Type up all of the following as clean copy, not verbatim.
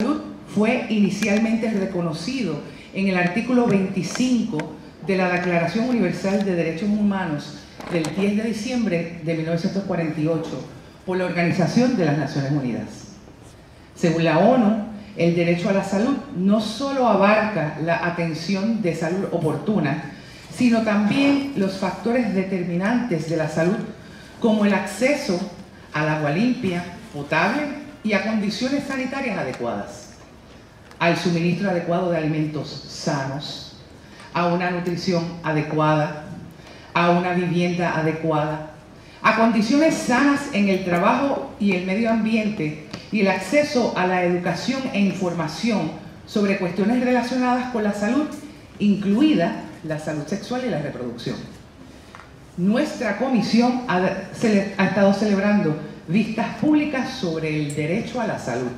Salud fue inicialmente reconocido en el artículo 25 de la Declaración Universal de Derechos Humanos del 10 de diciembre de 1948 por la Organización de las Naciones Unidas. Según la ONU, el derecho a la salud no solo abarca la atención de salud oportuna, sino también los factores determinantes de la salud, como el acceso al agua limpia, potable y a condiciones sanitarias adecuadas, al suministro adecuado de alimentos sanos, a una nutrición adecuada, a una vivienda adecuada, a condiciones sanas en el trabajo y el medio ambiente, y el acceso a la educación e información sobre cuestiones relacionadas con la salud, incluida la salud sexual y la reproducción. Nuestra comisión ha estado celebrando vistas públicas sobre el derecho a la salud.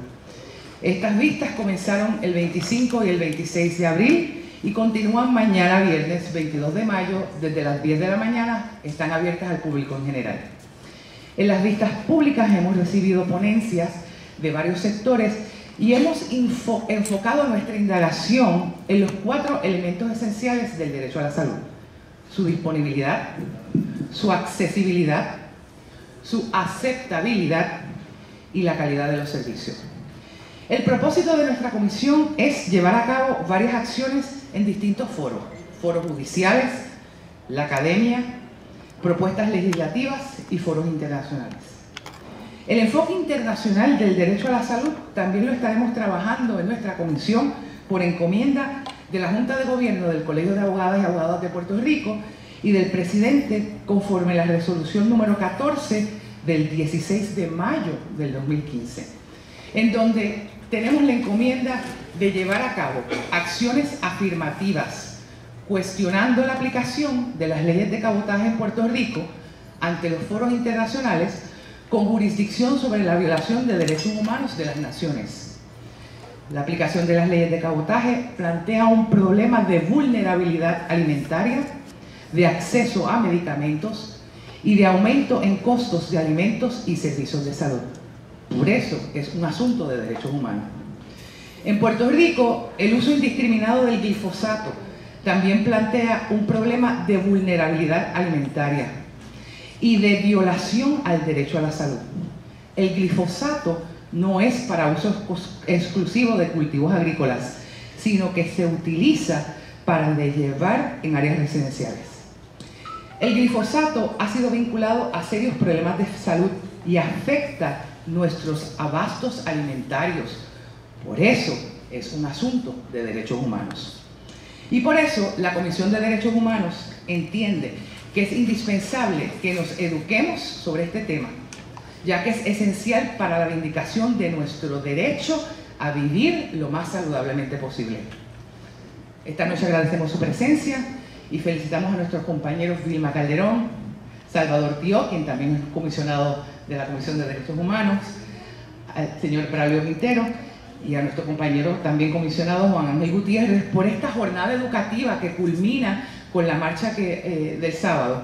Estas vistas comenzaron el 25 y el 26 de abril y continúan mañana viernes 22 de mayo, desde las 10 de la mañana, están abiertas al público en general. En las vistas públicas hemos recibido ponencias de varios sectores y hemos enfocado nuestra indagación en los cuatro elementos esenciales del derecho a la salud: su disponibilidad, su accesibilidad, su aceptabilidad y la calidad de los servicios. El propósito de nuestra comisión es llevar a cabo varias acciones en distintos foros, foros judiciales, la academia, propuestas legislativas y foros internacionales. El enfoque internacional del derecho a la salud también lo estaremos trabajando en nuestra comisión por encomienda de la Junta de Gobierno del Colegio de Abogadas y Abogados de Puerto Rico y del presidente, conforme la resolución número 14 del 16 de mayo del 2015, en donde tenemos la encomienda de llevar a cabo acciones afirmativas, cuestionando la aplicación de las leyes de cabotaje en Puerto Rico ante los foros internacionales con jurisdicción sobre la violación de derechos humanos de las naciones. La aplicación de las leyes de cabotaje plantea un problema de vulnerabilidad alimentaria, de acceso a medicamentos y de aumento en costos de alimentos y servicios de salud. Por eso es un asunto de derechos humanos. En Puerto Rico, el uso indiscriminado del glifosato también plantea un problema de vulnerabilidad alimentaria y de violación al derecho a la salud. El glifosato no es para uso exclusivo de cultivos agrícolas, sino que se utiliza para llevar en áreas residenciales. El glifosato ha sido vinculado a serios problemas de salud y afecta nuestros abastos alimentarios. Por eso es un asunto de derechos humanos. Y por eso la Comisión de Derechos Humanos entiende que es indispensable que nos eduquemos sobre este tema, ya que es esencial para la vindicación de nuestro derecho a vivir lo más saludablemente posible. Esta noche agradecemos su presencia y felicitamos a nuestros compañeros Vilma Calderón, Salvador Tío, quien también es comisionado de la Comisión de Derechos Humanos, al señor Braulio Quintero y a nuestro compañero también comisionado Juan Ángel Gutiérrez por esta jornada educativa que culmina con la marcha del sábado,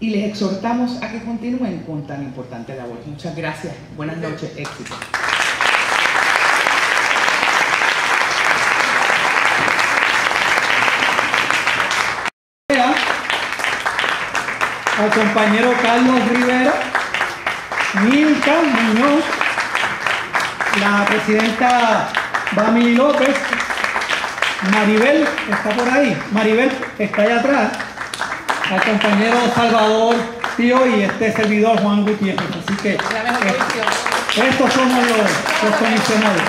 y les exhortamos a que continúen con tan importante labor. Muchas gracias, buenas noches, éxito. Al compañero Carlos Rivera, Mil Muñoz, la presidenta Bamili López, Maribel, está por ahí, Maribel está allá atrás, al compañero Salvador Tío y este servidor Juan Gutiérrez. Así que estos somos los comisionados.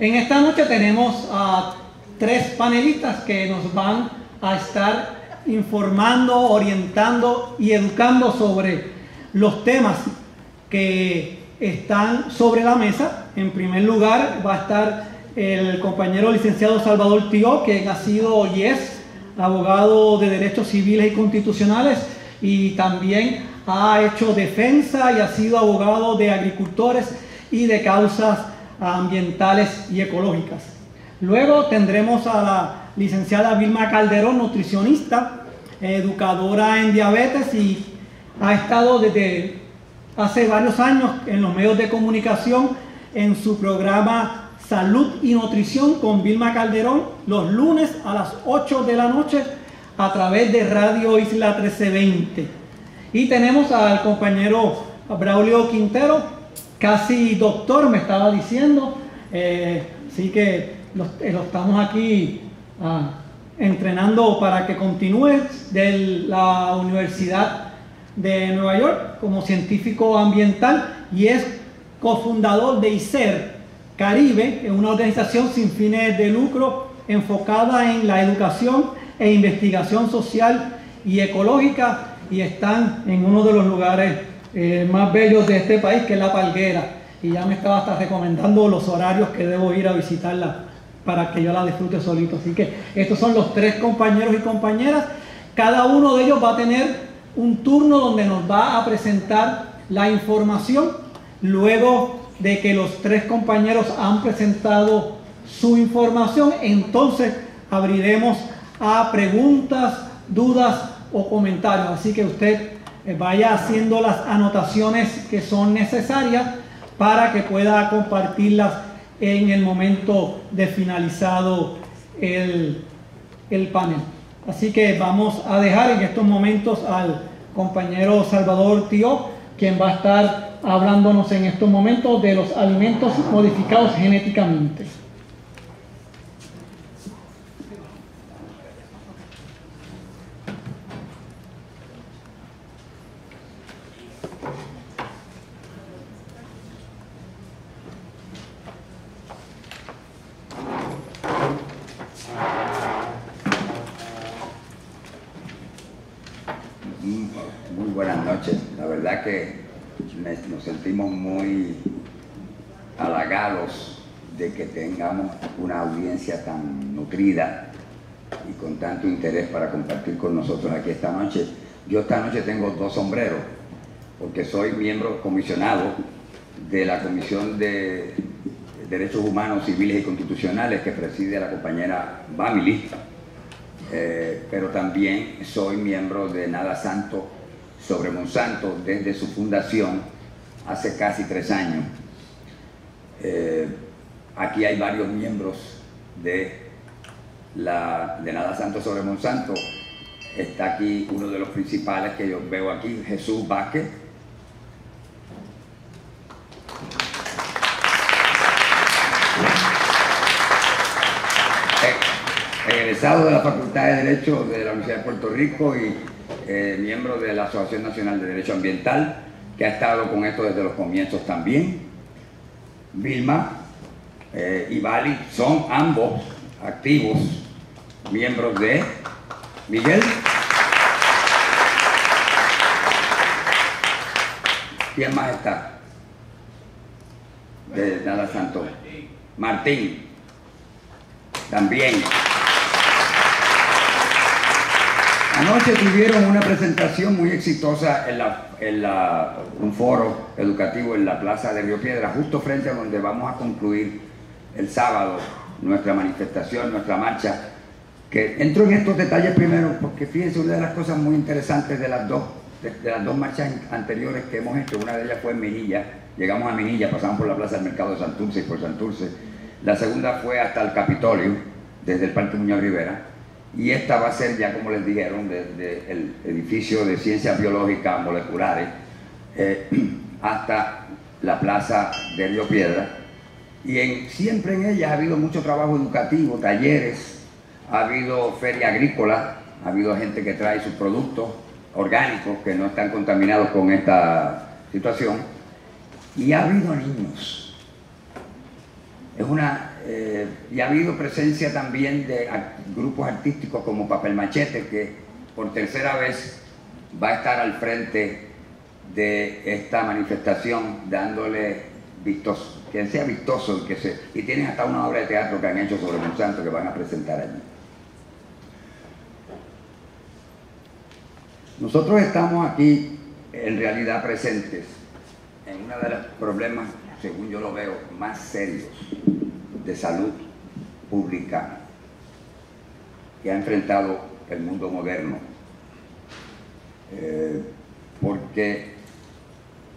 En esta noche tenemos a tres panelistas que nos van a estar informando, orientando y educando sobre los temas que están sobre la mesa. En primer lugar va a estar el compañero licenciado Salvador Tío, que ha sido abogado de derechos civiles y constitucionales, y también ha hecho defensa y ha sido abogado de agricultores y de causas ambientales y ecológicas. Luego tendremos a la licenciada Vilma Calderón, nutricionista, educadora en diabetes, y ha estado desde hace varios años en los medios de comunicación en su programa Salud y Nutrición con Vilma Calderón, los lunes a las 8 de la noche a través de Radio Isla 1320. Y tenemos al compañero Braulio Quintero, casi doctor me estaba diciendo, así que lo estamos aquí entrenando para que continúe de la Universidad de Nueva York como científico ambiental y es cofundador de ICER Caribe, una organización sin fines de lucro enfocada en la educación e investigación social y ecológica, y están en uno de los lugares más bellos de este país, que es La Palguera, y ya me estaba hasta recomendando los horarios que debo ir a visitarla para que yo la disfrute solito. Así que estos son los tres compañeros y compañeras. Cada uno de ellos va a tener un turno donde nos va a presentar la información. Luego de que los tres compañeros han presentado su información, entonces abriremos a preguntas, dudas o comentarios. Así que usted vaya haciendo las anotaciones que son necesarias para que pueda compartirlas en el momento de finalizado el panel. Así que vamos a dejar en estos momentos al compañero Salvador Tío, quien va a estar hablándonos en estos momentos de los alimentos modificados genéticamente. Nos sentimos muy halagados de que tengamos una audiencia tan nutrida y con tanto interés para compartir con nosotros aquí esta noche. Yo esta noche tengo dos sombreros, porque soy miembro comisionado de la Comisión de Derechos Humanos, Civiles y Constitucionales que preside la compañera Bamili, pero también soy miembro de Nada Santo sobre Monsanto desde su fundación hace casi 3 años. Aquí hay varios miembros de Nada Santo sobre Monsanto. Está aquí uno de los principales que yo veo aquí, Jesús Vázquez. Egresado de la Facultad de Derecho de la Universidad de Puerto Rico y miembro de la Asociación Nacional de Derecho Ambiental, que ha estado con esto desde los comienzos también. Vilma y Bali son ambos activos miembros de Miguel. ¿Quién más está? De Nada Santo. Martín. También. Anoche tuvieron una presentación muy exitosa en un foro educativo en la Plaza de Río Piedra, justo frente a donde vamos a concluir el sábado nuestra manifestación, nuestra marcha. Que entro en estos detalles primero porque fíjense, una de las cosas muy interesantes de las dos marchas anteriores que hemos hecho, una de ellas fue en Minilla, llegamos a Minilla, pasamos por la Plaza del Mercado de Santurce y por Santurce. La segunda fue hasta el Capitolio, desde el Parque Muñoz Rivera. Y esta va a ser ya, como les dijeron, desde el edificio de Ciencias Biológicas Moleculares hasta la Plaza de Río Piedra. Y siempre en ella ha habido mucho trabajo educativo, talleres, ha habido feria agrícola, ha habido gente que trae sus productos orgánicos que no están contaminados con esta situación. Y ha habido niños. Y ha habido presencia también de grupos artísticos como Papel Machete, que por tercera vez va a estar al frente de esta manifestación dándole vistoso, que sea vistoso, y tienen hasta una obra de teatro que han hecho sobre Monsanto que van a presentar allí. Nosotros estamos aquí en realidad presentes en uno de los problemas, según yo lo veo, más serios de salud pública que ha enfrentado el mundo moderno, porque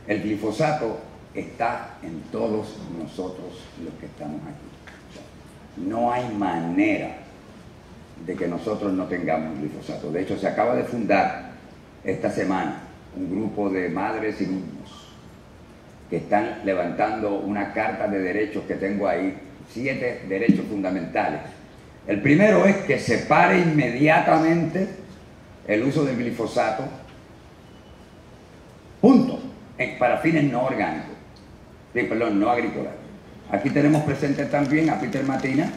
El glifosato está en todos nosotros los que estamos aquí. No hay manera de que nosotros no tengamos glifosato. De hecho, se acaba de fundar esta semana un grupo de madres y niños que están levantando una carta de derechos que tengo ahí, 7 derechos fundamentales. El primero es que se pare inmediatamente el uso del glifosato, punto, para fines no orgánicos, perdón, no agrícolas. Aquí tenemos presente también a Peter Matina,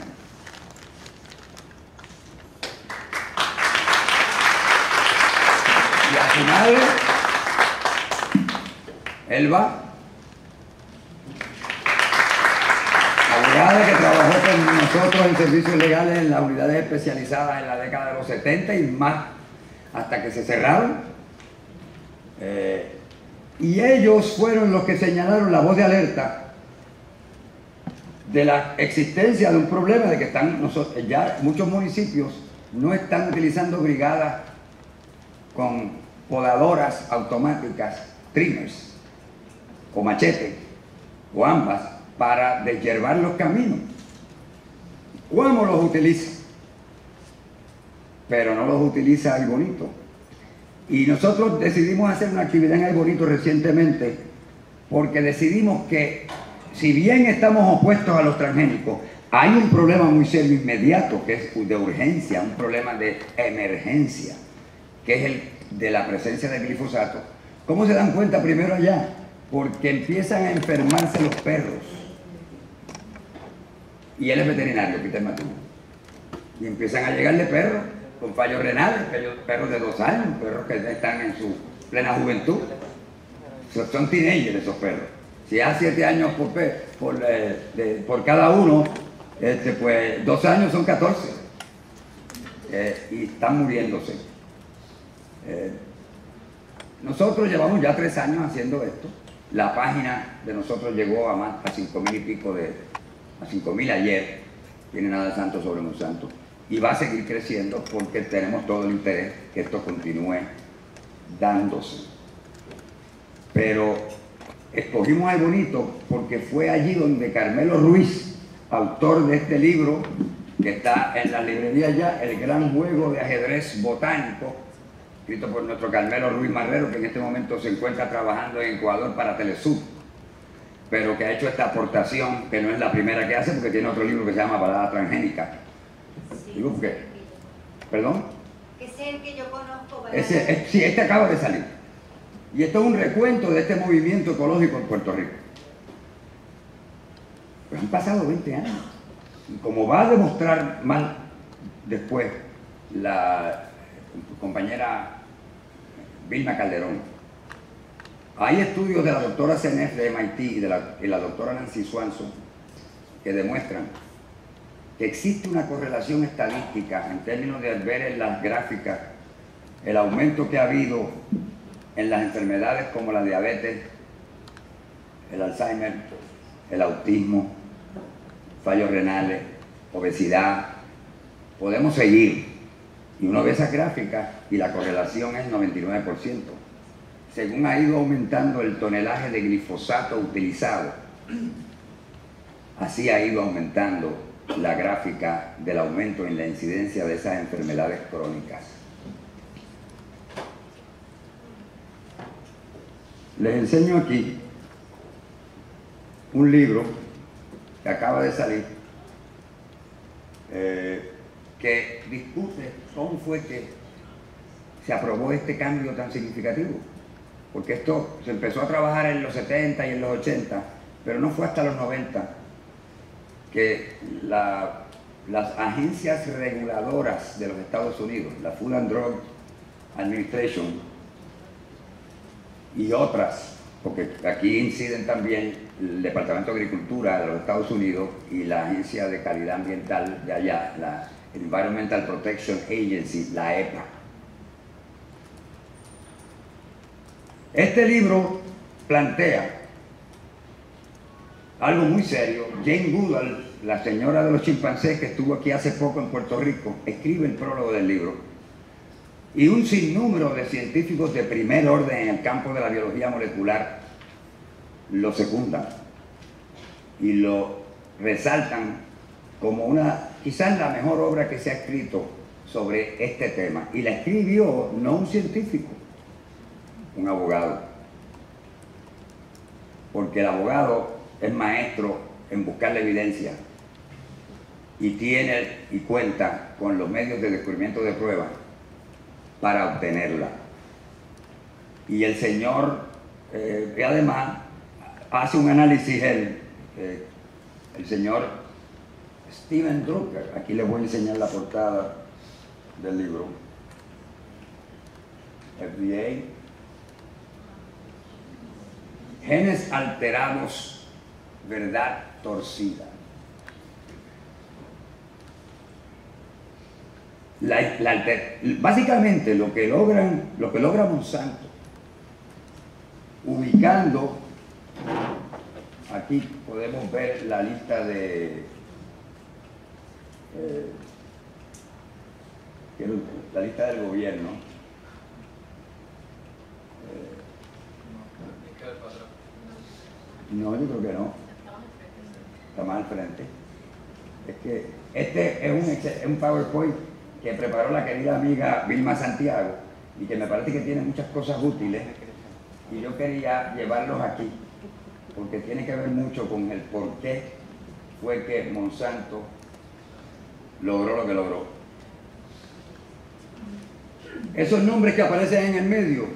Elba, abogada que trabajó con nosotros en servicios legales en las unidades especializadas en la década de los 70 y más, hasta que se cerraron. Y ellos fueron los que señalaron la voz de alerta de la existencia de un problema de que están ya muchos municipios no están utilizando brigadas con podadoras automáticas, trimmers, o machete, o ambas, para deshiervar los caminos. Cuamo los utiliza, pero no los utiliza Arbolito. Y nosotros decidimos hacer una actividad en Arbolito recientemente, porque decidimos que, si bien estamos opuestos a los transgénicos, hay un problema muy serio inmediato, que es de urgencia, un problema de emergencia, que es el de la presencia de glifosato. ¿Cómo se dan cuenta primero allá? Porque empiezan a enfermarse los perros. Y él es veterinario, Peter Matina. Y empiezan a llegarle perros con fallos renales, perros de 2 años, perros que están en su plena juventud. Son teenagers esos perros. Si hay 7 años por cada uno, pues 2 años son 14. Y están muriéndose. Nosotros llevamos ya 3 años haciendo esto. La página de nosotros llegó a más, a 5,000 y pico, a 5,000 ayer, tiene Nada Santo sobre Monsanto, y va a seguir creciendo porque tenemos todo el interés que esto continúe dándose. Pero escogimos al bonito porque fue allí donde Carmelo Ruiz, autor de este libro, que está en la librería ya, El Gran Juego de Ajedrez Botánico, escrito por nuestro Carmelo Ruiz Marrero, que en este momento se encuentra trabajando en Ecuador para Telesur, pero que ha hecho esta aportación, que no es la primera que hace, porque tiene otro libro que se llama Balada Transgénica. Sí, digo, ¿qué? ¿Perdón? Es el que yo conozco. Sí, este acaba de salir. Y esto es un recuento de este movimiento ecológico en Puerto Rico. Pues han pasado 20 años. Y como va a demostrar mal después la compañera Vilma Calderón, hay estudios de la doctora Seneff de MIT y de la doctora Nancy Swanson que demuestran que existe una correlación estadística en términos de ver en las gráficas el aumento que ha habido en las enfermedades como la diabetes, el Alzheimer, el autismo, fallos renales, obesidad. Podemos seguir. Y uno ve esas gráficas y la correlación es 99%. Según ha ido aumentando el tonelaje de glifosato utilizado, así ha ido aumentando la gráfica del aumento en la incidencia de esas enfermedades crónicas. Les enseño aquí un libro que acaba de salir, que discute cómo fue que se aprobó este cambio tan significativo. Porque esto se empezó a trabajar en los 70 y en los 80, pero no fue hasta los 90 que las agencias reguladoras de los Estados Unidos, la Food and Drug Administration y otras, porque aquí inciden también el Departamento de Agricultura de los Estados Unidos y la Agencia de Calidad Ambiental de allá, la Environmental Protection Agency, la EPA. Este libro plantea algo muy serio. Jane Goodall, la señora de los chimpancés que estuvo aquí hace poco en Puerto Rico, escribe el prólogo del libro. Y un sinnúmero de científicos de primer orden en el campo de la biología molecular lo secundan y lo resaltan como una, quizás la mejor obra que se ha escrito sobre este tema. Y la escribió no un científico, un abogado, porque el abogado es maestro en buscar la evidencia y tiene y cuenta con los medios de descubrimiento de pruebas para obtenerla. Y el señor, que además hace un análisis, el señor Steven Drucker, aquí les voy a enseñar la portada del libro, FDA, genes alterados, verdad torcida. Básicamente lo que logra Monsanto, ubicando, aquí podemos ver la lista de la lista del gobierno. No, yo creo que no. Está más al frente. Es que este es un PowerPoint que preparó la querida amiga Vilma Santiago y que me parece que tiene muchas cosas útiles, y yo quería llevarlos aquí porque tiene que ver mucho con el por qué fue que Monsanto logró lo que logró. Esos nombres que aparecen en el medio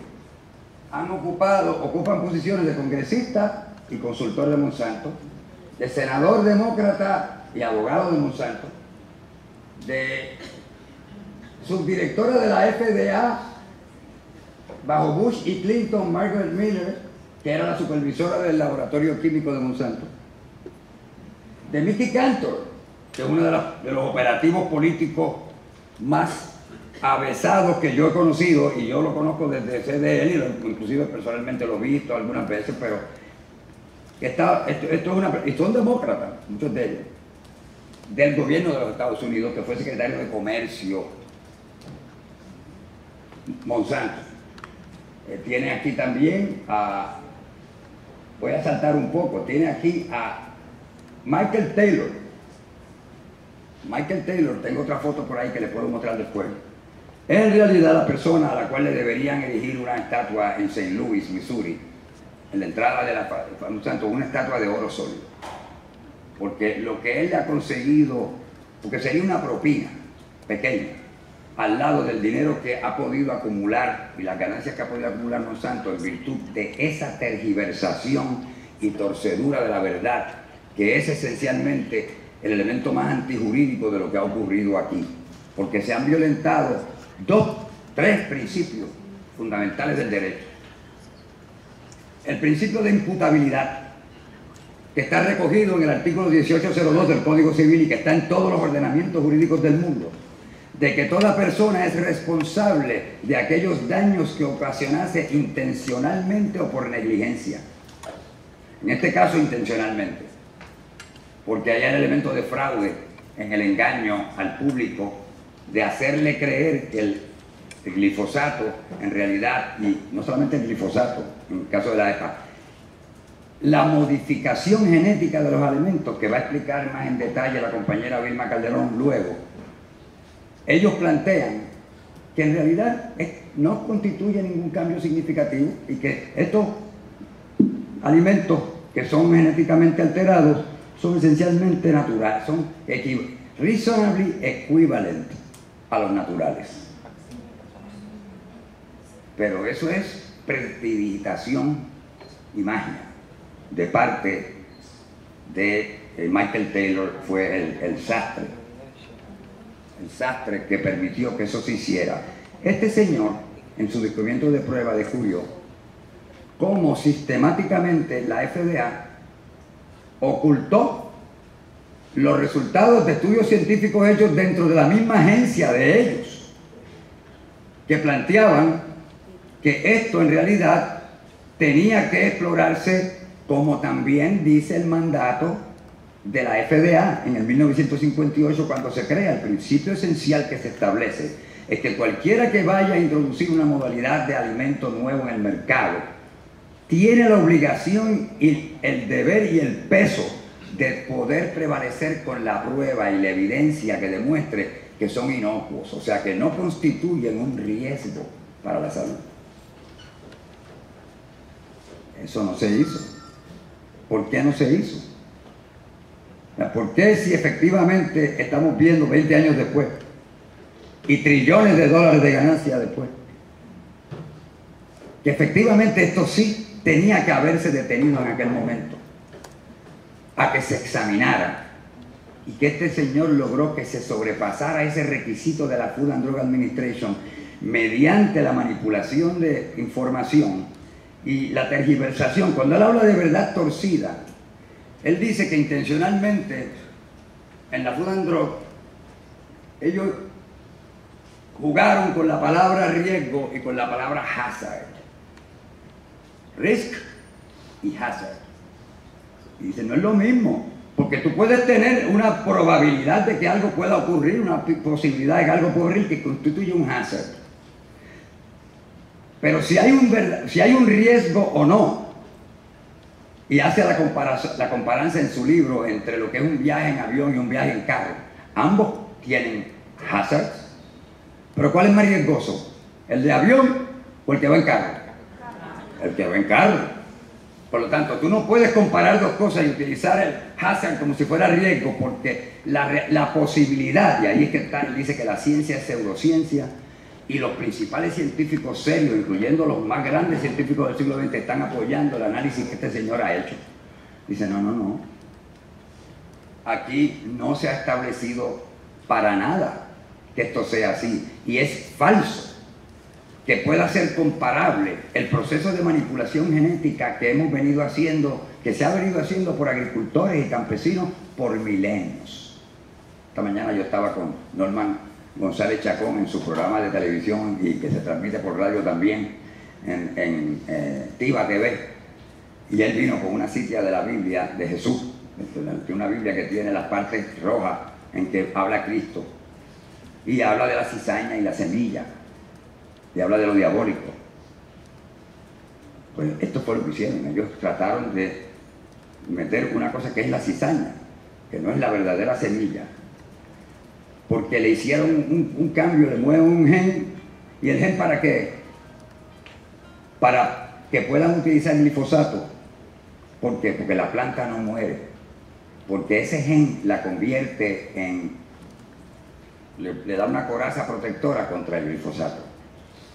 ocupan posiciones de congresista y consultor de Monsanto, de senador demócrata y abogado de Monsanto, de subdirectora de la FDA bajo Bush y Clinton, Margaret Miller, que era la supervisora del laboratorio químico de Monsanto, de Mickey Cantor, que es uno de los operativos políticos más avesados que yo he conocido, y yo lo conozco desde CDL, inclusive personalmente lo he visto algunas veces, pero y son demócratas, muchos de ellos, del gobierno de los Estados Unidos, que fue secretario de Comercio Monsanto. Tiene aquí también a, voy a saltar un poco, tiene aquí a Michael Taylor. Michael Taylor, tengo otra foto por ahí que les puedo mostrar después. Es en realidad la persona a la cual le deberían erigir una estatua en St. Louis, Missouri, en la entrada de la Monsanto, una estatua de oro sólido. Porque lo que él ha conseguido, porque sería una propina pequeña, al lado del dinero que ha podido acumular y las ganancias que ha podido acumular Monsanto en virtud de esa tergiversación y torcedura de la verdad, que es esencialmente el elemento más antijurídico de lo que ha ocurrido aquí, porque se han violentado tres principios fundamentales del derecho. El principio de imputabilidad, que está recogido en el artículo 1802 del Código Civil y que está en todos los ordenamientos jurídicos del mundo, de que toda persona es responsable de aquellos daños que ocasionase intencionalmente o por negligencia. En este caso, intencionalmente, porque hay el elemento de fraude en el engaño al público de hacerle creer que el glifosato, en realidad, y no solamente el glifosato, en el caso de la EPA, la modificación genética de los alimentos, que va a explicar más en detalle la compañera Vilma Calderón luego, ellos plantean que en realidad no constituye ningún cambio significativo y que estos alimentos que son genéticamente alterados son esencialmente naturales, son reasonably equivalent a los naturales. Pero eso es prestidigitación y magia de parte de Michael Taylor, fue el sastre. El sastre que permitió que eso se hiciera. Este señor, en su descubrimiento de prueba, descubrió cómo sistemáticamente la FDA ocultó los resultados de estudios científicos hechos dentro de la misma agencia de ellos, que planteaban que esto en realidad tenía que explorarse, como también dice el mandato de la FDA en el 1958, cuando se crea. El principio esencial que se establece es que cualquiera que vaya a introducir una modalidad de alimento nuevo en el mercado tiene la obligación, y el deber y el peso de poder prevalecer con la prueba y la evidencia que demuestre que son inocuos, o sea que no constituyen un riesgo para la salud. Eso no se hizo. ¿Por qué no se hizo? ¿Por qué, si efectivamente estamos viendo 20 años después y trillones de dólares de ganancia después, que efectivamente esto sí tenía que haberse detenido en aquel momento, a que se examinara, y que este señor logró que se sobrepasara ese requisito de la Food and Drug Administration mediante la manipulación de información y la tergiversación? Cuando él habla de verdad torcida, él dice que intencionalmente en la Food and Drug ellos jugaron con la palabra riesgo y con la palabra hazard. Risk y hazard. Y dice, no es lo mismo, porque tú puedes tener una probabilidad de que algo pueda ocurrir, una posibilidad de que algo pueda ocurrir que constituye un hazard. Pero si hay un riesgo o no, y hace la comparanza en su libro entre lo que es un viaje en avión y un viaje en carro, ambos tienen hazards, pero ¿cuál es más riesgoso? ¿El de avión o el que va en carro? El que va en carro. Por lo tanto, tú no puedes comparar dos cosas y utilizar el hazard como si fuera riesgo, porque la posibilidad, y ahí es que está, dice que la ciencia es pseudociencia, y los principales científicos serios, incluyendo los más grandes científicos del siglo XX, están apoyando el análisis que este señor ha hecho. Dice, no, no, no. Aquí no se ha establecido para nada que esto sea así, y es falso que pueda ser comparable el proceso de manipulación genética que hemos venido haciendo, que se ha venido haciendo por agricultores y campesinos por milenios. Esta mañana yo estaba con Norman González Chacón en su programa de televisión, y que se transmite por radio también, en Tiva TV, y él vino con una cita de la Biblia de Jesús, de una Biblia que tiene las partes rojas en que habla Cristo, y habla de la cizaña y la semilla, y habla de lo diabólico. Pues esto fue lo que hicieron. Ellos trataron de meter una cosa que es la cizaña, que no es la verdadera semilla, porque le hicieron un cambio, le mueven un gen. ¿Y el gen para qué? Para que puedan utilizar el glifosato. ¿Por qué? Porque la planta no muere, porque ese gen la convierte en... le da una coraza protectora contra el glifosato,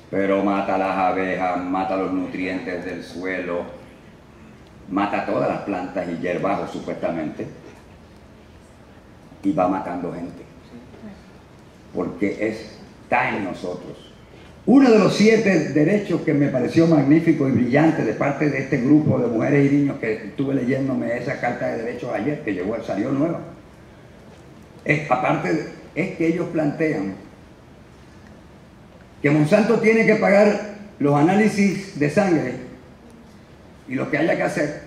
pero mata las abejas, mata los nutrientes del suelo, mata todas las plantas y hierbajos supuestamente, y va matando gente, porque está en nosotros. Uno de los 7 derechos que me pareció magnífico y brillante de parte de este grupo de mujeres y niños, que estuve leyéndome esa carta de derechos ayer, que llegó, salió nueva, es que ellos plantean que Monsanto tiene que pagar los análisis de sangre y lo que haya que hacer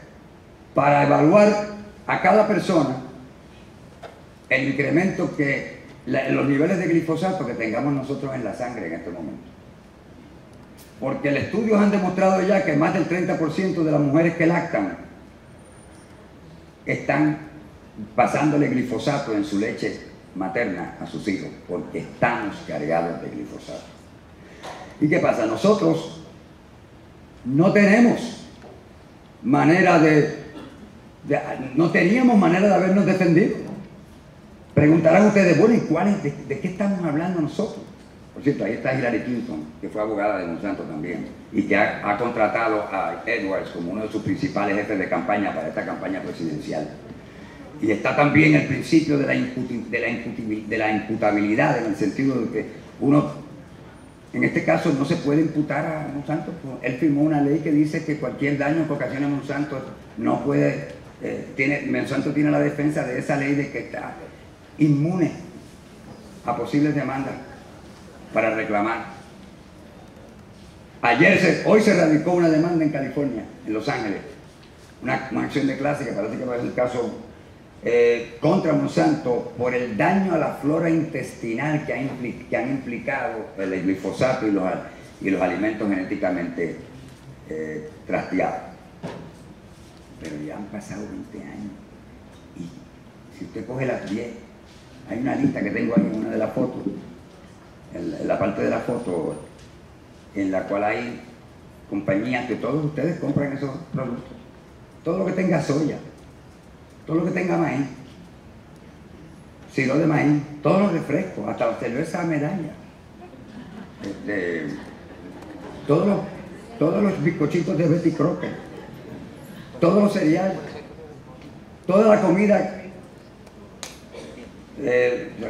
para evaluar a cada persona el incremento que los niveles de glifosato que tengamos nosotros en la sangre en este momento. Porque los estudios han demostrado ya que más del 30% de las mujeres que lactan están pasándole glifosato en su leche materna a sus hijos, porque estamos cargados de glifosato. ¿Y qué pasa? Nosotros no tenemos manera no teníamos manera de habernos defendido. Preguntarán ustedes, bueno, ¿y de qué estamos hablando nosotros? Por cierto, ahí está Hillary Clinton, que fue abogada de Monsanto también, y que ha contratado a Edwards como uno de sus principales jefes de campaña para esta campaña presidencial. Y está también el principio de la imputabilidad, en el sentido de que uno... En este caso no se puede imputar a Monsanto. Él firmó una ley que dice que cualquier daño que ocasione Monsanto no puede... Monsanto tiene la defensa de esa ley de que está inmune a posibles demandas para reclamar. Hoy se radicó una demanda en California, en Los Ángeles, una acción de clase que parece que va a ser el caso contra Monsanto por el daño a la flora intestinal que han implicado el glifosato y los alimentos genéticamente trasteados. pero ya han pasado 20 años. Y si usted coge las 10, hay una lista que tengo ahí en una de las fotos, en la parte de la foto, en la cual hay compañías que todos ustedes compran esos productos. Todo lo que tenga soya, todo lo que tenga maíz, silo de maíz, todos los refrescos, hasta la cerveza medalla, todos los bizcochitos de Betty Crocker, todos los cereales, toda la comida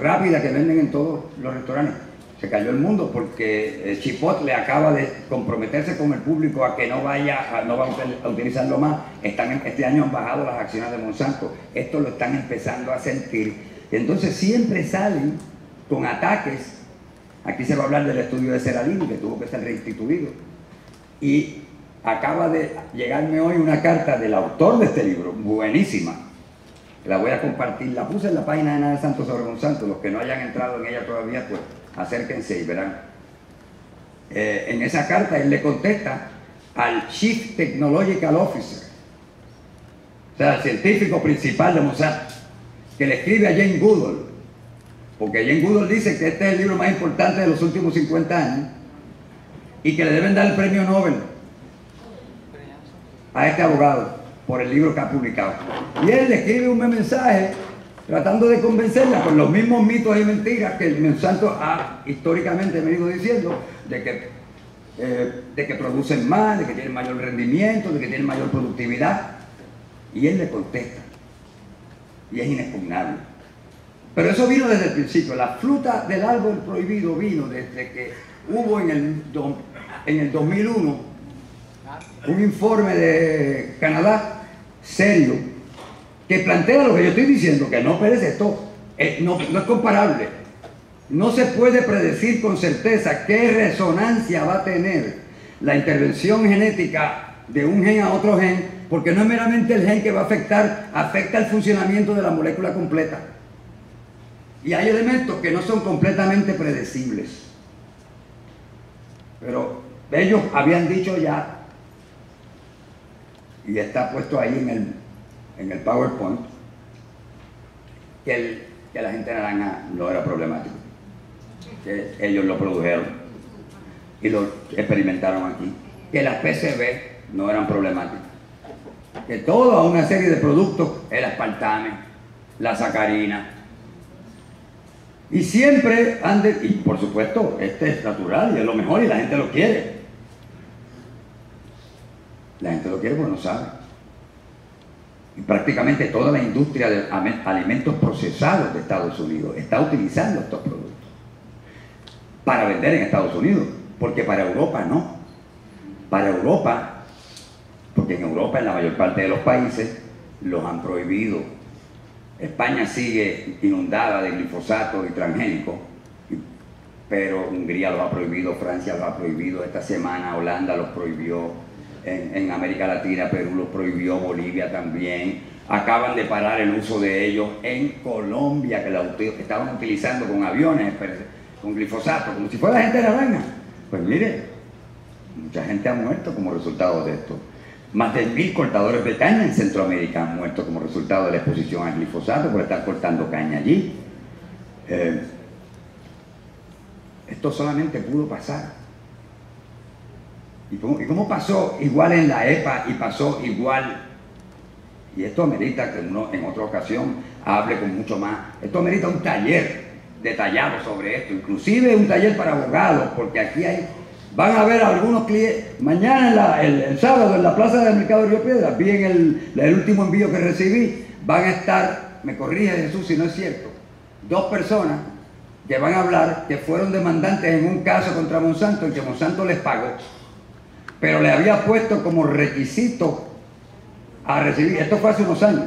rápida que venden en todos los restaurantes. Se cayó el mundo porque Chipotle acaba de comprometerse con el público a que no va a utilizarlo más. Este año han bajado las acciones de Monsanto. Esto lo están empezando a sentir. Entonces siempre salen con ataques. Aquí se va a hablar del estudio de Ceralini, que tuvo que ser reinstituido. Y acaba de llegarme hoy una carta del autor de este libro, buenísima. La voy a compartir, la puse en la página de Nada Santo sobre Monsanto. Los que no hayan entrado en ella todavía, pues acérquense y verán. En esa carta él le contesta al Chief Technological Officer, o sea, al científico principal de Monsanto, que le escribe a Jane Goodall, porque Jane Goodall dice que este es el libro más importante de los últimos 50 años y que le deben dar el premio Nobel a este abogado por el libro que ha publicado. Y él le escribe un mensaje tratando de convencerla con los mismos mitos y mentiras que el Monsanto ha históricamente venido diciendo, de que producen más, de que tienen mayor rendimiento, de que tienen mayor productividad. Y él le contesta, y es inexpugnable. Pero eso vino desde el principio. La fruta del árbol prohibido vino desde que hubo en el 2001 un informe de Canadá serio que plantea lo que yo estoy diciendo, que no perece esto, no es comparable. No se puede predecir con certeza qué resonancia va a tener la intervención genética de un gen a otro gen, porque no es meramente el gen que va a afectar, afecta el funcionamiento de la molécula completa. Y hay elementos que no son completamente predecibles. Pero ellos habían dicho ya, y está puesto ahí en el PowerPoint, que la gente naranja no era problemático, que ellos lo produjeron y lo experimentaron aquí, que las PCB no eran problemáticas, que toda una serie de productos, el aspartame, la sacarina, y siempre y por supuesto este es natural y es lo mejor y la gente lo quiere, porque no sabe. Y prácticamente toda la industria de alimentos procesados de Estados Unidos está utilizando estos productos para vender en Estados Unidos, porque para Europa no. Para Europa, porque en Europa, en la mayor parte de los países, los han prohibido. España sigue inundada de glifosato y transgénicos, pero Hungría los ha prohibido, Francia los ha prohibido, esta semana Holanda los prohibió. En América Latina, Perú lo prohibió, Bolivia también. Acaban de parar el uso de ellos en Colombia, que estaban utilizando con aviones, con glifosato, como si fuera gente de la reina. Pues mire, mucha gente ha muerto como resultado de esto. Más de 1000 cortadores de caña en Centroamérica han muerto como resultado de la exposición al glifosato por estar cortando caña allí. Esto solamente pudo pasar. ¿Y cómo pasó igual en la EPA y pasó igual? Y esto amerita que uno en otra ocasión hable con mucho más. Esto amerita un taller detallado sobre esto, inclusive un taller para abogados, porque aquí van a haber algunos clientes. Mañana, el sábado, en la plaza del mercado de Río Piedras, vi en el último envío que recibí, van a estar, me corrige Jesús si no es cierto, 2 personas que van a hablar que fueron demandantes en un caso contra Monsanto, en que Monsanto les pagó, pero le había puesto como requisito a recibir, esto fue hace unos años,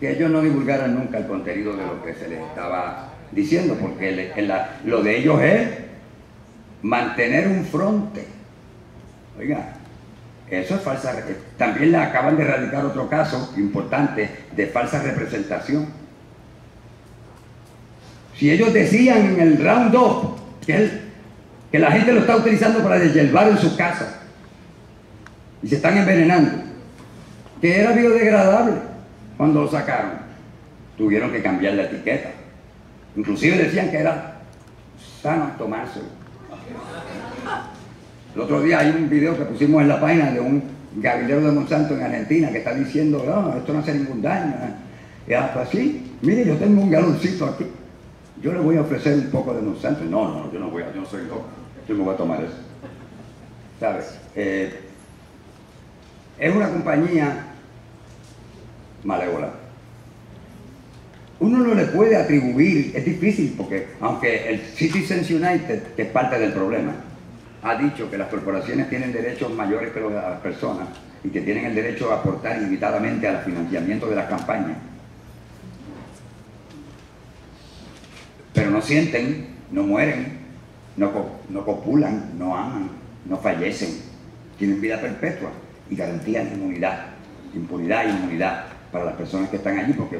que ellos no divulgaran nunca el contenido de lo que se les estaba diciendo, porque lo de ellos es mantener un fronte. Oiga, eso es falsa. También le acaban de erradicar otro caso importante de falsa representación. Si ellos decían en el Roundup que la gente lo está utilizando para deshiervar en sus casas, y se están envenenando. que era biodegradable. Cuando lo sacaron, tuvieron que cambiar la etiqueta. Inclusive decían que era sano tomárselo. El otro día hay un video que pusimos en la página de un gavilero de Monsanto en Argentina que está diciendo, no, esto no hace ningún daño. Y hasta así, mire, yo tengo un galoncito aquí. Yo le voy a ofrecer un poco de Monsanto. No, no, yo no voy a, yo no soy loco. Yo me voy a tomar eso. ¿Sabes? Es una compañía malévola. Uno no le puede atribuir, es difícil porque, aunque el Citizens United, que es parte del problema, ha dicho que las corporaciones tienen derechos mayores que las personas y que tienen el derecho a aportar ilimitadamente al financiamiento de las campañas. Pero no sienten, no mueren, no copulan, no aman, no fallecen. Tienen vida perpetua y garantían inmunidad, impunidad e inmunidad para las personas que están allí, porque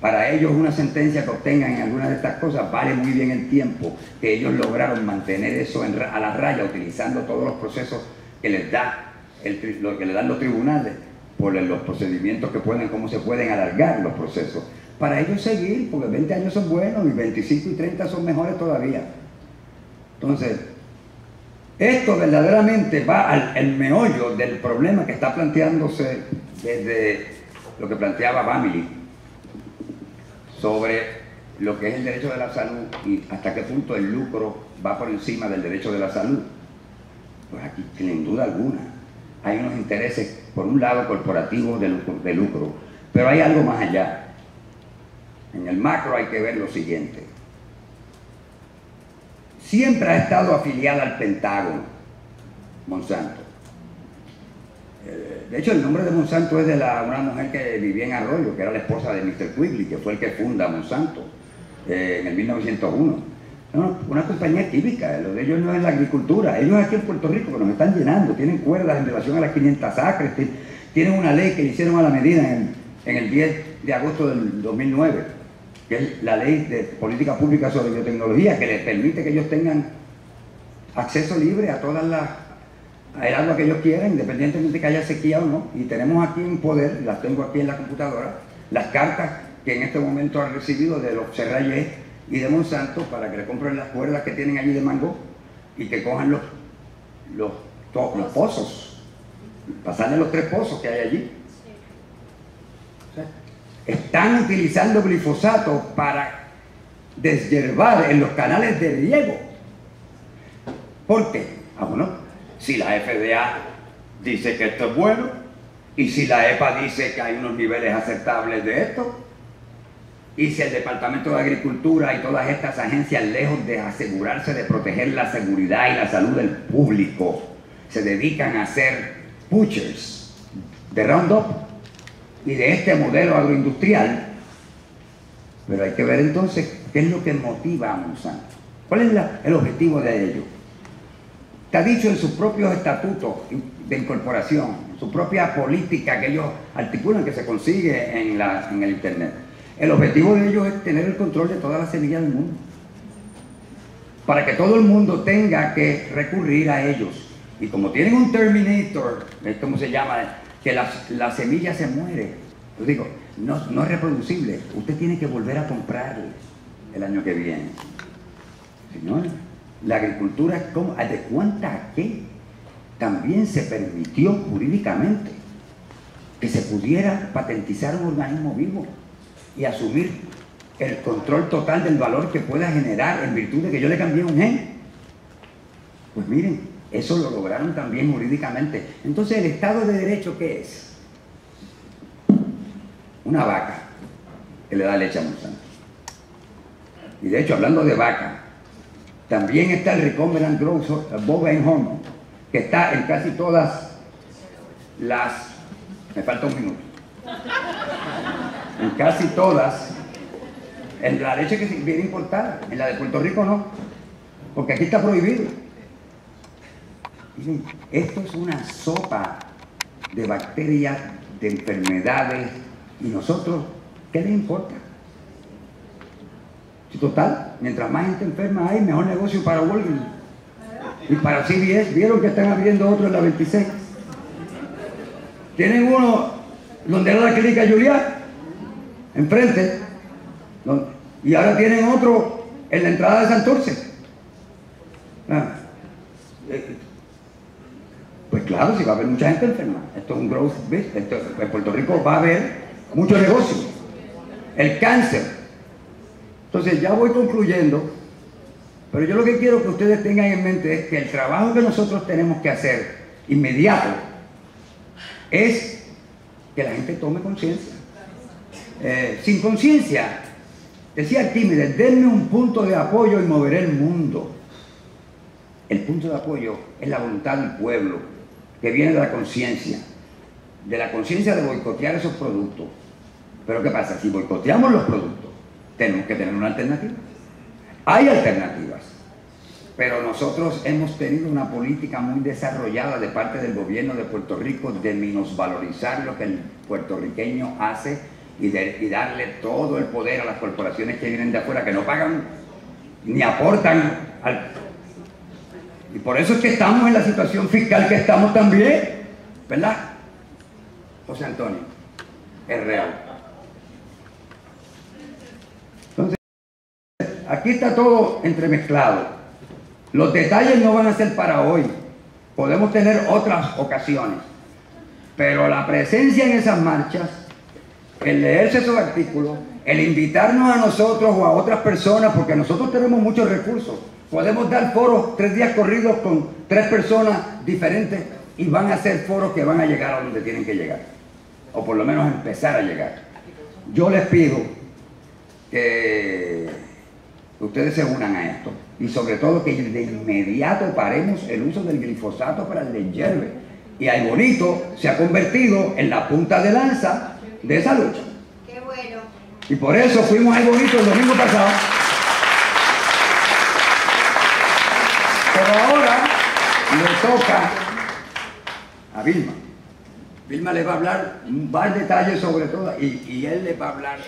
para ellos una sentencia que obtengan en alguna de estas cosas vale muy bien el tiempo que ellos lograron mantener eso a la raya, utilizando todos los procesos que les da lo que le dan los tribunales por los procedimientos que pueden, cómo se pueden alargar los procesos. Para ellos seguir, porque 20 años son buenos y 25 y 30 son mejores todavía. Entonces, esto verdaderamente va al meollo del problema que está planteándose desde lo que planteaba Bamili, sobre lo que es el derecho de la salud y hasta qué punto el lucro va por encima del derecho de la salud. Pues aquí, sin duda alguna, hay unos intereses, por un lado, corporativos de lucro, pero hay algo más allá. En el macro hay que ver lo siguiente. Siempre ha estado afiliada al Pentágono, Monsanto. De hecho, el nombre de Monsanto es de una mujer que vivía en Arroyo, que era la esposa de Mr. Quigley, que fue el que funda Monsanto en el 1901. No, una compañía química, lo de ellos no es la agricultura. Ellos aquí en Puerto Rico, que nos están llenando, tienen cuerdas en relación a las 500 acres, tienen una ley que le hicieron a la medida en el 10 de agosto del 2009, que es la ley de política pública sobre biotecnología, que les permite que ellos tengan acceso libre a todas las... el agua que ellos quieran, independientemente de que haya sequía o no. Y tenemos aquí un poder, las tengo aquí en la computadora, las cartas que en este momento han recibido de los Serrayes y de Monsanto para que le compren las cuerdas que tienen allí de mango y que cojan los pozos, pasarle los 3 pozos que hay allí. O sea, están utilizando glifosato para deshiervar en los canales de riego. ¿Por qué? Ah, bueno, si la FDA dice que esto es bueno, y si la EPA dice que hay unos niveles aceptables de esto, y si el Departamento de Agricultura y todas estas agencias, lejos de asegurarse de proteger la seguridad y la salud del público, se dedican a ser pushers de Roundup y de este modelo agroindustrial. Pero hay que ver entonces qué es lo que motiva a Monsanto. ¿Cuál es el objetivo de ello? Está dicho en sus propios estatutos de incorporación, su propia política que ellos articulan, que se consigue en el Internet. El objetivo de ellos es tener el control de todas las semillas del mundo, para que todo el mundo tenga que recurrir a ellos. Y como tienen un Terminator, es como se llama, que la semilla se muere. Yo digo, no es reproducible, usted tiene que volver a comprarles el año que viene. Señores, la agricultura, ¿de cuánta a qué? También se permitió jurídicamente que se pudiera patentizar un organismo vivo y asumir el control total del valor que pueda generar en virtud de que yo le cambié un gen. Pues miren, eso lo lograron también jurídicamente. Entonces, ¿el Estado de Derecho qué es? Una vaca que le da leche a Monsanto. Y de hecho, hablando de vaca, también está el Recombinant Growth Bovine Hormone, que está en casi todas las... Me falta un minuto. En casi todas, en la leche que se viene importada, en la de Puerto Rico no, porque aquí está prohibido. Miren, esto es una sopa de bacterias, de enfermedades, y nosotros, ¿qué les importa? Total, mientras más gente enferma hay, mejor negocio para Walgreens y para CBS. ¿Vieron que están abriendo otro en la 26? Tienen uno donde era la clínica Juliá, enfrente, y ahora tienen otro en la entrada de Santurce. Pues claro, si va a haber mucha gente enferma. Esto es un growth business. En Puerto Rico va a haber mucho negocio. El cáncer. Entonces ya voy concluyendo, pero yo lo que quiero que ustedes tengan en mente es que el trabajo que nosotros tenemos que hacer inmediato es que la gente tome conciencia. Sin conciencia, decía Arquímedes, denme un punto de apoyo y moveré el mundo. El punto de apoyo es la voluntad del pueblo, que viene de la conciencia de boicotear esos productos. Pero ¿qué pasa? Si boicoteamos los productos, tenemos que tener una alternativa. Hay alternativas, pero nosotros hemos tenido una política muy desarrollada de parte del gobierno de Puerto Rico de minusvalorizar lo que el puertorriqueño hace y darle todo el poder a las corporaciones que vienen de afuera, que no pagan ni aportan al... Y por eso es que estamos en la situación fiscal que estamos también, ¿verdad? José Antonio, es real. Aquí está todo entremezclado. Los detalles no van a ser para hoy. Podemos tener otras ocasiones. Pero la presencia en esas marchas, el leerse esos artículos, el invitarnos a nosotros o a otras personas, porque nosotros tenemos muchos recursos. Podemos dar foros 3 días corridos con 3 personas diferentes y van a ser foros que van a llegar a donde tienen que llegar. O por lo menos empezar a llegar. Yo les pido que... ustedes se unan a esto y sobre todo que de inmediato paremos el uso del glifosato para el deshielve. Y Arbolito se ha convertido en la punta de lanza de esa lucha. Qué bueno. Y por eso fuimos a Arbolito el domingo pasado. Pero ahora le toca a Vilma. Vilma le va a hablar más detalles sobre todo y él le va a hablar.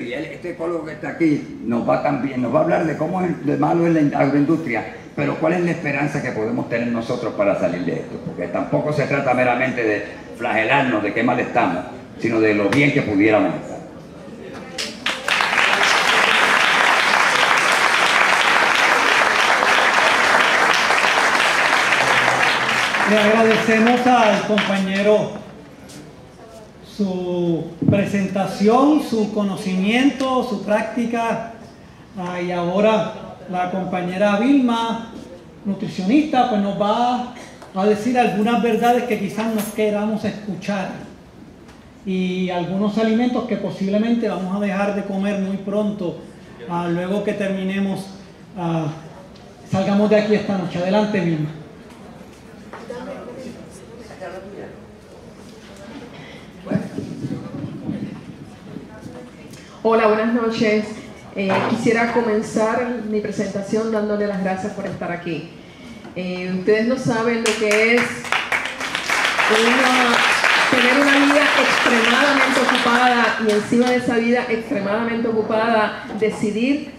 Y este ecólogo que está aquí nos va también, nos va a hablar de cómo es de malo en la agroindustria, pero cuál es la esperanza que podemos tener nosotros para salir de esto, porque tampoco se trata meramente de flagelarnos de qué mal estamos, sino de lo bien que pudiéramos estar. Le agradecemos al compañero su presentación, su conocimiento, su práctica. Y ahora la compañera Vilma, nutricionista, pues nos va a decir algunas verdades que quizás nos queramos escuchar y algunos alimentos que posiblemente vamos a dejar de comer muy pronto, luego que terminemos, salgamos de aquí esta noche. Adelante, Vilma. Hola, buenas noches. Quisiera comenzar mi presentación dándole las gracias por estar aquí. Ustedes no saben lo que es tener una vida extremadamente ocupada y encima de esa vida extremadamente ocupada, decidir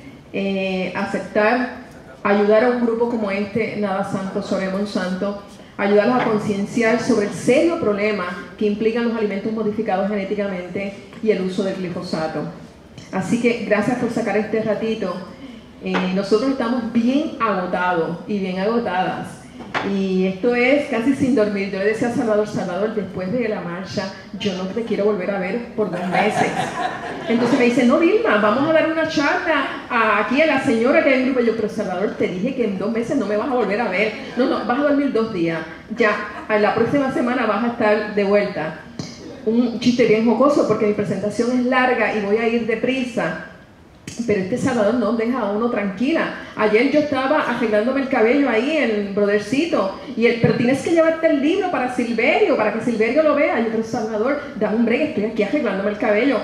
aceptar, ayudar a un grupo como este, Nada Santo sobre Monsanto, ayudarlos a concienciar sobre el serio problema que implican los alimentos modificados genéticamente y el uso del glifosato. Así que gracias por sacar este ratito. Nosotros estamos bien agotados y bien agotadas. Y esto es casi sin dormir. Yo le decía a Salvador, Salvador, después de la marcha, yo no te quiero volver a ver por 2 meses. Entonces me dice, no, Vilma, vamos a dar una charla aquí a la señora que hay un grupo. Yo, pero Salvador, te dije que en 2 meses no me vas a volver a ver. No, no, vas a dormir 2 días. Ya, a la próxima semana vas a estar de vuelta. Un chiste bien jocoso porque mi presentación es larga y voy a ir deprisa. Pero este Salvador no deja a uno tranquila. Ayer yo estaba arreglándome el cabello ahí en el brodercito y él, pero tienes que llevarte el libro para Silverio, para que Silverio lo vea. Yo, pero Salvador, dame un break, estoy aquí arreglándome el cabello.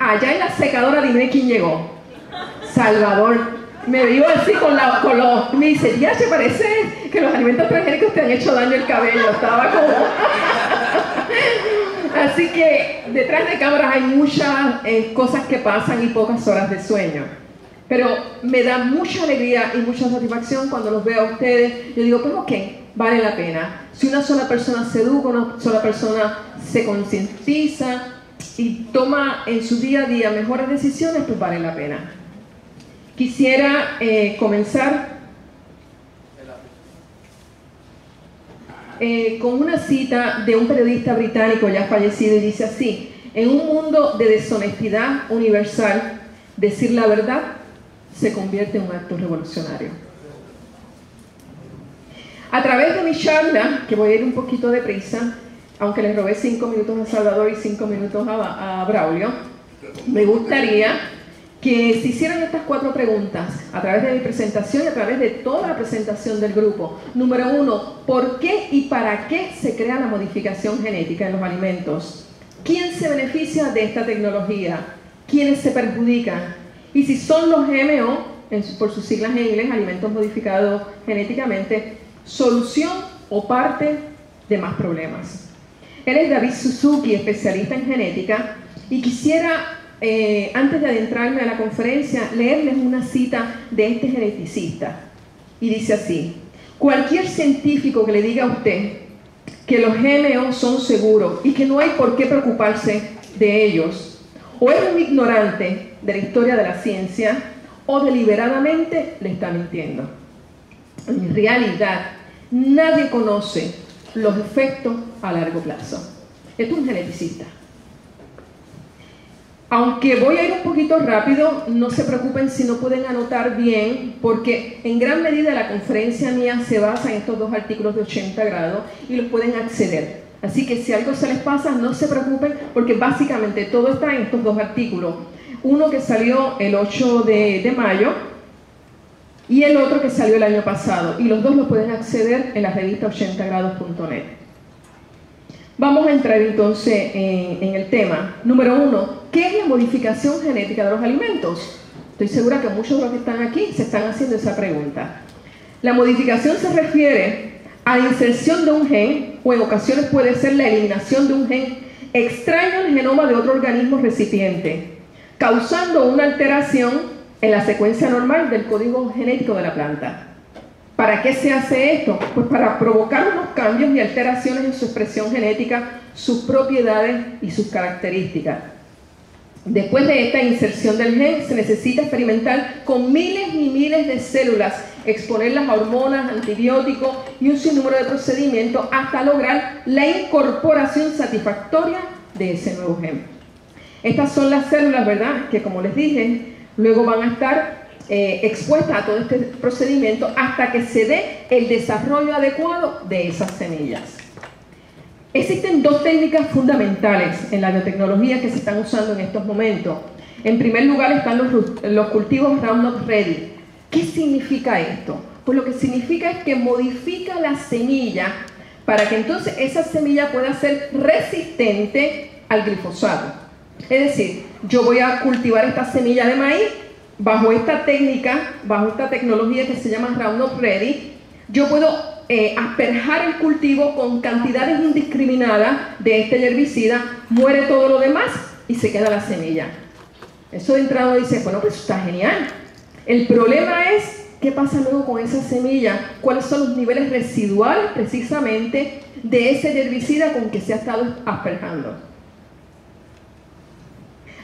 Allá en la secadora, dime quién llegó. Salvador me vio así con los... Me dice, ya se parece que los alimentos transgénicos te han hecho daño el cabello. Estaba como... Así que detrás de cámaras hay muchas cosas que pasan y pocas horas de sueño. Pero me da mucha alegría y mucha satisfacción cuando los veo a ustedes. Yo digo, pues ok, vale la pena. Si una sola persona se educa, una sola persona se concientiza y toma en su día a día mejores decisiones, pues vale la pena. Quisiera comenzar con una cita de un periodista británico ya fallecido y dice así: en un mundo de deshonestidad universal, decir la verdad se convierte en un acto revolucionario. A través de mi charla, que voy a ir un poquito deprisa, aunque les robé 5 minutos a Salvador y 5 minutos a Braulio, me gustaría que se hicieran estas 4 preguntas a través de mi presentación y a través de toda la presentación del grupo. Número 1, ¿por qué y para qué se crea la modificación genética en los alimentos? ¿Quién se beneficia de esta tecnología? ¿Quiénes se perjudican? Y si son los GMO, por sus siglas en inglés, alimentos modificados genéticamente, solución o parte de más problemas. Él es David Suzuki, especialista en genética, y quisiera, antes de adentrarme a la conferencia, leerles una cita de este geneticista. Y dice así: cualquier científico que le diga a usted que los GMO son seguros y que no hay por qué preocuparse de ellos, o es un ignorante de la historia de la ciencia, o deliberadamente le está mintiendo. En realidad, nadie conoce los efectos a largo plazo. Esto es un geneticista. Aunque voy a ir un poquito rápido, no se preocupen si no pueden anotar bien, porque en gran medida la conferencia mía se basa en estos 2 artículos de 80 grados y los pueden acceder. Así que si algo se les pasa, no se preocupen, porque básicamente todo está en estos 2 artículos. Uno que salió el 8 de mayo y el otro que salió el año pasado, y los dos los pueden acceder en la revista 80grados.net. Vamos a entrar entonces en el tema. Número 1, ¿qué es la modificación genética de los alimentos? Estoy segura que muchos de los que están aquí se están haciendo esa pregunta. La modificación se refiere a la inserción de un gen, o en ocasiones puede ser la eliminación de un gen extraño al genoma de otro organismo recipiente, causando una alteración en la secuencia normal del código genético de la planta. ¿Para qué se hace esto? Pues para provocar unos cambios y alteraciones en su expresión genética, sus propiedades y sus características. Después de esta inserción del gen, se necesita experimentar con miles y miles de células, exponerlas a hormonas, antibióticos y un sinnúmero de procedimientos hasta lograr la incorporación satisfactoria de ese nuevo gen. Estas son las células, ¿verdad?, que, como les dije, luego van a estar expuestas a todo este procedimiento hasta que se dé el desarrollo adecuado de esas semillas. Existen 2 técnicas fundamentales en la biotecnología que se están usando en estos momentos. En primer lugar están los cultivos Roundup Ready. ¿Qué significa esto? Pues lo que significa es que modifica la semilla para que entonces esa semilla pueda ser resistente al glifosato. Es decir, yo voy a cultivar esta semilla de maíz bajo esta técnica, bajo esta tecnología que se llama Roundup Ready. Yo puedo asperjar el cultivo con cantidades indiscriminadas de este herbicida, muere todo lo demás y se queda la semilla. Eso de entrada dice, bueno, pues está genial. El problema es, ¿qué pasa luego con esa semilla? ¿Cuáles son los niveles residuales precisamente de ese herbicida con que se ha estado asperjando?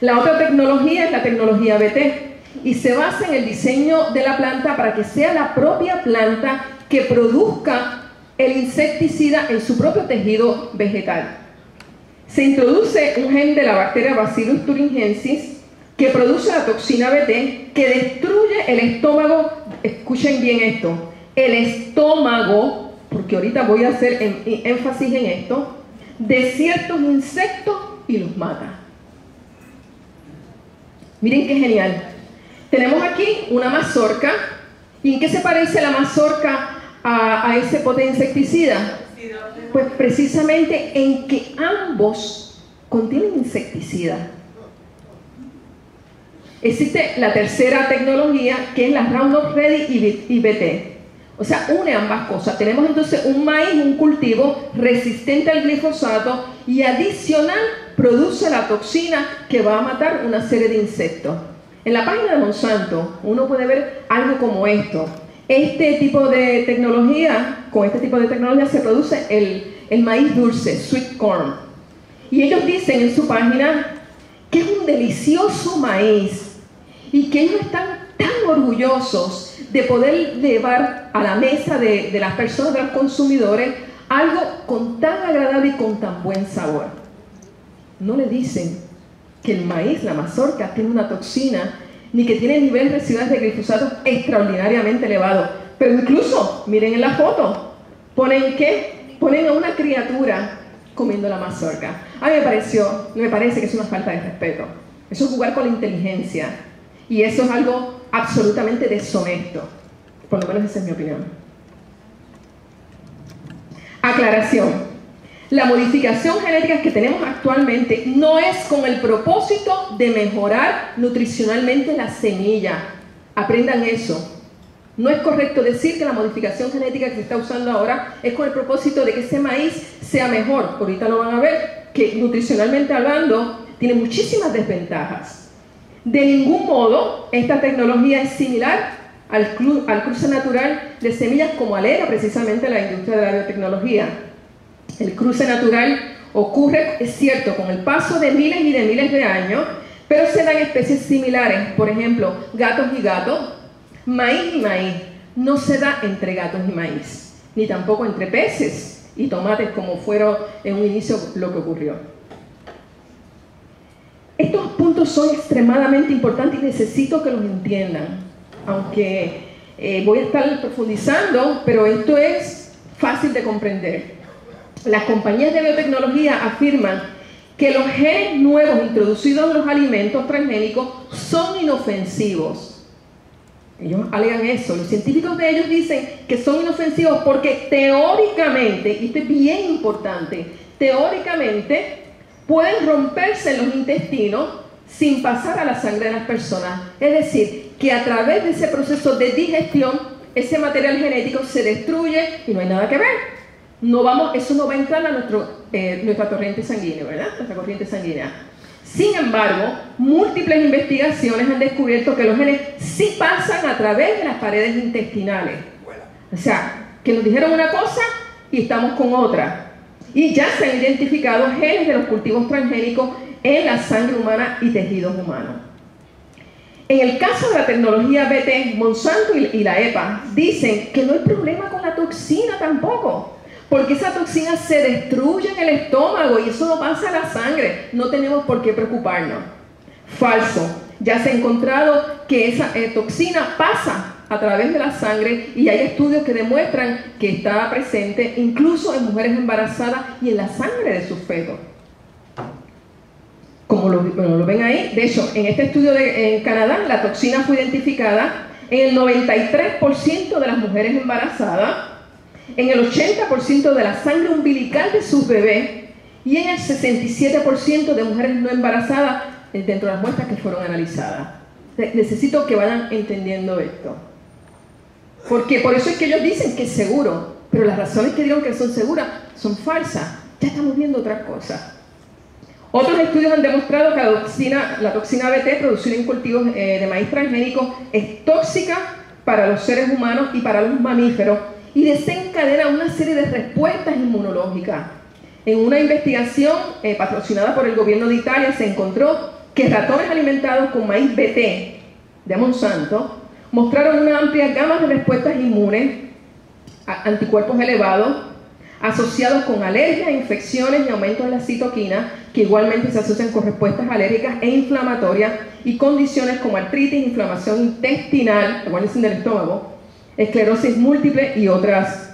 La otra tecnología es la tecnología BT y se basa en el diseño de la planta para que sea la propia planta que produzca el insecticida en su propio tejido vegetal. Se introduce un gen de la bacteria Bacillus thuringiensis que produce la toxina BT que destruye el estómago. Escuchen bien esto, el estómago, porque ahorita voy a hacer énfasis en esto, de ciertos insectos y los mata. Miren qué genial. Tenemos aquí una mazorca. ¿Y en qué se parece la mazorca a ese pote insecticida? Pues precisamente en que ambos contienen insecticida. Existe la tercera tecnología, que es la Roundup Ready y BT. O sea, une ambas cosas. Tenemos entonces un maíz, un cultivo resistente al glifosato y adicional produce la toxina que va a matar una serie de insectos. En la página de Monsanto uno puede ver algo como esto. Este tipo de tecnología, con este tipo de tecnología se produce el maíz dulce, sweet corn. Y ellos dicen en su página que es un delicioso maíz y que ellos están tan orgullosos de poder llevar a la mesa de las personas, de los consumidores, algo con tan agradable y con tan buen sabor. No le dicen que el maíz, la mazorca, tiene una toxina, ni que tiene niveles residuales de glifosato extraordinariamente elevados. Pero incluso, miren en la foto, ¿ponen qué? Ponen a una criatura comiendo la mazorca. A mí me parece que es una falta de respeto. Eso es jugar con la inteligencia. Y eso es algo absolutamente deshonesto. Por lo menos esa es mi opinión. Aclaración. La modificación genética que tenemos actualmente no es con el propósito de mejorar nutricionalmente la semilla. Aprendan eso. No es correcto decir que la modificación genética que se está usando ahora es con el propósito de que ese maíz sea mejor. Ahorita lo van a ver, que nutricionalmente hablando tiene muchísimas desventajas. De ningún modo, esta tecnología es similar al cruce natural de semillas como alega precisamente la industria de la biotecnología. El cruce natural ocurre, es cierto, con el paso de miles de años, pero se dan especies similares, por ejemplo, gatos y gatos, maíz y maíz. No se da entre gatos y maíz, ni tampoco entre peces y tomates como fueron en un inicio lo que ocurrió. Estos puntos son extremadamente importantes y necesito que los entiendan, aunque voy a estar profundizando, pero esto es fácil de comprender. Las compañías de biotecnología afirman que los genes nuevos introducidos en los alimentos transgénicos son inofensivos. Ellos alegan eso. Los científicos de ellos dicen que son inofensivos porque teóricamente, y esto es bien importante, teóricamente pueden romperse los intestinos sin pasar a la sangre de las personas. Es decir, que a través de ese proceso de digestión, ese material genético se destruye y no hay nada que ver. No vamos, eso no va a entrar a nuestra corriente sanguínea, ¿verdad? Nuestra corriente sanguínea. Sin embargo, múltiples investigaciones han descubierto que los genes sí pasan a través de las paredes intestinales. O sea, que nos dijeron una cosa y estamos con otra. Y ya se han identificado genes de los cultivos transgénicos en la sangre humana y tejidos humanos. En el caso de la tecnología BT, Monsanto y la EPA dicen que no hay problema con la toxina tampoco, porque esa toxina se destruye en el estómago y eso no pasa a la sangre, no tenemos por qué preocuparnos. Falso, ya se ha encontrado que esa toxina pasa a través de la sangre y hay estudios que demuestran que está presente incluso en mujeres embarazadas y en la sangre de sus fetos. Como lo ven ahí, de hecho, en este estudio en Canadá, la toxina fue identificada en el 93% de las mujeres embarazadas, en el 80% de la sangre umbilical de sus bebés y en el 67% de mujeres no embarazadas dentro de las muestras que fueron analizadas. Necesito que vayan entendiendo esto. Porque por eso es que ellos dicen que es seguro, pero las razones que dijeron que son seguras son falsas. Ya estamos viendo otras cosas. Otros estudios han demostrado que la toxina BT producida en cultivos de maíz transgénico es tóxica para los seres humanos y para los mamíferos y desencadena una serie de respuestas inmunológicas. En una investigación patrocinada por el gobierno de Italia se encontró que ratones alimentados con maíz BT de Monsanto mostraron una amplia gama de respuestas inmunes, anticuerpos elevados, asociados con alergias, infecciones y aumentos de la citoquina, que igualmente se asocian con respuestas alérgicas e inflamatorias y condiciones como artritis, inflamación intestinal, acuérdense del estómago, esclerosis múltiple y otras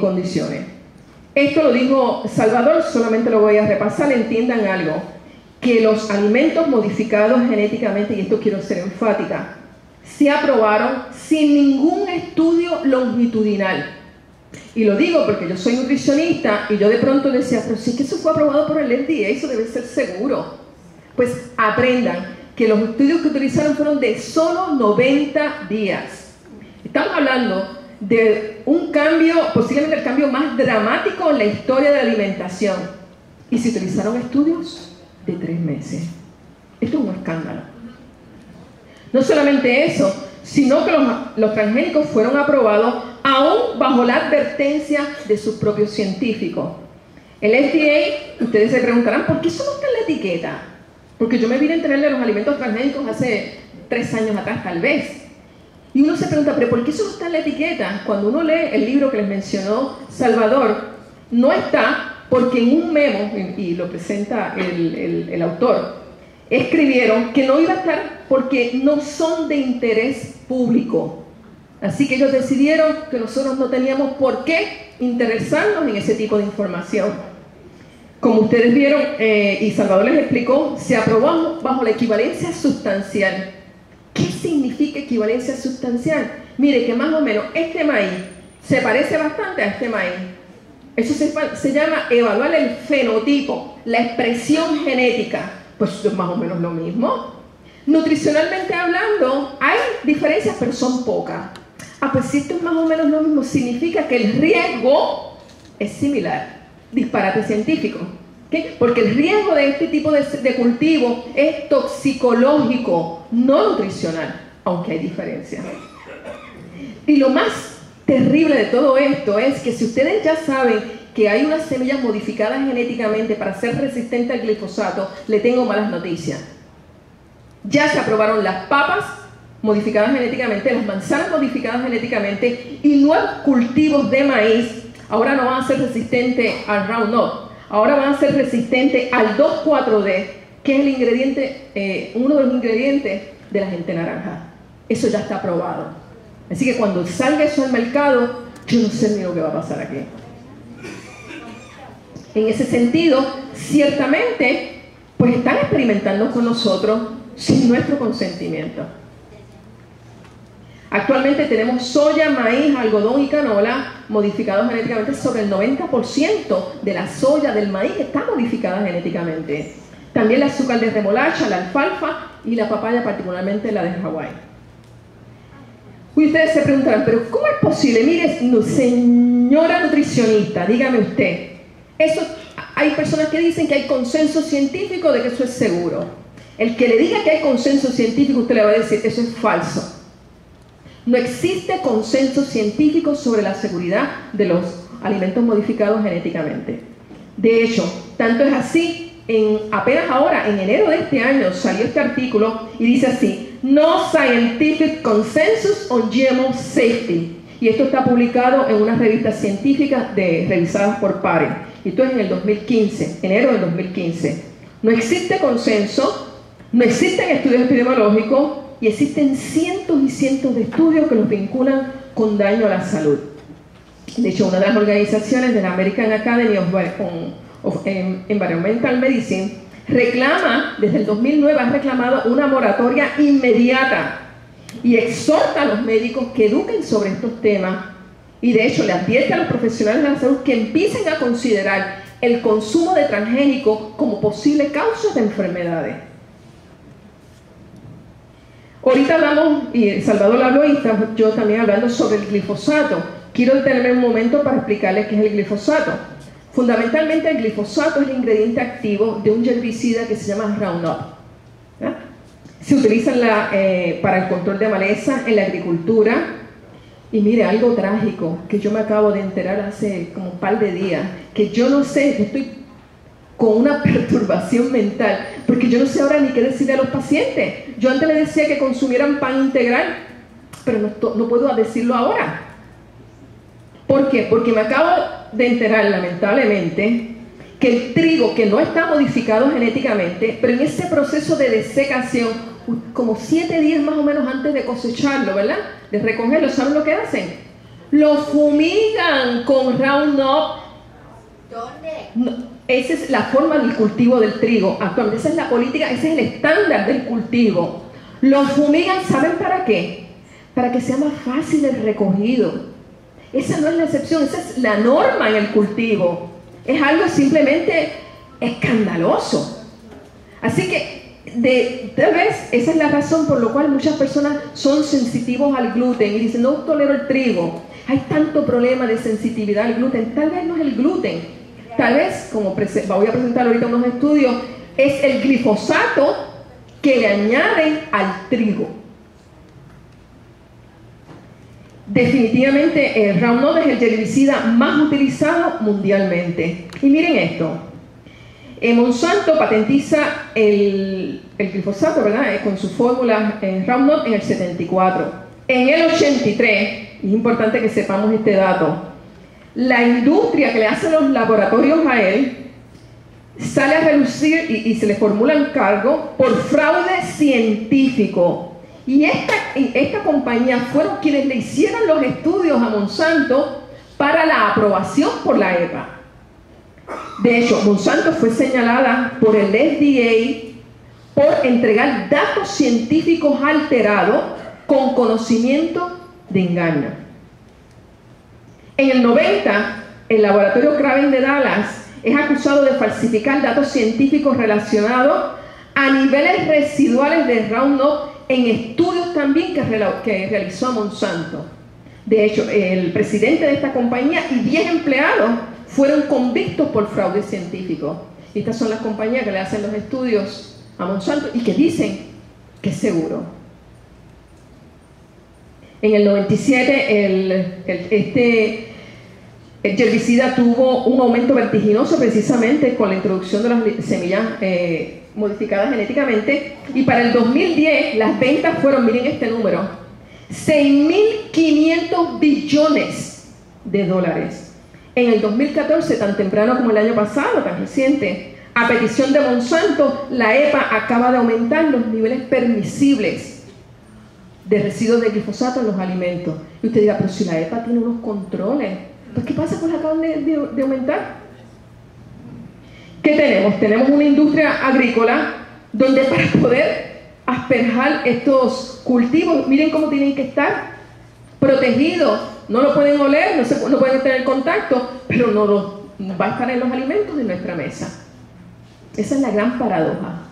condiciones. Esto lo dijo Salvador, solamente lo voy a repasar, entiendan algo, que los alimentos modificados genéticamente, y esto quiero ser enfática, se aprobaron sin ningún estudio longitudinal. Y lo digo porque yo soy nutricionista y yo de pronto decía, pero si es que eso fue aprobado por el FDA, eso debe ser seguro. Pues aprendan que los estudios que utilizaron fueron de solo 90 días. Estamos hablando de un cambio, posiblemente el cambio más dramático en la historia de la alimentación. Y se utilizaron estudios de 3 meses. Esto es un escándalo. No solamente eso, sino que los transgénicos fueron aprobados aún bajo la advertencia de sus propios científicos. El FDA, ustedes se preguntarán, ¿por qué eso no está en la etiqueta? Porque yo me vine a enterarle de los alimentos transgénicos hace 3 años atrás, tal vez. Y uno se pregunta, ¿pero por qué eso no está en la etiqueta? Cuando uno lee el libro que les mencionó Salvador, no está porque en un memo, y lo presenta el autor, escribieron que no iba a estar porque no son de interés público. Así que ellos decidieron que nosotros no teníamos por qué interesarnos en ese tipo de información. Como ustedes vieron, y Salvador les explicó, se aprobó bajo la equivalencia sustancial. ¿Qué significa equivalencia sustancial? Mire que más o menos este maíz se parece bastante a este maíz. Eso se llama evaluar el fenotipo, la expresión genética. Pues eso es más o menos lo mismo. Nutricionalmente hablando, hay diferencias, pero son pocas. Ah, pues si esto es más o menos lo mismo, significa que el riesgo es similar. Disparate científico. ¿Qué? Porque el riesgo de este tipo de cultivo es toxicológico, no nutricional, aunque hay diferencias. Y lo más terrible de todo esto es que si ustedes ya saben que hay unas semillas modificadas genéticamente para ser resistente al glifosato, le tengo malas noticias. Ya se aprobaron las papas modificadas genéticamente, las manzanas modificadas genéticamente y nuevos cultivos de maíz. Ahora no van a ser resistentes al Roundup, ahora van a ser resistentes al 2,4-D, que es el ingrediente, uno de los ingredientes de la gente naranja. Eso ya está aprobado. Así que cuando salga eso al mercado, yo no sé ni lo que va a pasar aquí. En ese sentido, ciertamente, pues están experimentando con nosotros sin nuestro consentimiento. Actualmente tenemos soya, maíz, algodón y canola modificados genéticamente. Sobre el 90% de la soya, del maíz está modificada genéticamente. También el azúcar de remolacha, la alfalfa y la papaya, particularmente la de Hawái. Y ustedes se preguntarán, pero ¿cómo es posible? Mire, señora nutricionista, dígame usted. Eso, hay personas que dicen que hay consenso científico de que eso es seguro. El que le diga que hay consenso científico, usted le va a decir, eso es falso. No existe consenso científico sobre la seguridad de los alimentos modificados genéticamente. De hecho, tanto es así, apenas ahora, en enero de este año, salió este artículo y dice así: No Scientific Consensus on GMO Safety. Y esto está publicado en unas revistas científicas revisadas por pares. Esto es en el 2015, enero del 2015. No existe consenso, no existen estudios epidemiológicos y existen cientos y cientos de estudios que los vinculan con daño a la salud. De hecho, una de las organizaciones de la American Academy of Environmental Medicine reclama, desde el 2009 ha reclamado una moratoria inmediata y exhorta a los médicos que eduquen sobre estos temas y de hecho le advierte a los profesionales de la salud que empiecen a considerar el consumo de transgénicos como posible causa de enfermedades. Ahorita hablamos, y Salvador habló y yo también hablando sobre el glifosato. Quiero detenerme un momento para explicarles qué es el glifosato. Fundamentalmente el glifosato es el ingrediente activo de un herbicida que se llama Roundup. ¿Ya? Se utiliza para el control de maleza en la agricultura. Y mire, algo trágico que yo me acabo de enterar hace como un par de días, que yo no sé, estoy con una perturbación mental, porque yo no sé ahora ni qué decirle a los pacientes. Yo antes les decía que consumieran pan integral, pero no puedo decirlo ahora. ¿Por qué? Porque me acabo de enterar, lamentablemente, que el trigo que no está modificado genéticamente, pero en ese proceso de desecación, como 7 días más o menos antes de cosecharlo, ¿verdad? De recogerlo, ¿saben lo que hacen? Lo fumigan con Roundup. ¿Dónde? No, esa es la forma del cultivo del trigo. Actualmente esa es la política, ese es el estándar del cultivo. Lo fumigan, ¿saben para qué? Para que sea más fácil el recogido. Esa no es la excepción, esa es la norma en el cultivo. Es algo simplemente escandaloso. Así que tal vez esa es la razón por la cual muchas personas son sensitivos al gluten y dicen, no tolero el trigo. Hay tanto problema de sensitividad al gluten. Tal vez no es el gluten. Tal vez, como voy a presentar ahorita unos estudios, es el glifosato que le añaden al trigo. Definitivamente Roundup es el herbicida más utilizado mundialmente. Y miren esto, Monsanto patentiza el glifosato, ¿verdad? Con su fórmula Roundup en el 74. En el 83, es importante que sepamos este dato, la industria que le hacen los laboratorios a él sale a relucir y se le formulan cargo por fraude científico. Y esta compañía fueron quienes le hicieron los estudios a Monsanto para la aprobación por la EPA. De hecho, Monsanto fue señalada por el FDA por entregar datos científicos alterados con conocimiento de engaño. En el 90, el laboratorio Craven de Dallas es acusado de falsificar datos científicos relacionados a niveles residuales de Roundup en estudios también que realizó Monsanto. De hecho, el presidente de esta compañía y 10 empleados fueron convictos por fraude científico. Y estas son las compañías que le hacen los estudios a Monsanto y que dicen que es seguro. En el 97 el herbicida tuvo un aumento vertiginoso precisamente con la introducción de las semillas modificadas genéticamente, y para el 2010 las ventas fueron, miren este número, 6.500 billones de dólares. En el 2014, tan temprano como el año pasado, tan reciente, a petición de Monsanto, la EPA acaba de aumentar los niveles permisibles de residuos de glifosato en los alimentos. Y usted dirá, pero si la EPA tiene unos controles, pues ¿qué pasa con la acaban de aumentar? ¿Qué tenemos? Tenemos una industria agrícola donde para poder asperjar estos cultivos, miren cómo tienen que estar protegidos, no lo pueden oler, no pueden tener contacto, pero no va a estar en los alimentos de nuestra mesa. Esa es la gran paradoja.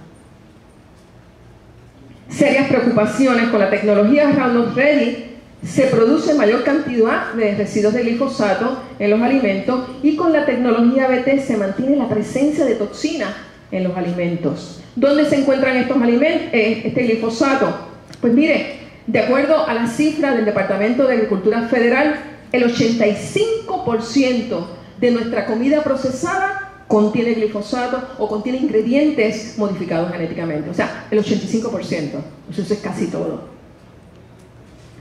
Serias preocupaciones con la tecnología Roundup Ready. Se produce mayor cantidad de residuos de glifosato en los alimentos, y con la tecnología BT se mantiene la presencia de toxinas en los alimentos. ¿Dónde se encuentran estos alimentos, este glifosato? Pues mire, de acuerdo a la cifra del Departamento de Agricultura Federal, el 85% de nuestra comida procesada contiene glifosato o contiene ingredientes modificados genéticamente. O sea, el 85%, eso es casi todo.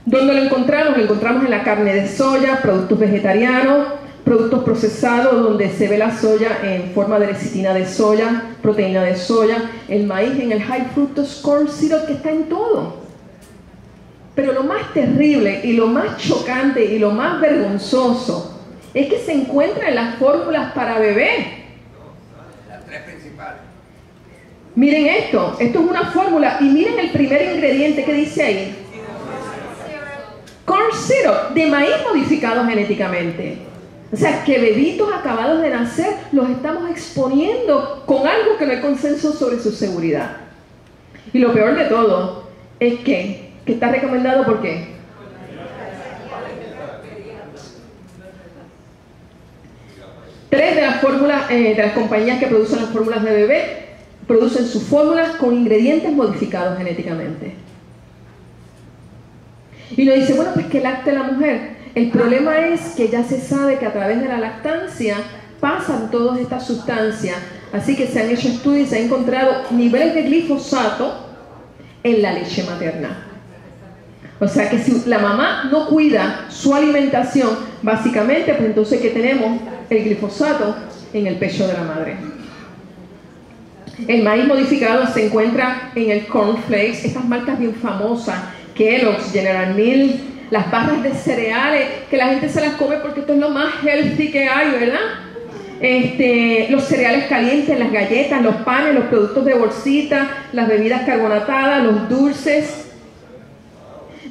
¿Dónde lo encontramos? Lo encontramos en la carne de soya, productos vegetarianos, productos procesados donde se ve la soya en forma de lecitina de soya, proteína de soya, el maíz, en el high fructose corn syrup, que está en todo. Pero lo más terrible y lo más chocante y lo más vergonzoso es que se encuentra en las fórmulas para bebé. Las tres principales. Miren esto es una fórmula, y miren el primer ingrediente que dice ahí. Corn syrup, de maíz modificado genéticamente. O sea, que bebitos acabados de nacer los estamos exponiendo con algo que no hay consenso sobre su seguridad. Y lo peor de todo es que está recomendado ¿por qué? Tres de las fórmulas, de las compañías que producen las fórmulas de bebé, producen sus fórmulas con ingredientes modificados genéticamente. Y nos dice, bueno, pues que lacte la mujer. El problema es que ya se sabe que a través de la lactancia pasan todas estas sustancias. Así que se han hecho estudios y se han encontrado niveles de glifosato en la leche materna. O sea que si la mamá no cuida su alimentación, básicamente, pues entonces ¿qué tenemos? El glifosato en el pecho de la madre. El maíz modificado se encuentra en el cornflakes, estas marcas bien famosas, Kellogg's, General Mills, las barras de cereales, que la gente se las come porque esto es lo más healthy que hay, ¿verdad? Los cereales calientes, las galletas, los panes, los productos de bolsita, las bebidas carbonatadas, los dulces.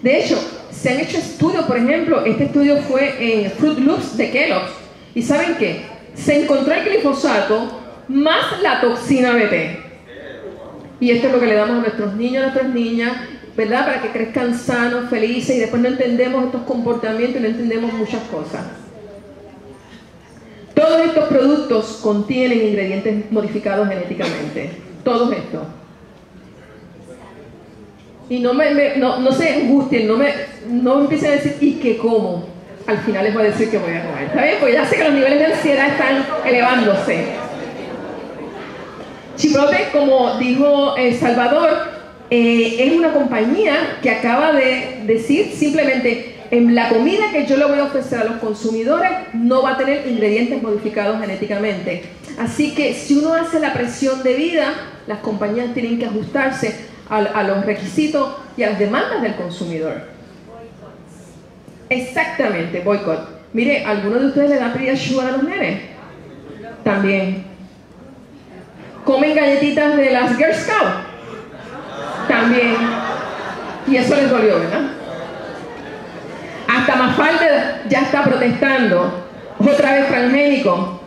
De hecho, se han hecho estudios, por ejemplo, este estudio fue en Fruit Loops de Kellogg's, y ¿saben qué? Se encontró el glifosato más la toxina BT. Y esto es lo que le damos a nuestros niños, a nuestras niñas, ¿verdad? Para que crezcan sanos, felices, y después no entendemos estos comportamientos, no entendemos muchas cosas. Todos estos productos contienen ingredientes modificados genéticamente. Todos estos. Y no se angustien, no empiecen a decir, ¿y qué como? Al final les voy a decir que voy a comer. ¿Está bien? Pues ya sé que los niveles de ansiedad están elevándose. Chipotle, como dijo Salvador, es una compañía que acaba de decir simplemente, en la comida que yo le voy a ofrecer a los consumidores no va a tener ingredientes modificados genéticamente. Así que si uno hace la presión debida, las compañías tienen que ajustarse a los requisitos y a las demandas del consumidor. Boycott. Exactamente, boicot. Mire, ¿alguno de ustedes le da Prida Sugar a los nenes? También. ¿Comen galletitas de las Girl Scout? También. Y eso les dolió, ¿verdad? Hasta Mafalda ya está protestando. Otra vez transgénico.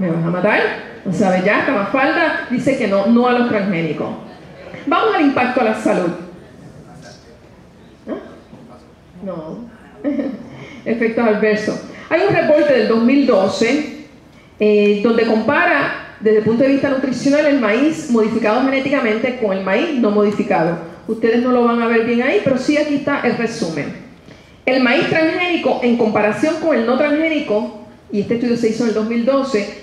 ¿Me vas a matar? O sea, ya hasta Mafalda dice que no, no a los transgénicos. Vamos al impacto a la salud. ¿Ah? No. Efectos adversos. Hay un reporte del 2012 donde compara desde el punto de vista nutricional el maíz modificado genéticamente con el maíz no modificado. Ustedes no lo van a ver bien ahí, pero sí aquí está el resumen. El maíz transgénico en comparación con el no transgénico, y este estudio se hizo en el 2012,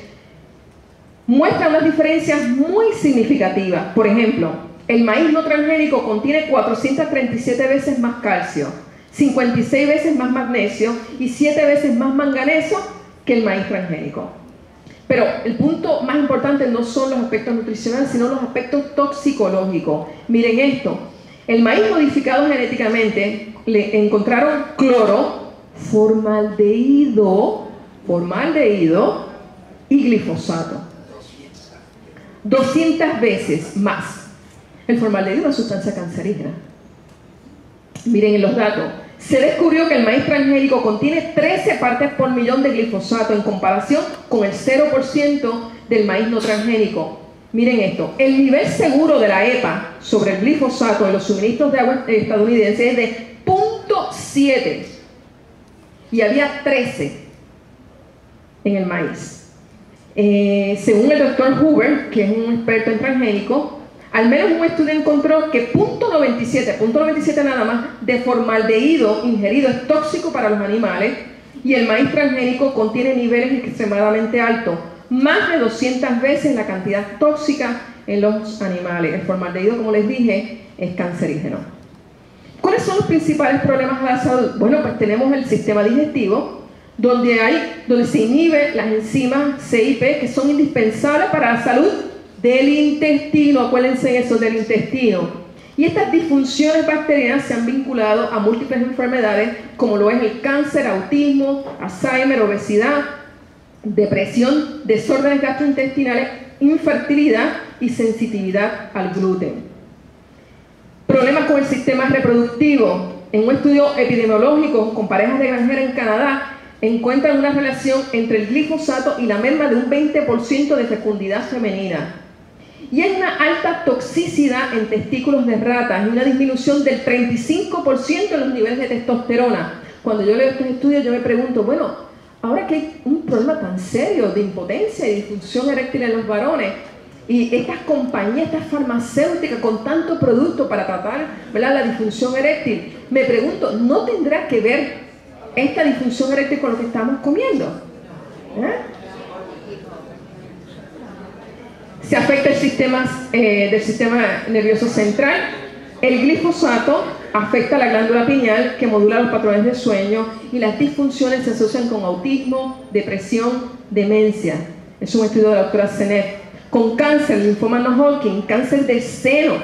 muestra unas diferencias muy significativas. Por ejemplo, el maíz no transgénico contiene 437 veces más calcio, 56 veces más magnesio y 7 veces más manganeso que el maíz transgénico. Pero el punto más importante no son los aspectos nutricionales, sino los aspectos toxicológicos. Miren esto. El maíz modificado genéticamente le encontraron cloro, formaldehído y glifosato. 200 veces más. El formaldehído es una sustancia cancerígena. Miren en los datos. Se descubrió que el maíz transgénico contiene 13 partes por millón de glifosato en comparación con el 0% del maíz no transgénico. Miren esto, el nivel seguro de la EPA sobre el glifosato en los suministros de agua estadounidense es de 0.7 y había 13 en el maíz. Según el doctor Hoover, que es un experto en transgénico, al menos un estudio encontró que 0.97 nada más de formaldehído ingerido es tóxico para los animales, y el maíz transgénico contiene niveles extremadamente altos, más de 200 veces la cantidad tóxica en los animales. El formaldehído, como les dije, es cancerígeno. ¿Cuáles son los principales problemas de la salud? Bueno, pues tenemos el sistema digestivo, donde se inhiben las enzimas CYP, que son indispensables para la salud del intestino. Acuérdense eso, del intestino. Y estas disfunciones bacterianas se han vinculado a múltiples enfermedades, como lo es el cáncer, autismo, Alzheimer, obesidad, depresión, desórdenes gastrointestinales, infertilidad y sensitividad al gluten. Problemas con el sistema reproductivo. En un estudio epidemiológico con parejas de granjeros en Canadá, encuentran una relación entre el glifosato y la merma de un 20% de fecundidad femenina. Y hay una alta toxicidad en testículos de ratas y una disminución del 35% en los niveles de testosterona. Cuando yo leo estos estudios, yo me pregunto, bueno, ahora que hay un problema tan serio de impotencia y disfunción eréctil en los varones, y estas compañías, estas farmacéuticas con tanto producto para tratar, ¿verdad?, la disfunción eréctil, me pregunto, ¿no tendrá que ver esta disfunción eréctil con lo que estamos comiendo? Se afecta el sistema, del sistema nervioso central. El glifosato afecta la glándula pineal, que modula los patrones de sueño, y las disfunciones se asocian con autismo, depresión, demencia. Es un estudio de la doctora Seneff. Con cáncer, linfoma no Hodgkin, cáncer del seno.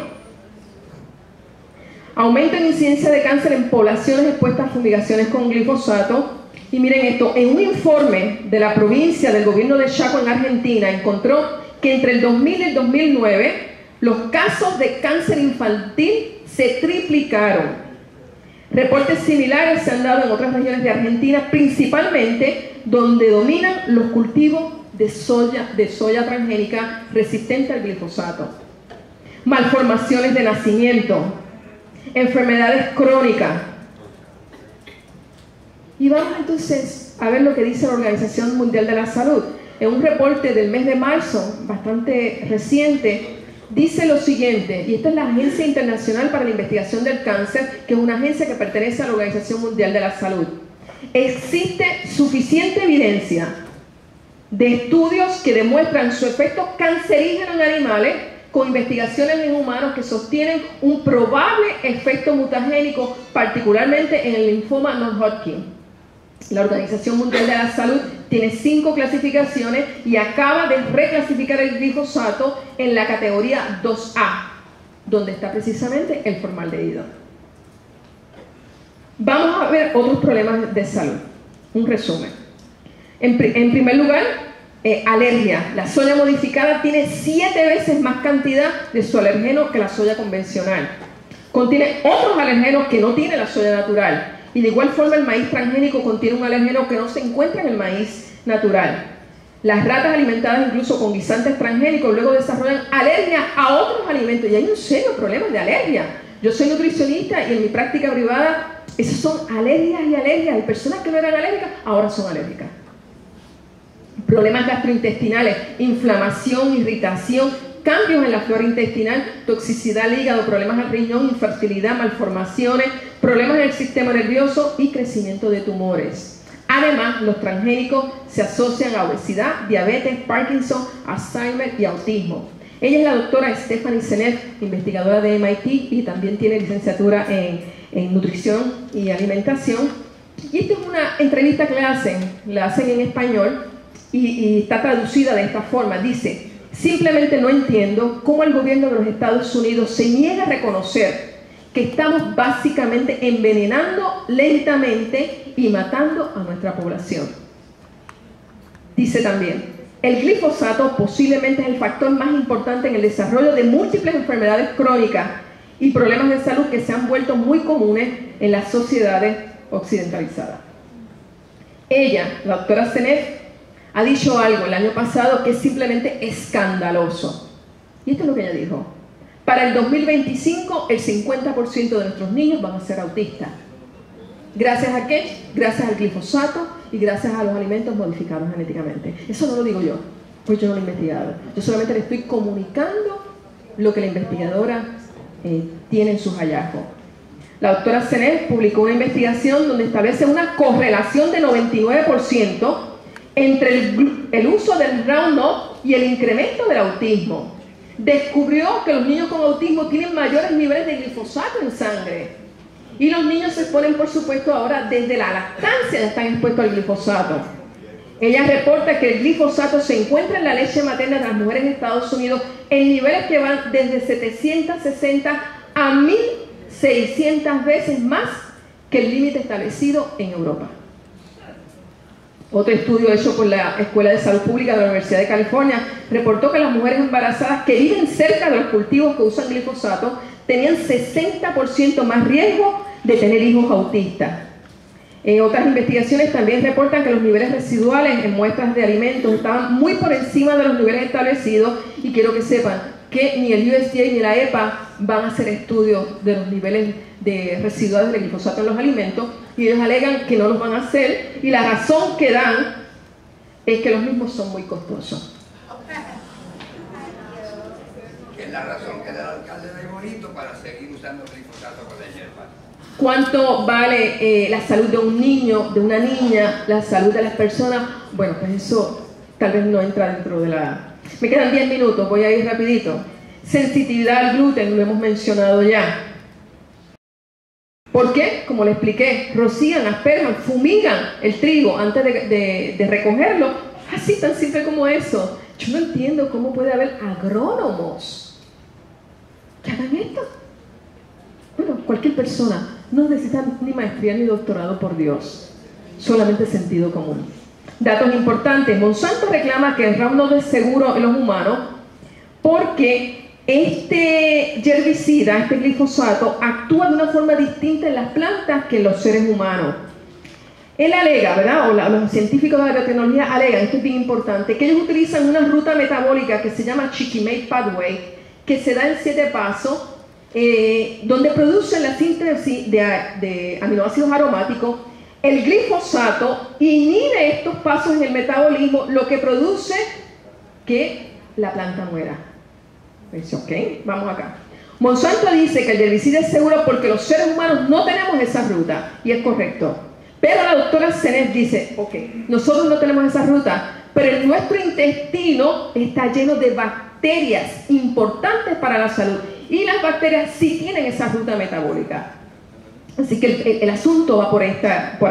Aumenta la incidencia de cáncer en poblaciones expuestas a fumigaciones con glifosato. Y miren esto, en un informe de la provincia del gobierno de Chaco en Argentina, encontró que entre el 2000 y el 2009, los casos de cáncer infantil se triplicaron. Reportes similares se han dado en otras regiones de Argentina, principalmente donde dominan los cultivos de soya transgénica resistente al glifosato. Malformaciones de nacimiento, enfermedades crónicas. Y vamos entonces a ver lo que dice la Organización Mundial de la Salud. En un reporte del mes de marzo, bastante reciente, dice lo siguiente, y esta es la Agencia Internacional para la Investigación del Cáncer, que es una agencia que pertenece a la Organización Mundial de la Salud. Existe suficiente evidencia de estudios que demuestran su efecto cancerígeno en animales con investigaciones en humanos que sostienen un probable efecto mutagénico, particularmente en el linfoma non-Hodgkin. La Organización Mundial de la Salud tiene 5 clasificaciones y acaba de reclasificar el glifosato en la categoría 2A, donde está precisamente el formaldehído. Vamos a ver otros problemas de salud. Un resumen. En primer lugar, alergia. La soya modificada tiene 7 veces más cantidad de su alergeno que la soya convencional. Contiene otros alergenos que no tiene la soya natural. Y de igual forma el maíz transgénico contiene un alergeno que no se encuentra en el maíz natural. Las ratas alimentadas incluso con guisantes transgénicos luego desarrollan alergia a otros alimentos. Y hay un serio problema de alergia. Yo soy nutricionista y en mi práctica privada esas son alergias y alergias. Hay personas que no eran alérgicas, ahora son alérgicas. Problemas gastrointestinales, inflamación, irritación, cambios en la flora intestinal, toxicidad al hígado, problemas al riñón, infertilidad, malformaciones, problemas en el sistema nervioso y crecimiento de tumores. Además, los transgénicos se asocian a obesidad, diabetes, Parkinson, Alzheimer y autismo. Ella es la doctora Stephanie Seneff, investigadora de MIT y también tiene licenciatura en nutrición y alimentación. Y esta es una entrevista que la hacen en español y está traducida de esta forma. Dice: simplemente no entiendo cómo el gobierno de los Estados Unidos se niega a reconocer que estamos básicamente envenenando lentamente y matando a nuestra población. Dice también: el glifosato posiblemente es el factor más importante en el desarrollo de múltiples enfermedades crónicas y problemas de salud que se han vuelto muy comunes en las sociedades occidentalizadas. Ella, la doctora Seneff, ha dicho algo el año pasado que es simplemente escandaloso. Y esto es lo que ella dijo: para el 2025, el 50% de nuestros niños van a ser autistas. ¿Gracias a qué? Gracias al glifosato y gracias a los alimentos modificados genéticamente. Eso no lo digo yo, pues yo no lo he investigado. Yo solamente le estoy comunicando lo que la investigadora tiene en sus hallazgos. La doctora Seneff publicó una investigación donde establece una correlación de 99% entre el uso del Roundup y el incremento del autismo. Descubrió que los niños con autismo tienen mayores niveles de glifosato en sangre. Y los niños se exponen, por supuesto, ahora desde la lactancia ya están expuestos al glifosato. Ella reporta que el glifosato se encuentra en la leche materna de las mujeres en Estados Unidos en niveles que van desde 760 a 1600 veces más que el límite establecido en Europa. Otro estudio hecho por la Escuela de Salud Pública de la Universidad de California reportó que las mujeres embarazadas que viven cerca de los cultivos que usan glifosato tenían 60% más riesgo de tener hijos autistas. Otras investigaciones también reportan que los niveles residuales en muestras de alimentos estaban muy por encima de los niveles establecidos, y quiero que sepan que ni el USDA ni la EPA van a hacer estudios de los niveles de residuales de glifosato en los alimentos, y ellos alegan que no los van a hacer, y la razón que dan es que los mismos son muy costosos. Es la razón que da el alcalde de Arbolito para seguir usando el glifosato con la hierba. ¿Cuánto vale la salud de un niño, de una niña, la salud de las personas? Bueno, pues eso tal vez no entra dentro de la... Me quedan 10 minutos, voy a ir rapidito. Sensitividad al gluten, lo hemos mencionado ya. ¿Por qué? Como le expliqué, rocían, asperjan, fumigan el trigo antes de recogerlo. Así tan simple como eso. Yo no entiendo cómo puede haber agrónomos que hagan esto. Bueno, cualquier persona, no necesita ni maestría ni doctorado, por Dios. Solamente sentido común. Datos importantes. Monsanto reclama que el Roundup es seguro en los humanos porque este herbicida, este glifosato, actúa de una forma distinta en las plantas que en los seres humanos. Él alega, ¿verdad? Los científicos de la biotecnología alegan, esto es bien importante, que ellos utilizan una ruta metabólica que se llama Chiquimate Pathway, que se da en 7 pasos, donde producen la síntesis de aminoácidos aromáticos. El glifosato inhibe estos pasos en el metabolismo, lo que produce que la planta muera. Dice, ok, vamos acá. Monsanto dice que el herbicida es seguro porque los seres humanos no tenemos esa ruta, y es correcto. Pero la doctora Seneff dice, ok, nosotros no tenemos esa ruta, pero nuestro intestino está lleno de bacterias importantes para la salud, y las bacterias sí tienen esa ruta metabólica. Así que el asunto va por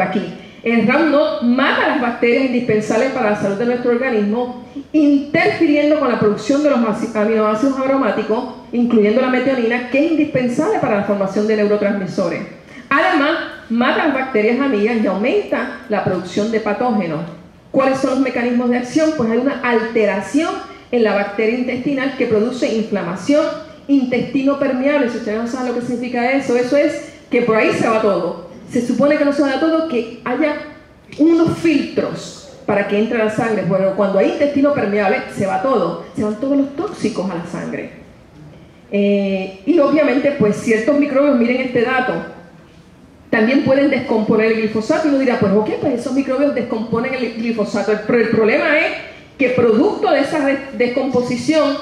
aquí. El Roundup mata las bacterias indispensables para la salud de nuestro organismo, interfiriendo con la producción de los aminoácidos aromáticos, incluyendo la metionina, que es indispensable para la formación de neurotransmisores. Además, mata las bacterias amigas y aumenta la producción de patógenos. ¿Cuáles son los mecanismos de acción? Pues hay una alteración en la bacteria intestinal que produce inflamación, intestino permeable. Si ustedes no saben lo que significa eso es que por ahí se va todo. Se supone que no se va todo, que haya unos filtros para que entre la sangre. Bueno, cuando hay intestino permeable se va todo, se van todos los tóxicos a la sangre. Y obviamente pues ciertos microbios, miren este dato, también pueden descomponer el glifosato. Y uno dirá, pues ok, pues esos microbios descomponen el glifosato. El problema es que producto de esa descomposición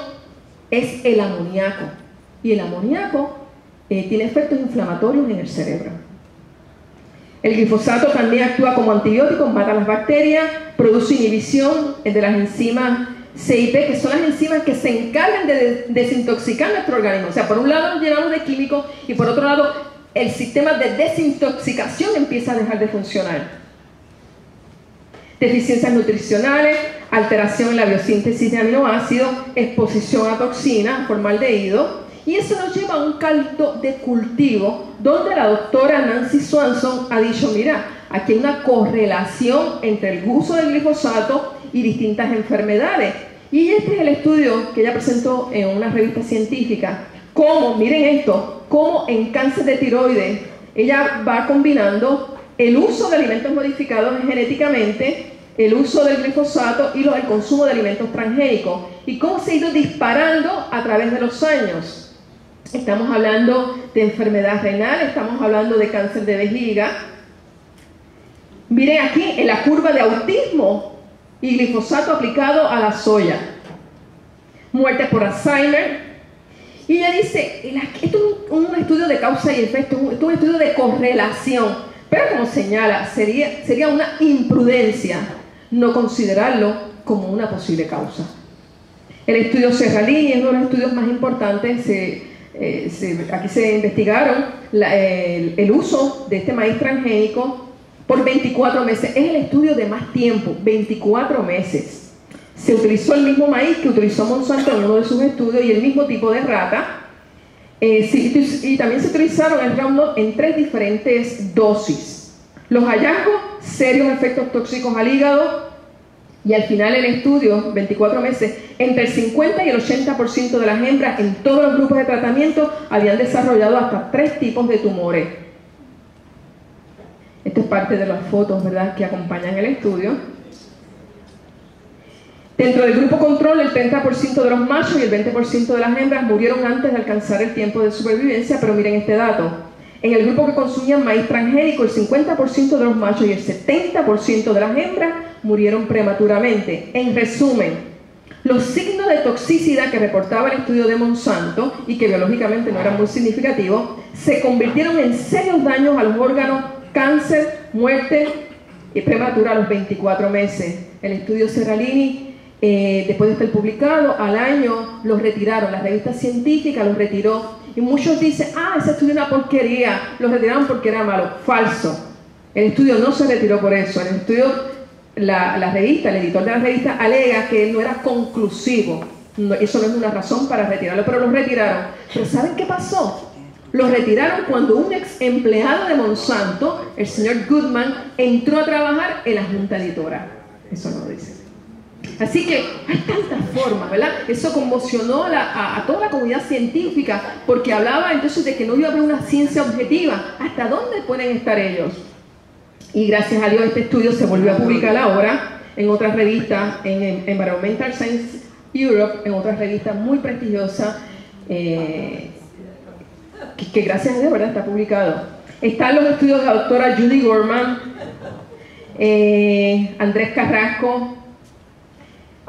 es el amoníaco. Y el amoníaco tiene efectos inflamatorios en el cerebro. El glifosato también actúa como antibiótico, mata las bacterias, produce inhibición de las enzimas C y P, que son las enzimas que se encargan de desintoxicar nuestro organismo. O sea, por un lado nos llenamos de químicos y por otro lado el sistema de desintoxicación empieza a dejar de funcionar. Deficiencias nutricionales, alteración en la biosíntesis de aminoácidos, exposición a toxinas, formaldehído. Y eso nos lleva a un caldo de cultivo donde la doctora Nancy Swanson ha dicho, mira, aquí hay una correlación entre el uso del glifosato y distintas enfermedades. Y este es el estudio que ella presentó en una revista científica. Cómo, miren esto, cómo en cáncer de tiroides ella va combinando el uso de alimentos modificados genéticamente, el uso del glifosato y el consumo de alimentos transgénicos. Y cómo se ha ido disparando a través de los años. Estamos hablando de enfermedad renal, estamos hablando de cáncer de vejiga. Miren aquí en la curva de autismo y glifosato aplicado a la soya. Muerte por Alzheimer. Y ella dice, esto es un estudio de causa y efecto, esto es un estudio de correlación. Pero como señala, sería una imprudencia no considerarlo como una posible causa. El estudio Serralini es uno de los estudios más importantes. Aquí se investigaron el uso de este maíz transgénico por 24 meses. Es el estudio de más tiempo, 24 meses. Se utilizó el mismo maíz que utilizó Monsanto en uno de sus estudios y el mismo tipo de rata. Y también se utilizaron el Roundup en 3 diferentes dosis. Los hallazgos, serios efectos tóxicos al hígado. Y al final el estudio, 24 meses, entre el 50 y el 80% de las hembras en todos los grupos de tratamiento habían desarrollado hasta 3 tipos de tumores. Esto es parte de las fotos, ¿verdad?, que acompañan el estudio. Dentro del grupo control, el 30% de los machos y el 20% de las hembras murieron antes de alcanzar el tiempo de supervivencia, pero miren este dato. En el grupo que consumía maíz transgénico, el 50% de los machos y el 70% de las hembras murieron prematuramente. En resumen, los signos de toxicidad que reportaba el estudio de Monsanto y que biológicamente no eran muy significativos, se convirtieron en serios daños a los órganos, cáncer, muerte y prematura a los 24 meses. El estudio Serralini, después de estar publicado, al año los retiraron, la revista científica los retiró. Y muchos dicen, ah, ese estudio es una porquería, lo retiraron porque era malo. Falso. El estudio no se retiró por eso. El estudio, la revista, el editor de la revista alega que no era conclusivo. No, eso no es una razón para retirarlo, pero lo retiraron. Pero ¿saben qué pasó? Lo retiraron cuando un ex empleado de Monsanto, el señor Goodman, entró a trabajar en la junta editora. Eso no lo dicen. Así que hay tantas formas, ¿verdad? Eso conmocionó a toda la comunidad científica, porque hablaba entonces de que no iba a haber una ciencia objetiva. ¿Hasta dónde pueden estar ellos? Y gracias a Dios este estudio se volvió a publicar ahora en otras revistas, en Environmental Science Europe, en otras revistas muy prestigiosas, que gracias a Dios, ¿verdad?, está publicado. Están los estudios de la doctora Judy Gorman, Andrés Carrasco,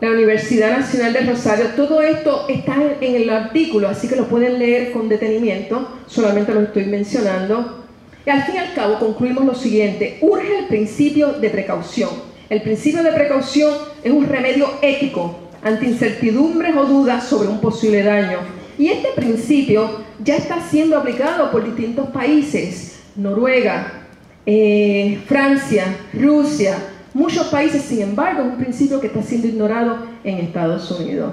la Universidad Nacional de Rosario. Todo esto está en el artículo, así que lo pueden leer con detenimiento, solamente lo estoy mencionando. Y al fin y al cabo concluimos lo siguiente: urge el principio de precaución. El principio de precaución es un remedio ético ante incertidumbres o dudas sobre un posible daño. Y este principio ya está siendo aplicado por distintos países: Noruega, Francia, Rusia, muchos países. Sin embargo, es un principio que está siendo ignorado en Estados Unidos.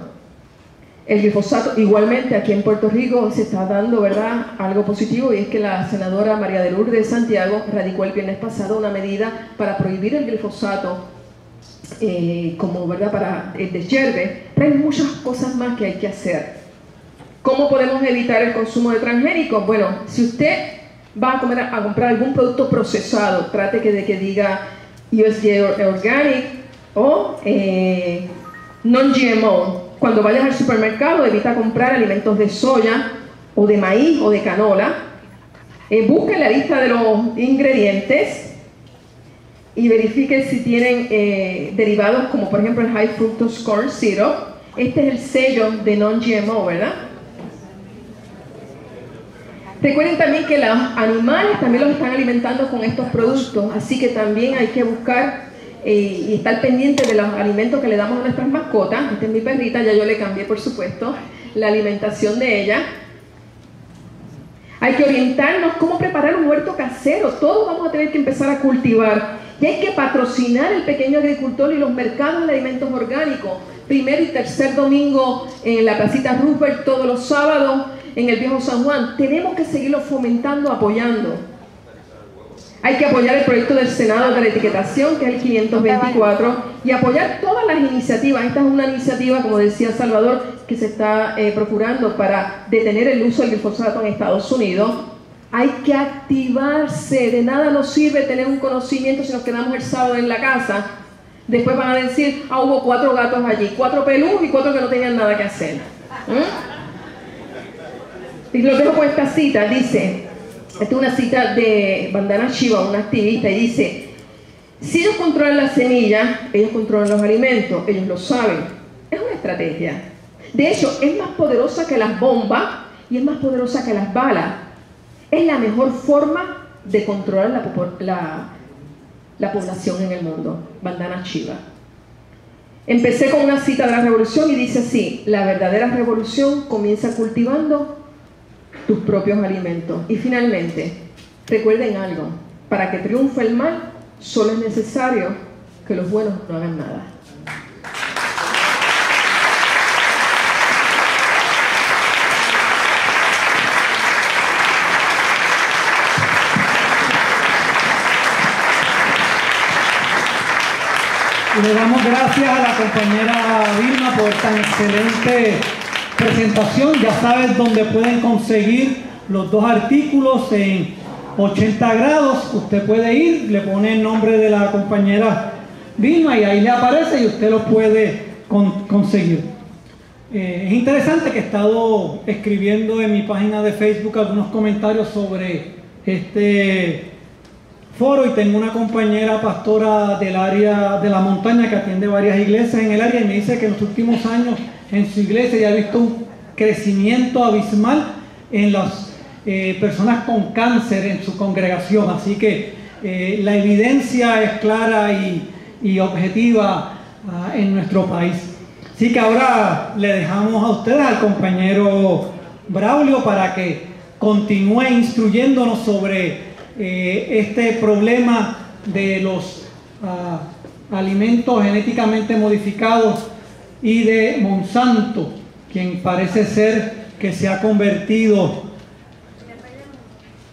El glifosato, igualmente aquí en Puerto Rico se está dando, ¿verdad?, algo positivo, y es que la senadora María de Lourdes Santiago radicó el viernes pasado una medida para prohibir el glifosato como, ¿verdad?, para el deshierve, pero hay muchas cosas más que hay que hacer. ¿Cómo podemos evitar el consumo de transgénicos? Bueno, si usted va a comprar algún producto procesado, trate de que diga USDA Organic o Non-GMO. Cuando vayas al supermercado, evita comprar alimentos de soya o de maíz o de canola. Busca la lista de los ingredientes y verifique si tienen derivados como, por ejemplo, el High Fructose Corn Syrup. Este es el sello de Non-GMO, ¿verdad? Recuerden también que los animales también los están alimentando con estos productos, así que también hay que buscar y estar pendiente de los alimentos que le damos a nuestras mascotas. Esta es mi perrita, ya yo le cambié, por supuesto, la alimentación de ella. Hay que orientarnos cómo preparar un huerto casero. Todos vamos a tener que empezar a cultivar, y hay que patrocinar el pequeño agricultor y los mercados de alimentos orgánicos. Primero y tercer domingo en la placita Roosevelt, todos los sábados en el viejo San Juan. Tenemos que seguirlo fomentando, apoyando. Hay que apoyar el proyecto del Senado de la etiquetación, que es el 524, y apoyar todas las iniciativas. Esta es una iniciativa, como decía Salvador, que se está procurando para detener el uso del glifosato en Estados Unidos. Hay que activarse. De nada nos sirve tener un conocimiento si nos quedamos el sábado en la casa. Después van a decir: ah, hubo 4 gatos allí, 4 pelús y 4 que no tenían nada que hacer. Y lo dejo con esta cita. Dice, esta es una cita de Vandana Shiva, una activista, y dice: si ellos controlan las semillas, ellos controlan los alimentos, ellos lo saben. Es una estrategia. De hecho, es más poderosa que las bombas y es más poderosa que las balas. Es la mejor forma de controlar la población en el mundo. Vandana Shiva. Empecé con una cita de la revolución y dice así: la verdadera revolución comienza cultivando tus propios alimentos. Y finalmente, recuerden algo: para que triunfe el mal, solo es necesario que los buenos no hagan nada. Le damos gracias a la compañera Vilma por tan excelente presentación. Ya sabes dónde pueden conseguir los 2 artículos en 80 grados. Usted puede ir, le pone el nombre de la compañera Vilma y ahí le aparece y usted lo puede conseguir. Es interesante que he estado escribiendo en mi página de Facebook algunos comentarios sobre este foro, y tengo una compañera pastora del área de la montaña que atiende varias iglesias en el área, y me dice que en los últimos años en su iglesia ya ha visto un crecimiento abismal en las personas con cáncer en su congregación. Así que la evidencia es clara y objetiva en nuestro país. Así que ahora le dejamos a ustedes al compañero Braulio para que continúe instruyéndonos sobre este problema de los alimentos genéticamente modificados y de Monsanto, quien parece ser que se ha convertido,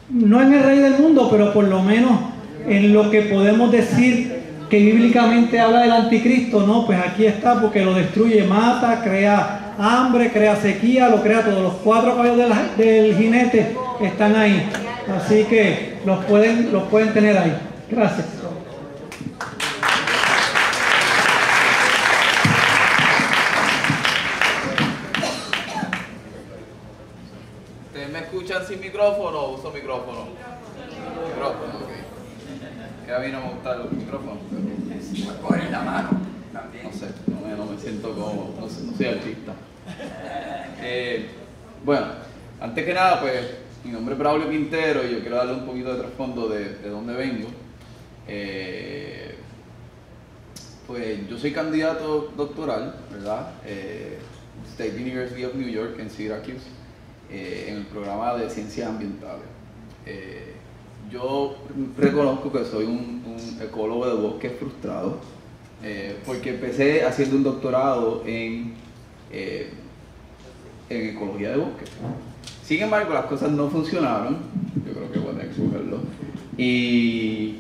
no en el rey del mundo, pero por lo menos en lo que podemos decir que bíblicamente habla del anticristo. No, pues aquí está, porque lo destruye, mata, crea hambre, crea sequía, lo crea todo. Los 4 caballos del jinete están ahí, así que los pueden tener ahí. Gracias. ¿Sin micrófono o uso micrófono? Micrófono, ok. Que a mí no me gustan los micrófonos. Pero... coger la mano también. No sé, no me... no me siento cómodo, no soy artista. Bueno, antes que nada, pues mi nombre es Braulio Quintero y yo quiero darle un poquito de trasfondo de dónde vengo. Pues yo soy candidato doctoral, ¿verdad? State University of New York en Syracuse, en el programa de ciencias ambientales. Yo reconozco que soy un ecólogo de bosque frustrado, porque empecé haciendo un doctorado en ecología de bosque. Sin embargo, las cosas no funcionaron, yo creo que voy a tener que buscarlo, y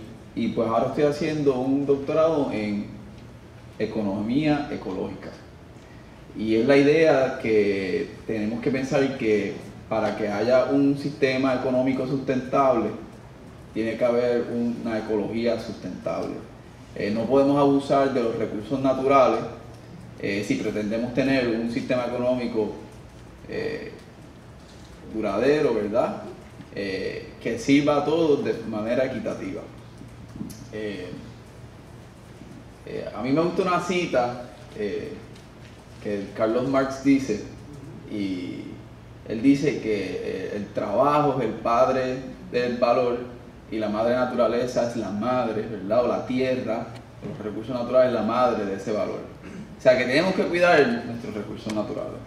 pues ahora estoy haciendo un doctorado en economía ecológica. Y es la idea que tenemos que pensar que para que haya un sistema económico sustentable, tiene que haber una ecología sustentable. No podemos abusar de los recursos naturales si pretendemos tener un sistema económico duradero, ¿verdad? Que sirva a todos de manera equitativa. A mí me gusta una cita que Carlos Marx dice, y él dice que el trabajo es el padre del valor y la madre naturaleza es la madre, ¿verdad? O la tierra, los recursos naturales, la madre de ese valor. O sea que tenemos que cuidar nuestros recursos naturales.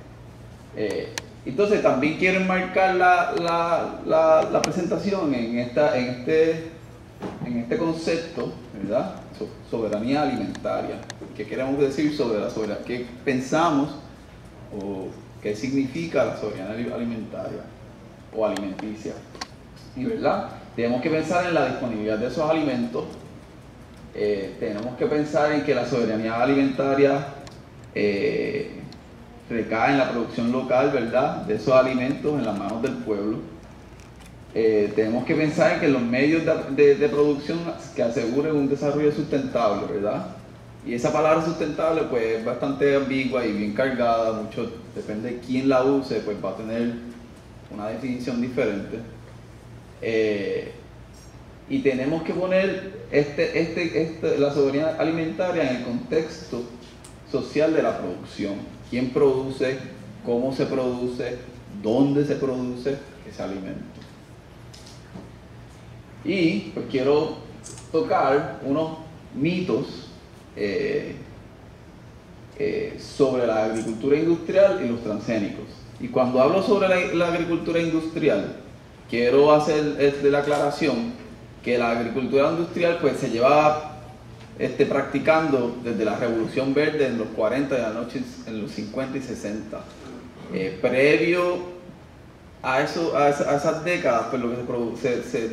Entonces también quiero enmarcar la presentación en este concepto, ¿verdad? Soberanía alimentaria. ¿Qué queremos decir sobre la soberanía? ¿Qué pensamos o qué significa la soberanía alimentaria o alimenticia? ¿Y verdad? Tenemos que pensar en la disponibilidad de esos alimentos. Tenemos que pensar en que la soberanía alimentaria recae en la producción local, ¿verdad? De esos alimentos en las manos del pueblo. Tenemos que pensar en que los medios de producción que aseguren un desarrollo sustentable, ¿verdad? Y esa palabra sustentable pues es bastante ambigua y bien cargada, mucho depende de quién la use, pues va a tener una definición diferente. Y tenemos que poner la soberanía alimentaria en el contexto social de la producción. ¿Quién produce? ¿Cómo se produce? ¿Dónde se produce ese alimento? Y pues quiero tocar unos mitos sobre la agricultura industrial y los transgénicos. Y cuando hablo sobre la agricultura industrial, quiero hacer la aclaración que la agricultura industrial pues se lleva practicando desde la Revolución Verde en los 40 y la noche en los 50 y 60. Previo a esas décadas, pues lo que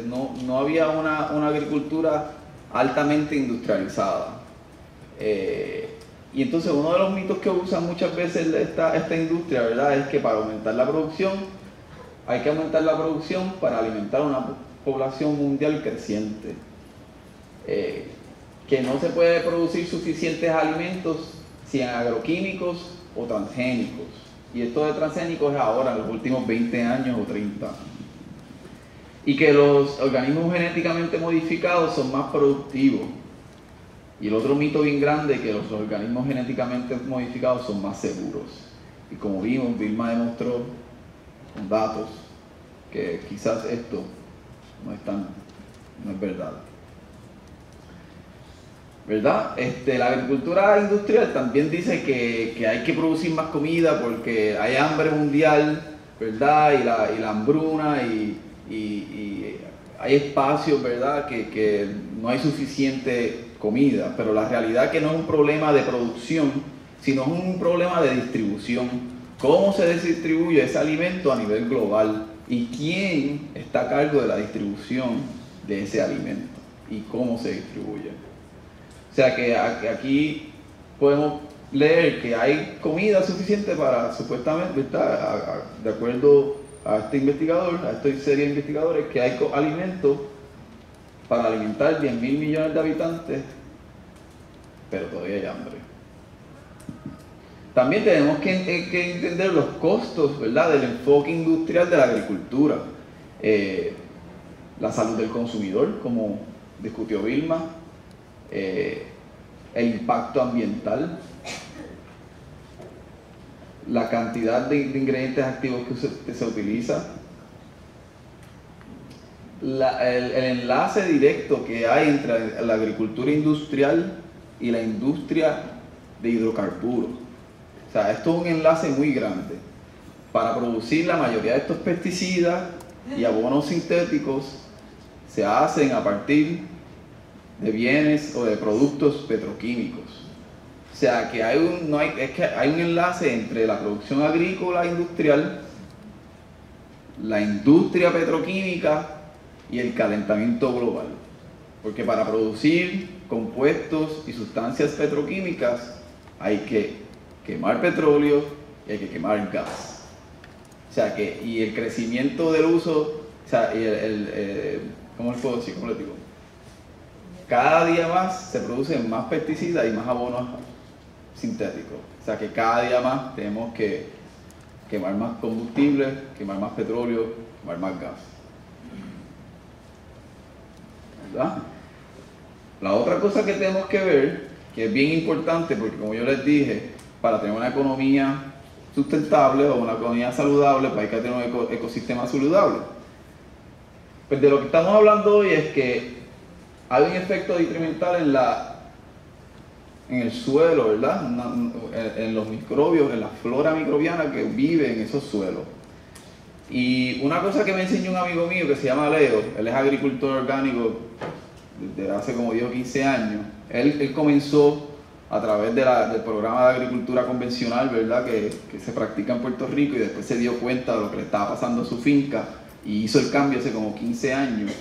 no había una agricultura altamente industrializada. Y entonces uno de los mitos que usan muchas veces esta industria, ¿verdad?, es que para aumentar la producción, hay que aumentar la producción para alimentar una población mundial creciente. Que no se puede producir suficientes alimentos sin agroquímicos o transgénicos. Y esto de transgénicos es ahora, en los últimos 20 años o 30. Y que los organismos genéticamente modificados son más productivos. Y el otro mito bien grande es que los organismos genéticamente modificados son más seguros. Y como vimos, Vilma demostró con datos que quizás esto no es verdad. ¿Verdad? La agricultura industrial también dice que hay que producir más comida porque hay hambre mundial, ¿verdad? Y la hambruna y hay espacios, ¿verdad? Que no hay suficiente comida, pero la realidad es que no es un problema de producción, sino es un problema de distribución. ¿Cómo se distribuye ese alimento a nivel global? ¿Y quién está a cargo de la distribución de ese alimento? ¿Y cómo se distribuye? O sea que aquí podemos leer que hay comida suficiente para, supuestamente, de acuerdo a este investigador, a esta serie de investigadores, que hay alimentos para alimentar 10.000 millones de habitantes, pero todavía hay hambre. También tenemos que entender los costos, ¿verdad?, del enfoque industrial de la agricultura. La salud del consumidor, como discutió Vilma, el impacto ambiental, la cantidad de ingredientes activos que se utiliza, el enlace directo que hay entre la agricultura industrial y la industria de hidrocarburos. O sea, esto es un enlace muy grande. Para producir la mayoría de estos pesticidas y abonos sintéticos se hacen a partir de bienes o de productos petroquímicos. O sea, que hay un enlace entre la producción agrícola industrial, la industria petroquímica y el calentamiento global. Porque para producir compuestos y sustancias petroquímicas hay que quemar petróleo y hay que quemar gas. O sea, que y el crecimiento del uso, o sea, y ¿cómo les puedo decir? ¿Cómo les digo? Cada día más se producen más pesticidas y más abonos sintéticos. O sea, que cada día más tenemos que quemar más combustible, quemar más petróleo, quemar más gas. ¿Verdad? La otra cosa que tenemos que ver, que es bien importante, porque como yo les dije, para tener una economía sustentable o una economía saludable, pues hay que tener un ecosistema saludable. Pues de lo que estamos hablando hoy es que hay un efecto detrimental en el suelo, ¿verdad? En los microbios, en la flora microbiana que vive en esos suelos. Y una cosa que me enseñó un amigo mío que se llama Leo, él es agricultor orgánico desde hace como 10 o 15 años. Él comenzó a través del programa de agricultura convencional, ¿verdad? Que se practica en Puerto Rico, y después se dio cuenta de lo que le estaba pasando a su finca y hizo el cambio hace como 15 años.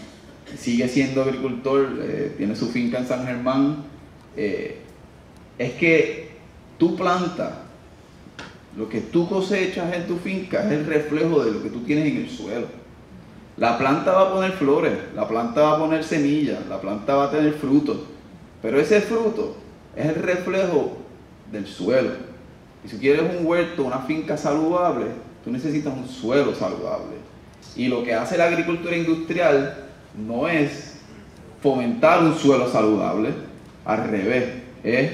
Sigue siendo agricultor, tiene su finca en San Germán. Es que tu planta, lo que tú cosechas en tu finca es el reflejo de lo que tú tienes en el suelo. La planta va a poner flores, la planta va a poner semillas, la planta va a tener frutos, pero ese fruto es el reflejo del suelo. Y si quieres un huerto, una finca saludable, tú necesitas un suelo saludable. Y lo que hace la agricultura industrial no es fomentar un suelo saludable, al revés, es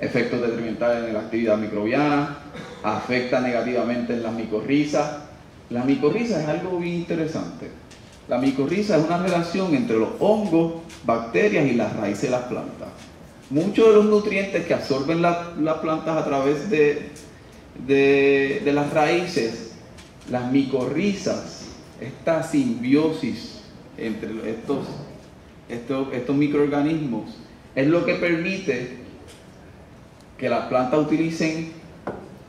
efectos detrimentales en la actividad microbiana, afecta negativamente en las micorrizas. La micorriza es algo bien interesante. La micorriza es una relación entre los hongos, bacterias y las raíces de las plantas. Muchos de los nutrientes que absorben las plantas a través de las raíces, las micorrizas, esta simbiosis entre estos microorganismos, es lo que permite que las plantas utilicen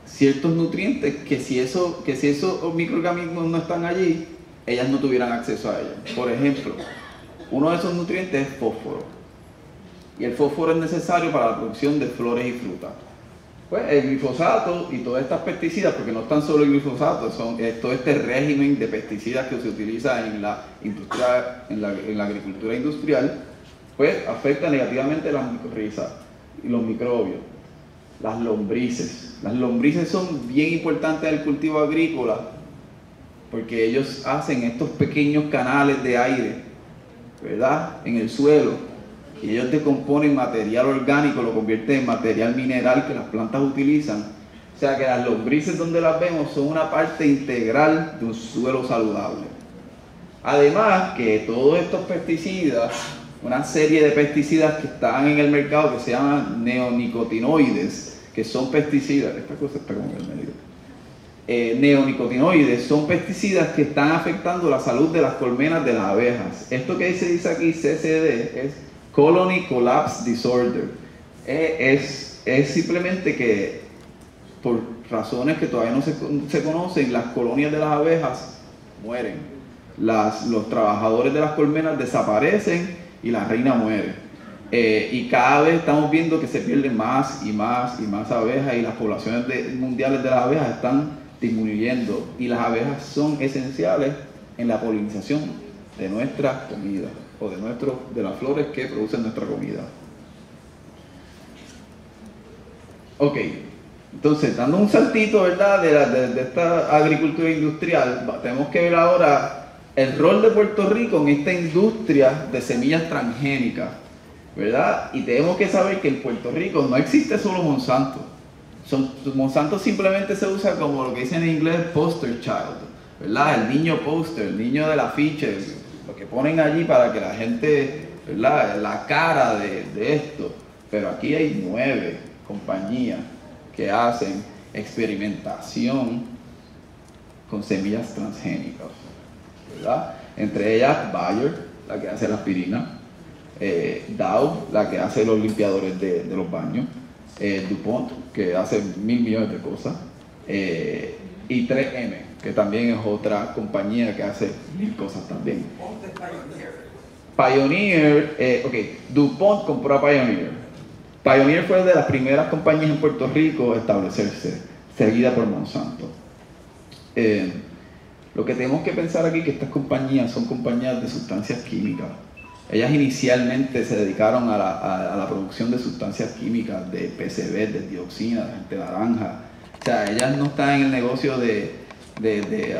ciertos nutrientes que si esos microorganismos no están allí, ellas no tuvieran acceso a ellos. Por ejemplo, uno de esos nutrientes es fósforo, y el fósforo es necesario para la producción de flores y frutas. Pues el glifosato y todas estas pesticidas, porque no están solo el glifosato, todo este régimen de pesticidas que se utiliza en la agricultura industrial, pues afecta negativamente las micorrizas y los microbios. Las lombrices. Las lombrices son bien importantes en el cultivo agrícola, porque ellos hacen estos pequeños canales de aire, ¿verdad?, en el suelo. Y ellos decomponen material orgánico, lo convierten en material mineral que las plantas utilizan. O sea que las lombrices, donde las vemos, son una parte integral de un suelo saludable. Además que todos estos pesticidas, una serie de pesticidas que están en el mercado que se llaman neonicotinoides, que son pesticidas, esta cosa está como en el medio. Neonicotinoides son pesticidas que están afectando la salud de las colmenas de las abejas. Esto que se dice aquí, CCD, es Colony Collapse Disorder. Es simplemente que, por razones que todavía no se conocen, las colonias de las abejas mueren. Los trabajadores de las colmenas desaparecen y la reina muere. Y cada vez estamos viendo que se pierden más y más y más abejas, y las poblaciones mundiales de las abejas están disminuyendo. Y las abejas son esenciales en la polinización de nuestra comida, o de las flores que producen nuestra comida. Ok, entonces, dando un saltito, ¿verdad?, de esta agricultura industrial, tenemos que ver ahora el rol de Puerto Rico en esta industria de semillas transgénicas, ¿verdad? Y tenemos que saber que en Puerto Rico no existe solo Monsanto. Monsanto simplemente se usa como lo que dicen en inglés poster child, ¿verdad? El niño poster, el niño de la ficha, lo que ponen allí para que la gente, ¿verdad?, la cara de esto. Pero aquí hay 9 compañías que hacen experimentación con semillas transgénicas, ¿verdad? Entre ellas Bayer, la que hace la aspirina, Dow, la que hace los limpiadores de los baños, DuPont, que hace 1000 millones de cosas, y 3M, que también es otra compañía que hace 1000 cosas también. Pioneer, ok, DuPont compró a Pioneer. Pioneer fue de las primeras compañías en Puerto Rico a establecerse, seguida por Monsanto. Lo que tenemos que pensar aquí es que estas compañías son compañías de sustancias químicas. Ellas inicialmente se dedicaron a la producción de sustancias químicas, de PCB, de dioxina, de naranja. O sea, ellas no están en el negocio de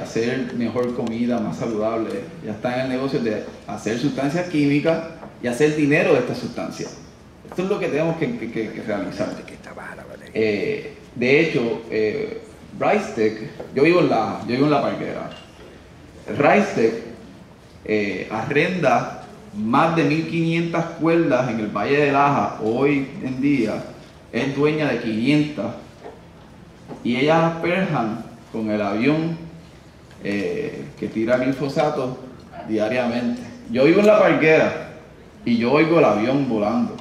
hacer mejor comida, más saludable. Ellas están en el negocio de hacer sustancias químicas y hacer dinero de estas sustancias. Esto es lo que tenemos que realizar. De hecho, Ricetec, yo vivo en la Parquera. Ricetec arrenda más de 1500 cuerdas en el Valle de Laja. Hoy en día es dueña de 500 y ellas las perjan con el avión que tira glifosato diariamente. Yo vivo en la Parquera y yo oigo el avión volando.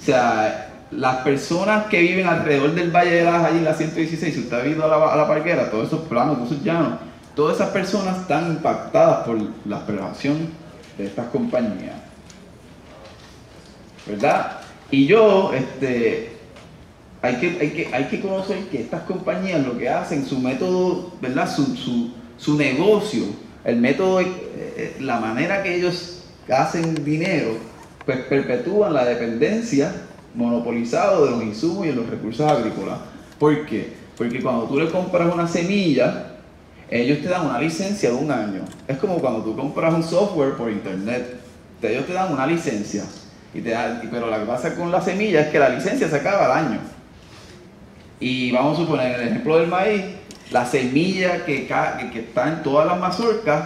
O sea, las personas que viven alrededor del Valle de Laja, allí en la 116, si usted ha ido a la Parquera, todos esos planos, todos esos llanos, todas esas personas están impactadas por la perjación de estas compañías, ¿verdad? Y yo, hay que conocer que estas compañías lo que hacen, su método, ¿verdad?, su negocio, el método, la manera que ellos hacen dinero, pues perpetúan la dependencia monopolizada de los insumos y de los recursos agrícolas. ¿Por qué? Porque cuando tú le compras una semilla, ellos te dan una licencia de 1 año. Es como cuando tú compras un software por internet. Ellos te dan una licencia. Pero lo que pasa con la semilla es que la licencia se acaba al año. Y vamos a suponer, en el ejemplo del maíz, la semilla que está en todas las mazorcas,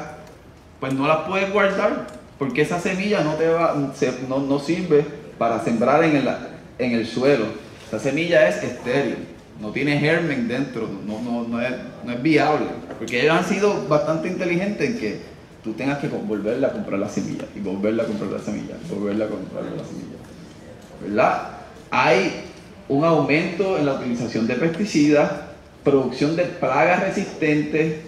pues no la puedes guardar, porque esa semilla no sirve para sembrar en el suelo. Esa semilla es estéril, no tiene germen dentro, no es viable. Porque ellos han sido bastante inteligentes en que tú tengas que volverle a comprar la semilla, y volverle a comprar la semilla, y volverle a comprar la semilla, ¿verdad? Hay un aumento en la utilización de pesticidas, producción de plagas resistentes,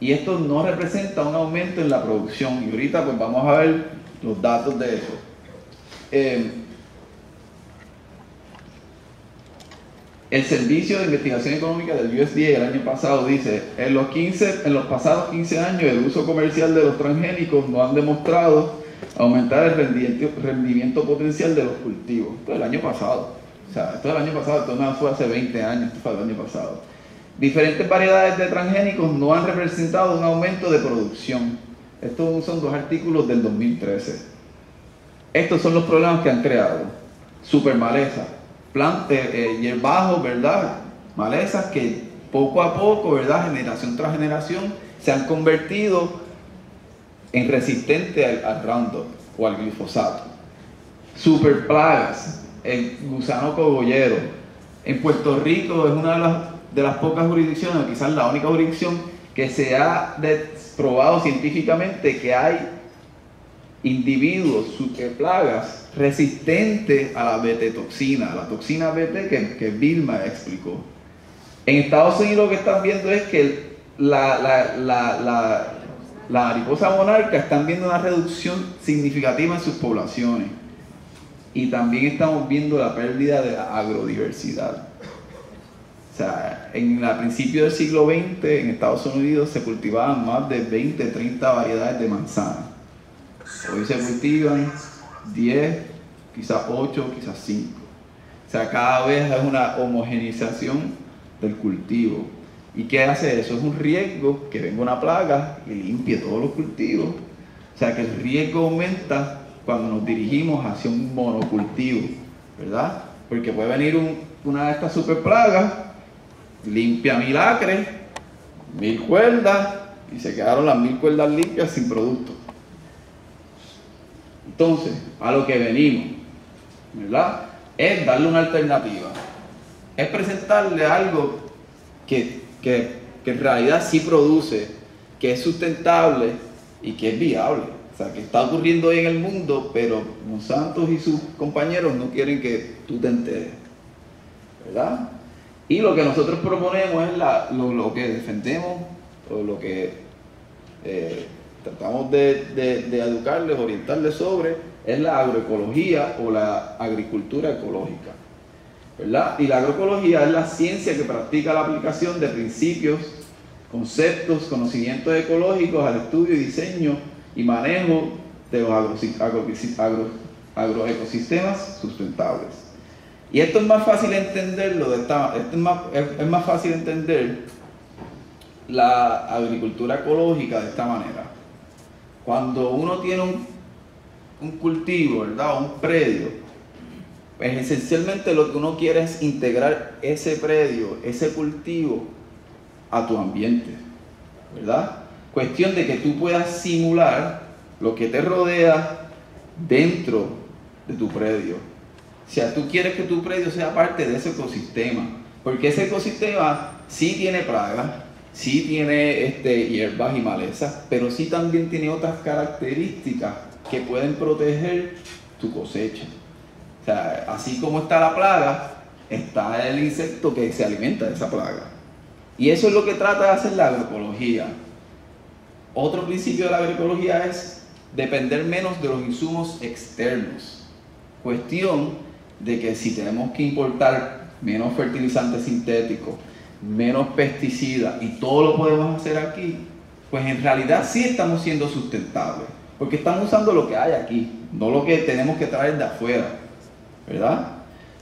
y esto no representa un aumento en la producción. Y ahorita pues vamos a ver los datos de eso. El Servicio de Investigación Económica del USDA el año pasado dice: en los pasados 15 años el uso comercial de los transgénicos no han demostrado aumentar el rendimiento potencial de los cultivos. Esto es el año pasado. O sea, esto es el año pasado, esto no fue hace 20 años, esto fue el año pasado. Diferentes variedades de transgénicos no han representado un aumento de producción. Estos son 2 artículos del 2013. Estos son los problemas que han creado. Supermaleza, hierbajos, ¿verdad?, malezas que poco a poco, ¿verdad?, generación tras generación se han convertido en resistentes al Roundup o al glifosato. Super plagas, el gusano cogollero. En Puerto Rico es una de las pocas jurisdicciones, o quizás la única jurisdicción, que se ha probado científicamente que hay individuos, plagas resistentes a la BT toxina, a la toxina BT que Vilma explicó. En Estados Unidos lo que están viendo es que la mariposa monarca están viendo una reducción significativa en sus poblaciones, y también estamos viendo la pérdida de la agrodiversidad. O sea, en el principio del siglo XX en Estados Unidos se cultivaban más de 20-30 variedades de manzana. Hoy se cultivan 10, quizás 8, quizás 5. O sea, cada vez es una homogenización del cultivo. ¿Y qué hace eso? Es un riesgo que venga una plaga y limpie todos los cultivos. O sea, que el riesgo aumenta cuando nos dirigimos hacia un monocultivo, ¿verdad? porque puede venir una de estas super plagas, limpia 1000 acres, 1000 cuerdas, y se quedaron las 1000 cuerdas limpias sin producto. Entonces, a lo que venimos, ¿verdad?, es darle una alternativa, es presentarle algo que en realidad sí produce, que es sustentable y que es viable. O sea, que está ocurriendo hoy en el mundo, pero Monsanto y sus compañeros no quieren que tú te enteres, ¿verdad? Y lo que nosotros proponemos es lo que defendemos, o lo que tratamos de educarles, orientarles sobre, es la agroecología o la agricultura ecológica, ¿verdad? Y la agroecología es la ciencia que practica la aplicación de principios, conceptos, conocimientos ecológicos al estudio y diseño y manejo de los agroecosistemas sustentables. Y esto es más fácil entenderlo, es más fácil entender la agricultura ecológica de esta manera. Cuando uno tiene un cultivo, ¿verdad?, un predio, pues esencialmente lo que uno quiere es integrar ese predio, ese cultivo, a tu ambiente, ¿verdad? Cuestión de que tú puedas simular lo que te rodea dentro de tu predio. O sea, tú quieres que tu predio sea parte de ese ecosistema, porque ese ecosistema sí tiene plagas, sí tiene hierbas y malezas, pero sí también tiene otras características que pueden proteger tu cosecha. O sea, así como está la plaga, está el insecto que se alimenta de esa plaga. Y eso es lo que trata de hacer la agroecología. Otro principio de la agroecología es depender menos de los insumos externos. Cuestión de que si tenemos que importar menos fertilizantes sintéticos, menos pesticidas, y todo lo podemos hacer aquí, pues en realidad sí estamos siendo sustentables, porque estamos usando lo que hay aquí, no lo que tenemos que traer de afuera, ¿verdad?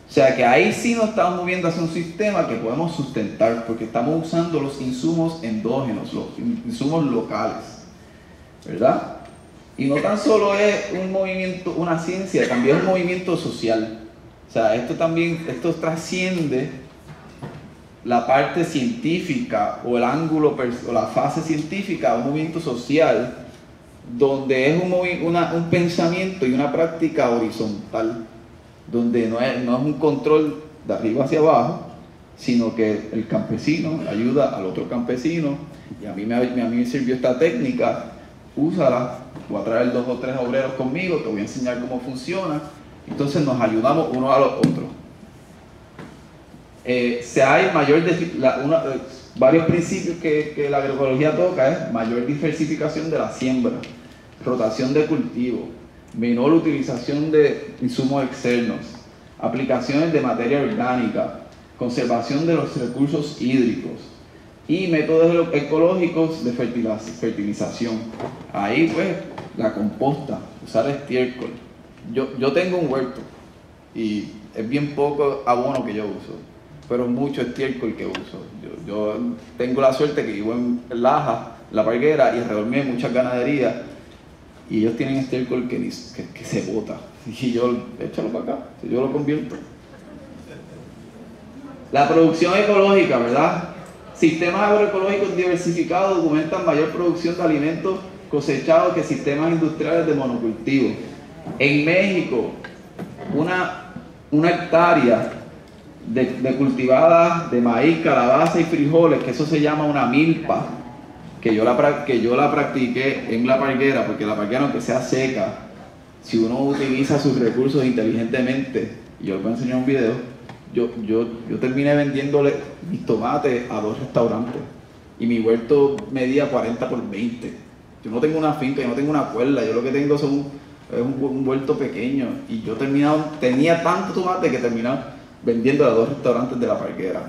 O sea que ahí sí nos estamos moviendo hacia un sistema que podemos sustentar, porque estamos usando los insumos endógenos, los insumos locales, ¿verdad? Y no tan solo es un movimiento, una ciencia, también es un movimiento social. O sea, esto también, esto trasciende la parte científica o el ángulo o la fase científica, un movimiento social, donde es un pensamiento y una práctica horizontal, donde no es un control de arriba hacia abajo, sino que el campesino ayuda al otro campesino, y a mí me sirvió esta técnica, úsala, voy a traer 2 o 3 obreros conmigo, te voy a enseñar cómo funciona, entonces nos ayudamos uno a los otros. Varios principios que la agroecología toca es mayor diversificación de la siembra, rotación de cultivo, menor utilización de insumos externos, aplicaciones de materia orgánica, conservación de los recursos hídricos y métodos ecológicos de fertilización. Ahí pues la composta, usar estiércol. Yo tengo un huerto y es bien poco abono que yo uso, pero mucho estiércol que uso. Yo tengo la suerte que vivo en Laja, La Parguera, y alrededor mío hay muchas ganaderías, y ellos tienen estiércol que se bota, y yo, échalo para acá, yo lo convierto. La producción ecológica, ¿verdad? Sistemas agroecológicos diversificados documentan mayor producción de alimentos cosechados que sistemas industriales de monocultivo. En México, una hectárea de cultivadas de maíz, calabaza y frijoles, que eso se llama una milpa, que yo la practiqué en La Parguera, porque La Parguera, aunque sea seca, si uno utiliza sus recursos inteligentemente, y yo les voy a enseñar un video, yo terminé vendiéndole mis tomates a 2 restaurantes, y mi huerto medía 40 por 20. Yo no tengo una finca, yo no tengo una cuerda, yo lo que tengo es un huerto pequeño, y yo tenía tanto tomate que terminaba vendiendo a 2 restaurantes de La Parguera.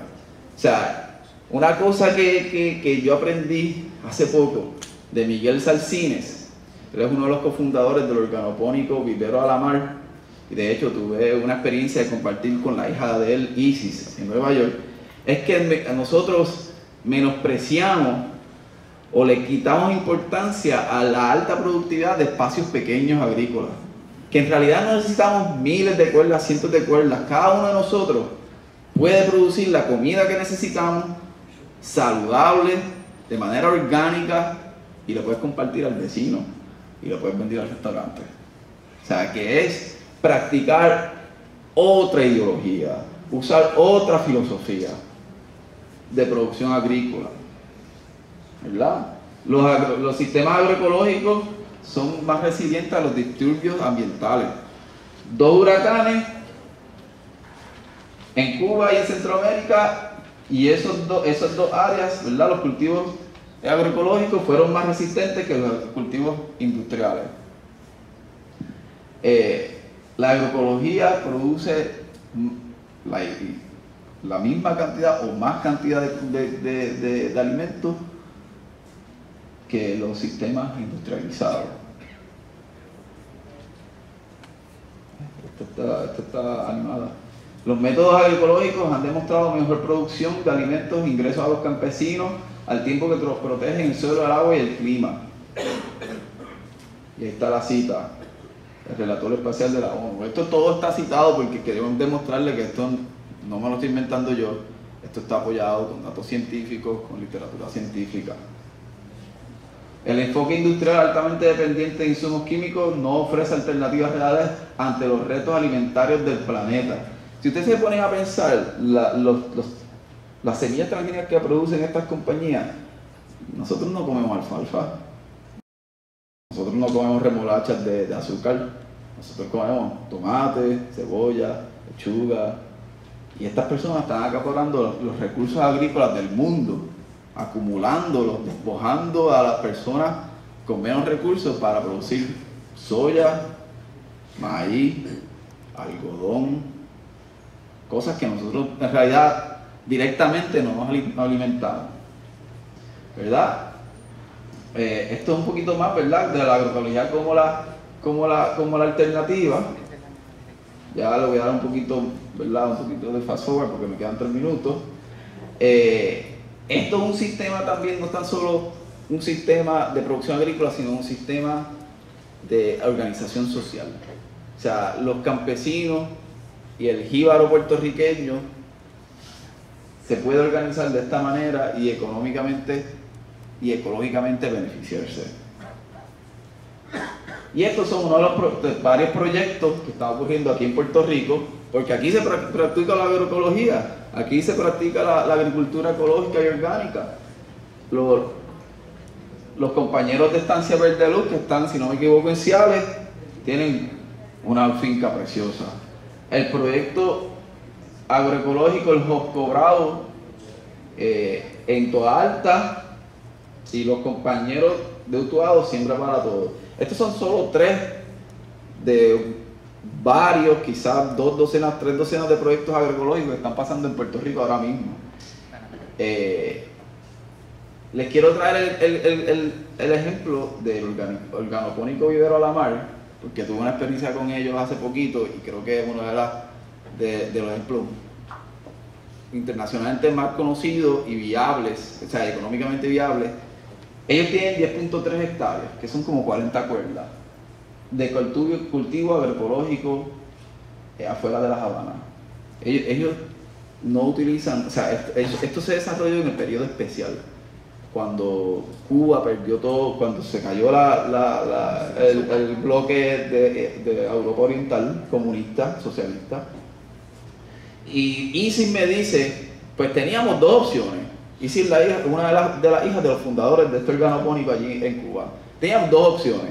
O sea, una cosa que yo aprendí hace poco de Miguel Salcines, él es uno de los cofundadores del organopónico Vivero a la Mar, y de hecho tuve una experiencia de compartir con la hija de él, Isis, en Nueva York, es que nosotros menospreciamos o le quitamos importancia a la alta productividad de espacios pequeños agrícolas. que en realidad no necesitamos miles de cuerdas, cientos de cuerdas. Cada uno de nosotros puede producir la comida que necesitamos, saludable, de manera orgánica, y lo puedes compartir al vecino y lo puedes vender al restaurante. O sea, que es practicar otra ideología, usar otra filosofía de producción agrícola, ¿verdad? Los sistemas agroecológicos son más resilientes a los disturbios ambientales. 2 huracanes en Cuba y en Centroamérica, y esas dos áreas, ¿verdad? Los cultivos agroecológicos fueron más resistentes que los cultivos industriales. La agroecología produce la misma cantidad o más cantidad de alimentos que los sistemas industrializados. Esto está animada. Los métodos agroecológicos han demostrado mejor producción de alimentos, ingresos a los campesinos, al tiempo que los protegen el suelo, el agua y el clima. Y ahí está la cita, el relator espacial de la ONU. Esto todo está citado porque queremos demostrarle que esto no me lo estoy inventando yo. Esto está apoyado con datos científicos, con literatura científica. El enfoque industrial altamente dependiente de insumos químicos no ofrece alternativas reales ante los retos alimentarios del planeta. Si ustedes se ponen a pensar, las semillas transgénicas que producen estas compañías, nosotros no comemos alfalfa, nosotros no comemos remolachas de azúcar, nosotros comemos tomate, cebolla, lechuga, y estas personas están acaparando los recursos agrícolas del mundo, acumulándolos, despojando a las personas con menos recursos para producir soya, maíz, algodón, cosas que nosotros en realidad directamente no nos alimentamos, ¿verdad? Esto es un poquito más, ¿verdad?, de la agroecología como la alternativa. Ya le voy a dar un poquito, ¿verdad?, un poquito de fast forward porque me quedan 3 minutos. Esto es un sistema también, no es tan solo un sistema de producción agrícola, sino un sistema de organización social. O sea, los campesinos y el jíbaro puertorriqueño se puede organizar de esta manera y económicamente y ecológicamente beneficiarse. Y estos son uno de varios proyectos que están ocurriendo aquí en Puerto Rico, porque aquí se practica la agroecología. Aquí se practica la agricultura ecológica y orgánica. Los compañeros de Estancia Verde Luz, que están, si no me equivoco, en Ciales, tienen una finca preciosa. El proyecto agroecológico, el Josco Bravo, en Toda Alta, y los compañeros de Utuado, Siembra para Todos. Estos son solo 3 de varios, quizás 2 docenas, 3 docenas de proyectos agroecológicos que están pasando en Puerto Rico ahora mismo. Les quiero traer el ejemplo del organopónico Vivero a la Mar, porque tuve una experiencia con ellos hace poquito y creo que es uno de los ejemplos internacionalmente más conocidos y viables, o sea, económicamente viables. Ellos tienen 10.3 hectáreas, que son como 40 cuerdas. De cultivo agroecológico afuera de La Habana. Ellos no utilizan, o sea, esto se desarrolló en el periodo especial, cuando Cuba perdió todo, cuando se cayó el bloque de Europa Oriental, comunista, socialista. Y Isis me dice, pues teníamos 2 opciones. Isis, la hija, una de las hijas de los fundadores de este organopónico allí en Cuba. Teníamos 2 opciones.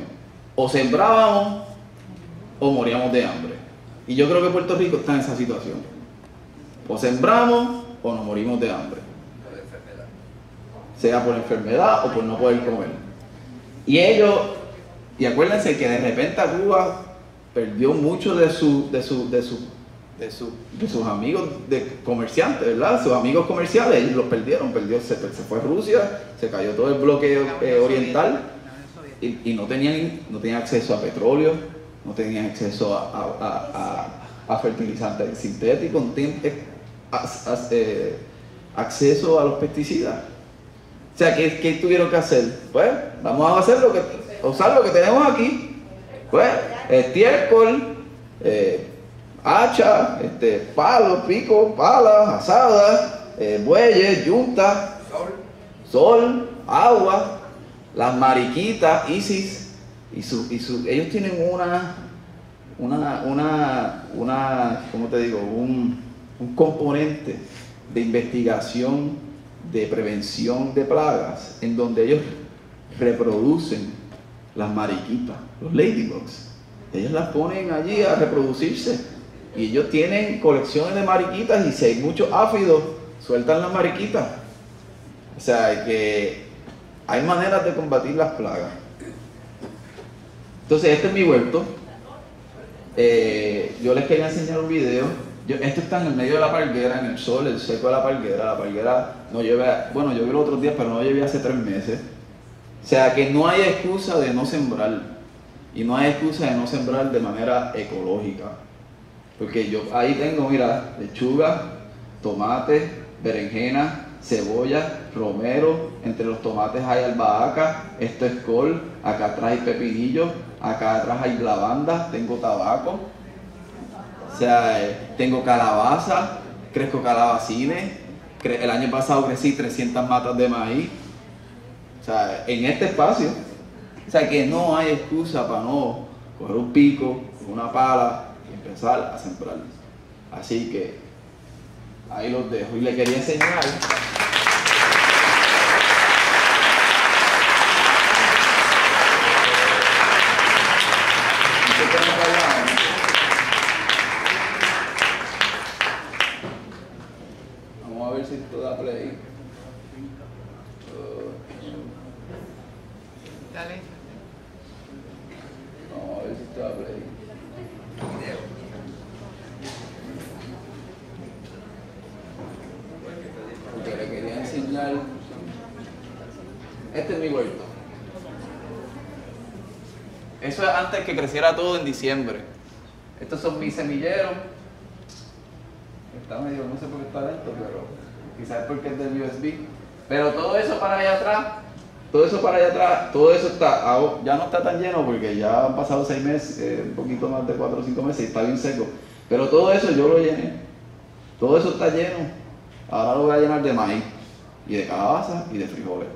O sembrábamos o moríamos de hambre. Y yo creo que Puerto Rico está en esa situación. O sembramos o nos morimos de hambre. Por enfermedad. Sea por enfermedad o por no poder comer. Y ellos, y acuérdense que de repente Cuba perdió mucho de sus amigos comerciantes, ¿verdad? Sus amigos comerciales, ellos los perdieron, se fue Rusia, se cayó todo el bloque oriental. Y no tenían acceso a petróleo, no tenían acceso a fertilizantes sintéticos, no tenían acceso a los pesticidas. O sea, ¿qué tuvieron que hacer? Pues, vamos a hacer usar lo que tenemos aquí. Pues, estiércol, hacha, palo, pico, palas, asadas, bueyes, yunta, sol, agua, las mariquitas, ISIS, ellos tienen ¿cómo te digo? Un componente de investigación, de prevención de plagas, en donde ellos reproducen las mariquitas, los ladybugs. Ellos las ponen allí a reproducirse y ellos tienen colecciones de mariquitas, y si hay muchos áfidos, sueltan las mariquitas. O sea que hay maneras de combatir las plagas. Entonces, este es mi huerto. Yo les quería enseñar un video. Esto está en el medio de la palguera, en el sol, el seco de la palguera. La palguera no llueve, bueno, llovió los otros días, pero no llovió hace 3 meses. O sea que no hay excusa de no sembrar. Y no hay excusa de no sembrar de manera ecológica. Porque yo ahí tengo, mira, lechuga, tomate, berenjena, cebolla, romero. Entre los tomates hay albahaca, esto es col, acá atrás hay pepinillo, acá atrás hay lavanda, tengo tabaco, o sea, tengo calabaza, crezco calabacines. El año pasado crecí 300 matas de maíz, o sea, en este espacio. O sea que no hay excusa para no coger un pico, una pala y empezar a sembrar. Así que ahí los dejo, y le quería enseñar. Vamos a ver si esto da play. Dale. Vamos a ver si esto da play. Porque le quería enseñar. Este es mi huerto. Eso es antes que creciera todo en diciembre. Estos son mis semilleros. Está medio, no sé por qué está lento, pero quizás porque es del USB. Pero todo eso para allá atrás, todo eso para allá atrás, todo eso está, ya no está tan lleno porque ya han pasado 6 meses, un poquito más de 4 o 5 meses, y está bien seco. Pero todo eso yo lo llené. Todo eso está lleno. Ahora lo voy a llenar de maíz, y de calabaza, y de frijoles.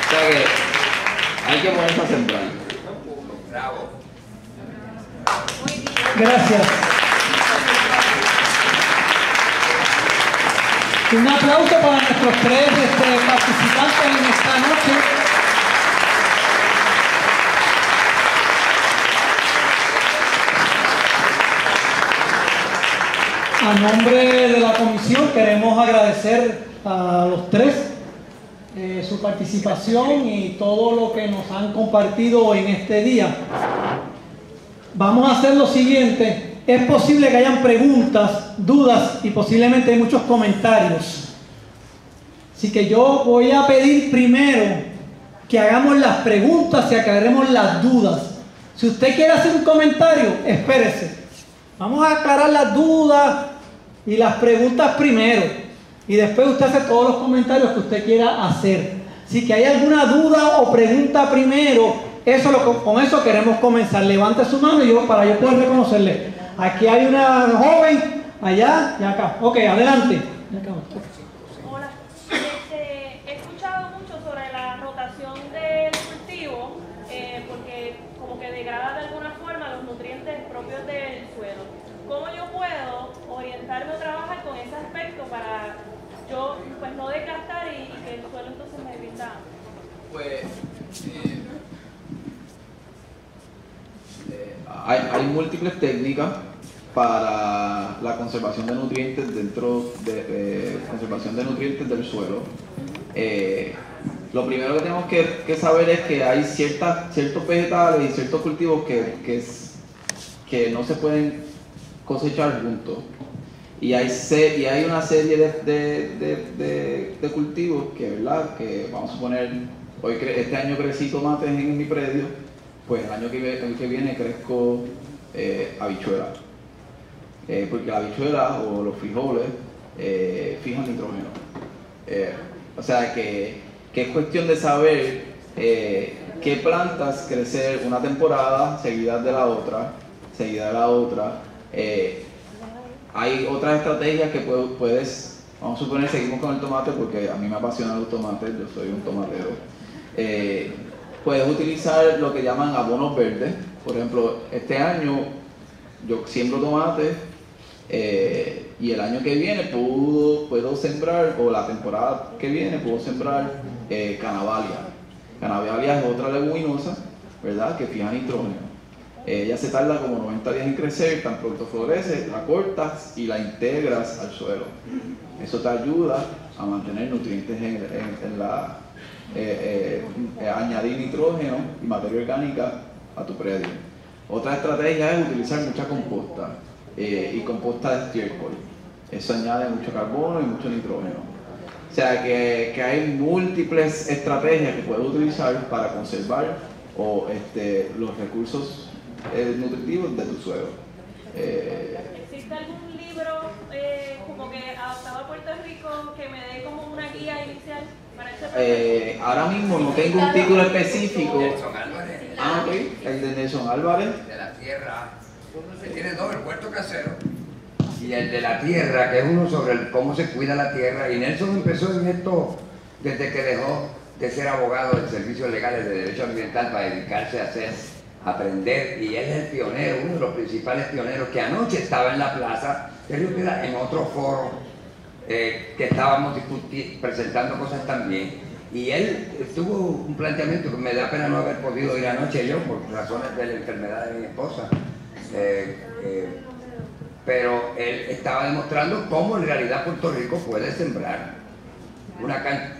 O sea que hay que ponerse a sembrar. Bravo. Gracias. Un aplauso para nuestros 3 participantes en esta noche. A nombre de la comisión queremos agradecer a los 3 su participación y todo lo que nos han compartido en este día. Vamos a hacer lo siguiente. Es posible que hayan preguntas, dudas y posiblemente muchos comentarios. Así que yo voy a pedir primero que hagamos las preguntas y aclaremos las dudas. Si usted quiere hacer un comentario, espérese. Vamos a aclarar las dudas y las preguntas primero, y después usted hace todos los comentarios que usted quiera hacer. Si que hay alguna duda o pregunta primero, con eso queremos comenzar. Levante su mano y para yo poder reconocerle. Aquí hay una joven, allá y acá. Ok, adelante. Hola, he escuchado mucho sobre la rotación del cultivo, porque como que degrada de alguna forma los nutrientes propios del suelo. ¿Cómo yo puedo orientarme o trabajar con ese aspecto para yo pues no desgastar y que el suelo entonces me brinda? Pues hay múltiples técnicas para la conservación de nutrientes dentro de conservación de nutrientes del suelo. Lo primero que tenemos que saber es que hay ciertos vegetales y ciertos cultivos que no se pueden cosechar juntos, y hay una serie de cultivos que, ¿verdad? Que vamos a suponer, este año crecí tomates en mi predio, pues el año que viene crezco habichuela, porque la habichuela o los frijoles fijan nitrógeno. O sea que es cuestión de saber qué plantas crecer una temporada seguida de la otra, Hay otras estrategias que puedes, vamos a suponer, seguimos con el tomate porque a mí me apasionan los tomates, yo soy un tomatero. Puedes utilizar lo que llaman abonos verdes. Por ejemplo, este año yo siembro tomates y el año que viene puedo sembrar, o la temporada que viene puedo sembrar cannabalia. Cannabalia es otra leguminosa, ¿verdad?, que fija nitrógeno. Ella se tarda como 90 días en crecer, tan pronto florece, la cortas y la integras al suelo. Eso te ayuda a mantener nutrientes en la... añadir nitrógeno y materia orgánica a tu predio. Otra estrategia es utilizar mucha composta y composta de estiércol. Eso añade mucho carbono y mucho nitrógeno. O sea que hay múltiples estrategias que puedes utilizar para conservar los recursos nutritivos de tu suelo. ¿Existe algún libro como que adaptado a Puerto Rico que me dé como una guía inicial? Ahora mismo no tengo un título específico. Nelson Álvarez. Ah, ok, el de Nelson Álvarez. El de la tierra, que tiene dos, el puerto casero y el de la tierra, que es uno sobre cómo se cuida la tierra. Y Nelson empezó en esto desde que dejó de ser abogado de servicios legales de derecho ambiental para dedicarse a aprender, y él es el pionero, uno de los principales pioneros, que anoche estaba en la plaza, en otro foro. Que estábamos presentando cosas también, y él tuvo un planteamiento que me da pena no haber podido ir anoche yo por razones de la enfermedad de mi esposa, pero él estaba demostrando cómo en realidad Puerto Rico puede sembrar una cancha.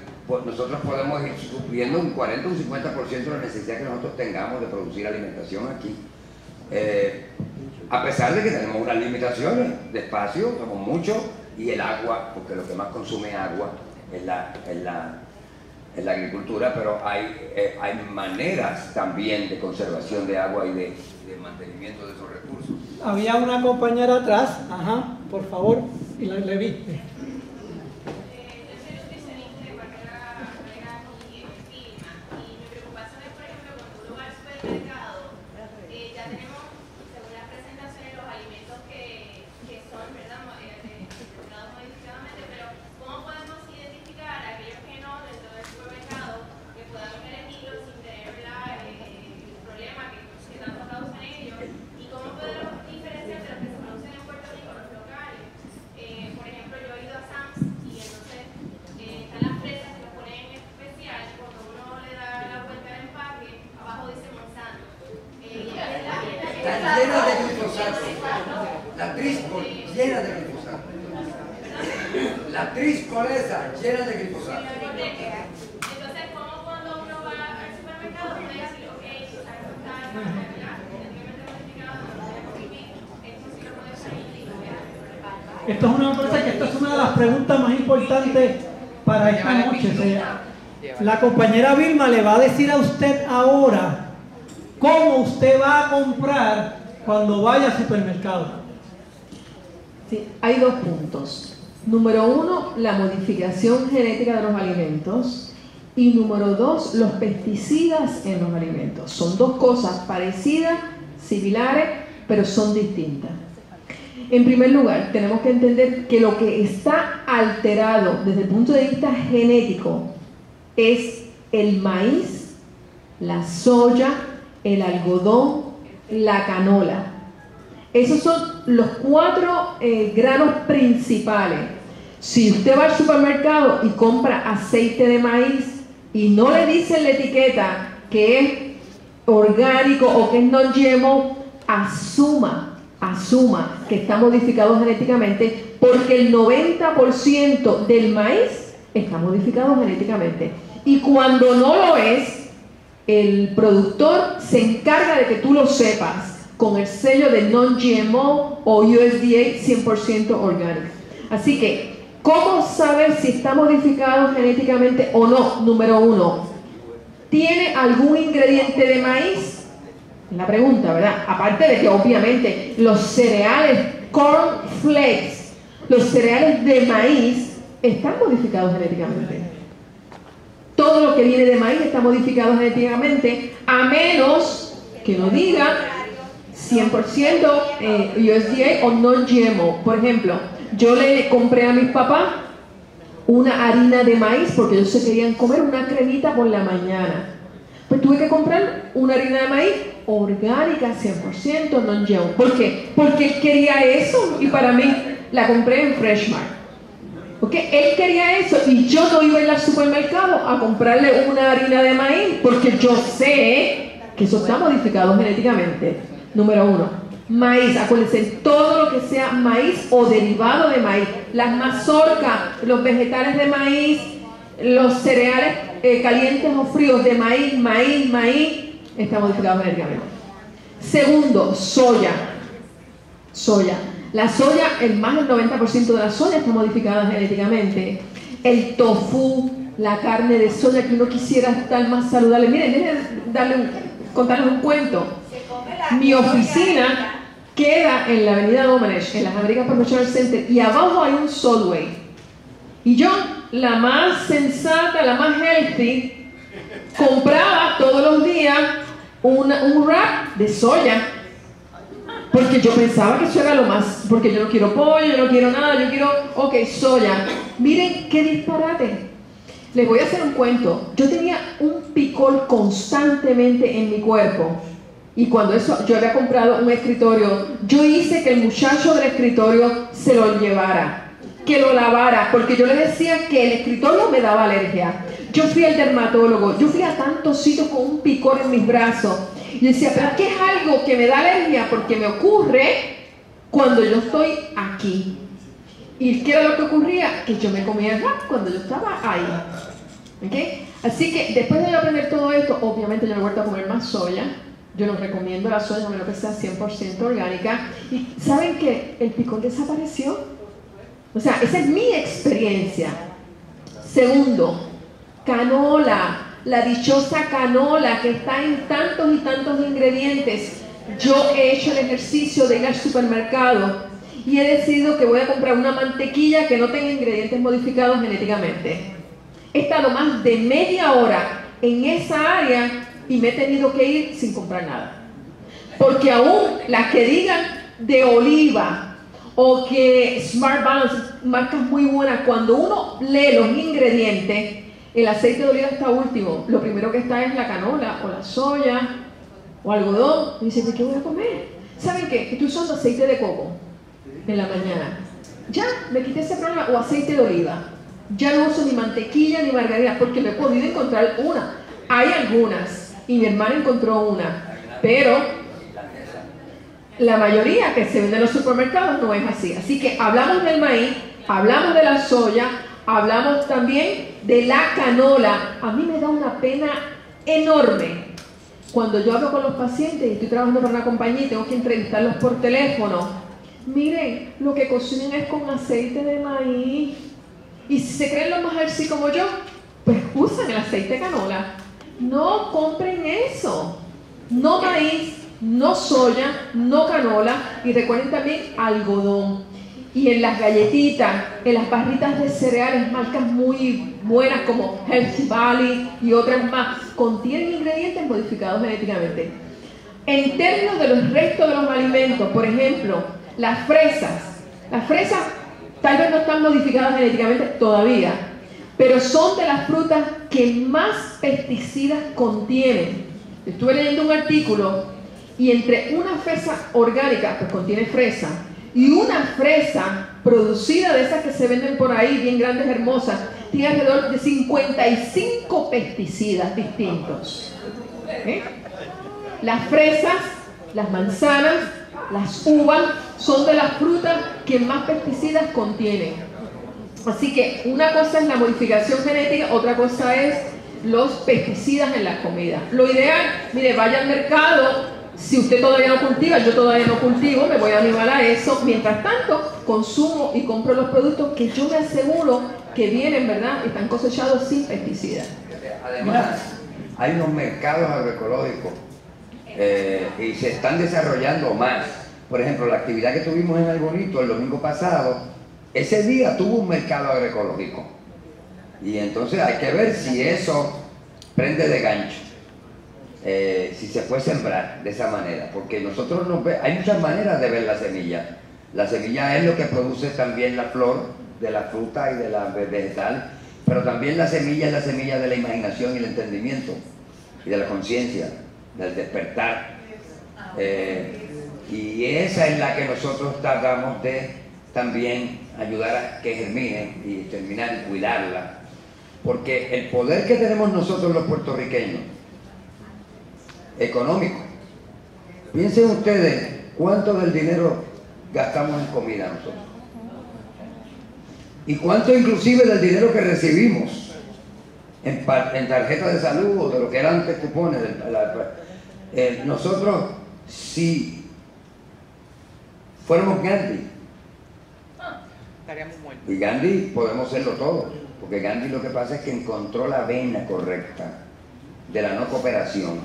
Nosotros podemos ir supliendo un 40 o un 50% de la necesidad que nosotros tengamos de producir alimentación aquí, a pesar de que tenemos unas limitaciones de espacio, somos muchos. Y el agua, porque lo que más consume agua es la agricultura, pero hay maneras también de conservación de agua y de mantenimiento de esos recursos. Había una compañera atrás, ajá, por favor, y le vi. Para esta noche, la compañera Vilma le va a decir a usted ahora cómo usted va a comprar cuando vaya al supermercado. Sí, hay dos puntos. Número uno, la modificación genética de los alimentos, y número dos, los pesticidas en los alimentos. Son dos cosas parecidas, similares, pero son distintas. En primer lugar, tenemos que entender que lo que está alterado desde el punto de vista genético es el maíz, la soya, el algodón, la canola. Esos son los cuatro granos principales. Si usted va al supermercado y compra aceite de maíz y no le dice en la etiqueta que es orgánico o que es no GMO, asuma que está modificado genéticamente, porque el 90% del maíz está modificado genéticamente, y cuando no lo es, el productor se encarga de que tú lo sepas con el sello de non-GMO o USDA 100% orgánico. Así que, ¿cómo saber si está modificado genéticamente o no? Número uno, ¿tiene algún ingrediente de maíz? La pregunta, ¿verdad? Aparte de que obviamente los cereales corn flakes, los cereales de maíz, están modificados genéticamente. todo lo que viene de maíz está modificado genéticamente, a menos que no diga 100% USDA o non-GMO. Por ejemplo, yo le compré a mis papás una harina de maíz porque ellos se querían comer una cremita por la mañana. Pues tuve que comprar una harina de maíz orgánica, 100%, non-GMO. ¿Por qué? Porque él quería eso y para mí la compré en Freshmart. ¿Okay? Él quería eso y yo no iba a ir al supermercado a comprarle una harina de maíz porque yo sé que eso está modificado genéticamente. Número uno, maíz. Acuérdense, todo lo que sea maíz o derivado de maíz. Las mazorcas, los vegetales de maíz, los cereales calientes o fríos de maíz, está modificado genéticamente. Segundo, soya. La soya, el más del 90% de la soya está modificada genéticamente. El tofu, la carne de soya, que uno quisiera estar más saludable. Miren, déjenme contarles un cuento. Mi oficina queda en la avenida Domenech, en las Américas Professional Center, y abajo hay un Solway. Y yo, la más sensata, la más healthy, compraba todos los días un wrap de soya. Porque yo pensaba que eso era lo más, porque yo no quiero pollo, yo no quiero nada, yo quiero, ok, soya. Miren qué disparate. Les voy a hacer un cuento. Yo tenía un picor constantemente en mi cuerpo. Y cuando eso, yo había comprado un escritorio, yo hice que el muchacho del escritorio se lo llevara, que lo lavara, porque yo les decía que el escritorio me daba alergia. Yo fui al dermatólogo, yo fui a tantos sitios con un picor en mis brazos. Y decía, pero es que es algo que me da alergia porque me ocurre cuando yo estoy aquí. ¿Y qué era lo que ocurría? Que yo me comía el rap cuando yo estaba ahí. ¿Okay? Así que después de aprender todo esto, obviamente yo no vuelvo a comer más soya. Yo no recomiendo la soya, a menos que sea 100% orgánica. ¿Y saben que el picor desapareció? O sea, esa es mi experiencia. Segundo, canola. La dichosa canola que está en tantos y tantos ingredientes. Yo he hecho el ejercicio de ir al supermercado y he decidido que voy a comprar una mantequilla que no tenga ingredientes modificados genéticamente. He estado más de media hora en esa área y me he tenido que ir sin comprar nada. Porque aún las que digan de oliva o que Smart Balance, marcas muy buenas, cuando uno lee los ingredientes, el aceite de oliva está último. Lo primero que está es la canola o la soya o algodón. Y dicen, ¿qué voy a comer? ¿Saben qué? Estoy usando aceite de coco en la mañana. Ya, me quité ese problema. O aceite de oliva. Ya no uso ni mantequilla ni margarina porque me he podido encontrar una. Hay algunas. Y mi hermana encontró una. Pero la mayoría que se vende en los supermercados no es así. Así que hablamos del maíz, hablamos de la soya, hablamos también de la canola. A mí me da una pena enorme cuando yo hablo con los pacientes y estoy trabajando para una compañía y tengo que entrevistarlos por teléfono. Miren, lo que cocinan es con aceite de maíz. Y si se creen los más así como yo, pues usan el aceite de canola. No compren eso. No maíz, no soya, no canola. Y recuerden también algodón. Y en las galletitas, en las barritas de cereales, marcas muy buenas como Healthy Valley y otras más, contienen ingredientes modificados genéticamente. En términos de los restos de los alimentos, por ejemplo, las fresas. Las fresas tal vez no están modificadas genéticamente todavía, pero son de las frutas que más pesticidas contienen. Estuve leyendo un artículo y entre una fresa orgánica, pues contiene fresa, y una fresa producida de esas que se venden por ahí, bien grandes, hermosas, tiene alrededor de 55 pesticidas distintos. ¿Eh? Las fresas, las manzanas, las uvas son de las frutas que más pesticidas contienen. Así que una cosa es la modificación genética, otra cosa es los pesticidas en la comida. Lo ideal, mire, vaya al mercado. Si usted todavía no cultiva, yo todavía no cultivo, me voy a animar a eso. Mientras tanto, consumo y compro los productos que yo me aseguro que vienen, ¿verdad? Están cosechados sin pesticidas. Además, hay unos mercados agroecológicos y se están desarrollando más. Por ejemplo, la actividad que tuvimos en Arbolito el domingo pasado, ese día tuvo un mercado agroecológico. Y entonces hay que ver si eso prende de gancho, si se puede sembrar de esa manera, porque nosotros no vemos, hay muchas maneras de ver la semilla. La semilla es lo que produce también la flor de la fruta y de la vegetal, pero también la semilla es la semilla de la imaginación y el entendimiento y de la conciencia, del despertar, y esa es la que nosotros tratamos de también ayudar a que germine y terminar y cuidarla, porque el poder que tenemos nosotros los puertorriqueños económico, piensen ustedes cuánto del dinero gastamos en comida nosotros y cuánto inclusive del dinero que recibimos en tarjetas de salud o de lo que eran antes cupones. Nosotros, si fuéramos Gandhi, estaríamos muertos. Y Gandhi podemos serlo todo, porque Gandhi lo que pasa es que encontró la vena correcta de la no cooperación,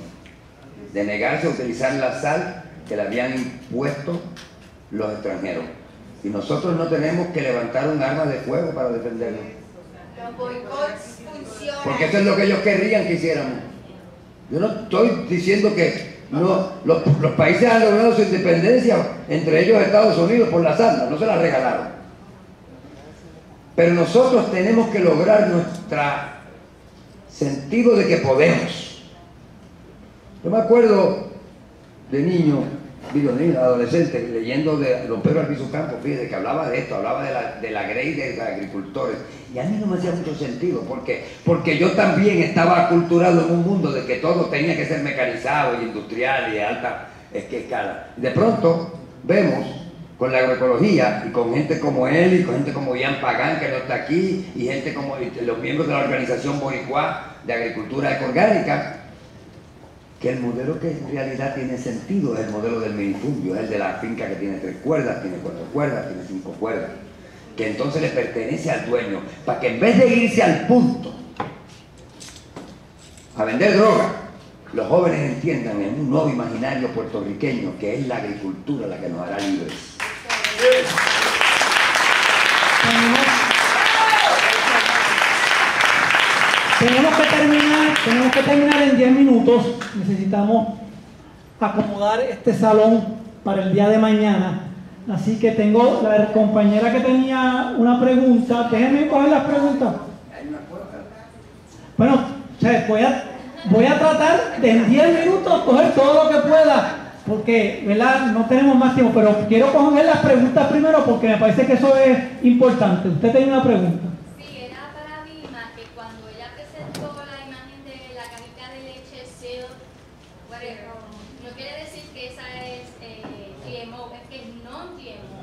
de negarse a utilizar la sal que le habían impuesto los extranjeros. Y nosotros no tenemos que levantar un arma de fuego para defendernos. Los boicots funcionan. Porque eso es lo que ellos querrían que hiciéramos. Yo no estoy diciendo que no, los países han logrado su independencia, entre ellos Estados Unidos, por la sal, no se la regalaron. Pero nosotros tenemos que lograr nuestro sentido de que podemos. Yo me acuerdo de niño, adolescente, leyendo de don Pedro Albizu Campos, fíjate que hablaba de esto, hablaba de la grey de los agricultores, y a mí no me hacía mucho sentido, porque yo también estaba aculturado en un mundo de que todo tenía que ser mecanizado y industrial y de alta escala. De pronto vemos con la agroecología y con gente como él y con gente como Ian Pagán, que no está aquí, y gente como los miembros de la Organización Boricua de Agricultura Ecoorgánica, que el modelo que en realidad tiene sentido es el modelo del minifundio, es el de la finca que tiene 3 cuerdas, tiene 4 cuerdas, tiene 5 cuerdas, que entonces le pertenece al dueño, para que en vez de irse al punto a vender droga, los jóvenes entiendan en un nuevo imaginario puertorriqueño que es la agricultura la que nos hará libres. Tenemos que terminar en 10 minutos. Necesitamos acomodar este salón para el día de mañana. Así que tengo la compañera que tenía una pregunta. Déjenme coger las preguntas. Bueno, voy a tratar de en 10 minutos coger todo lo que pueda, porque, ¿verdad?, no tenemos más tiempo, pero quiero coger las preguntas primero porque me parece que eso es importante. Usted tiene una pregunta.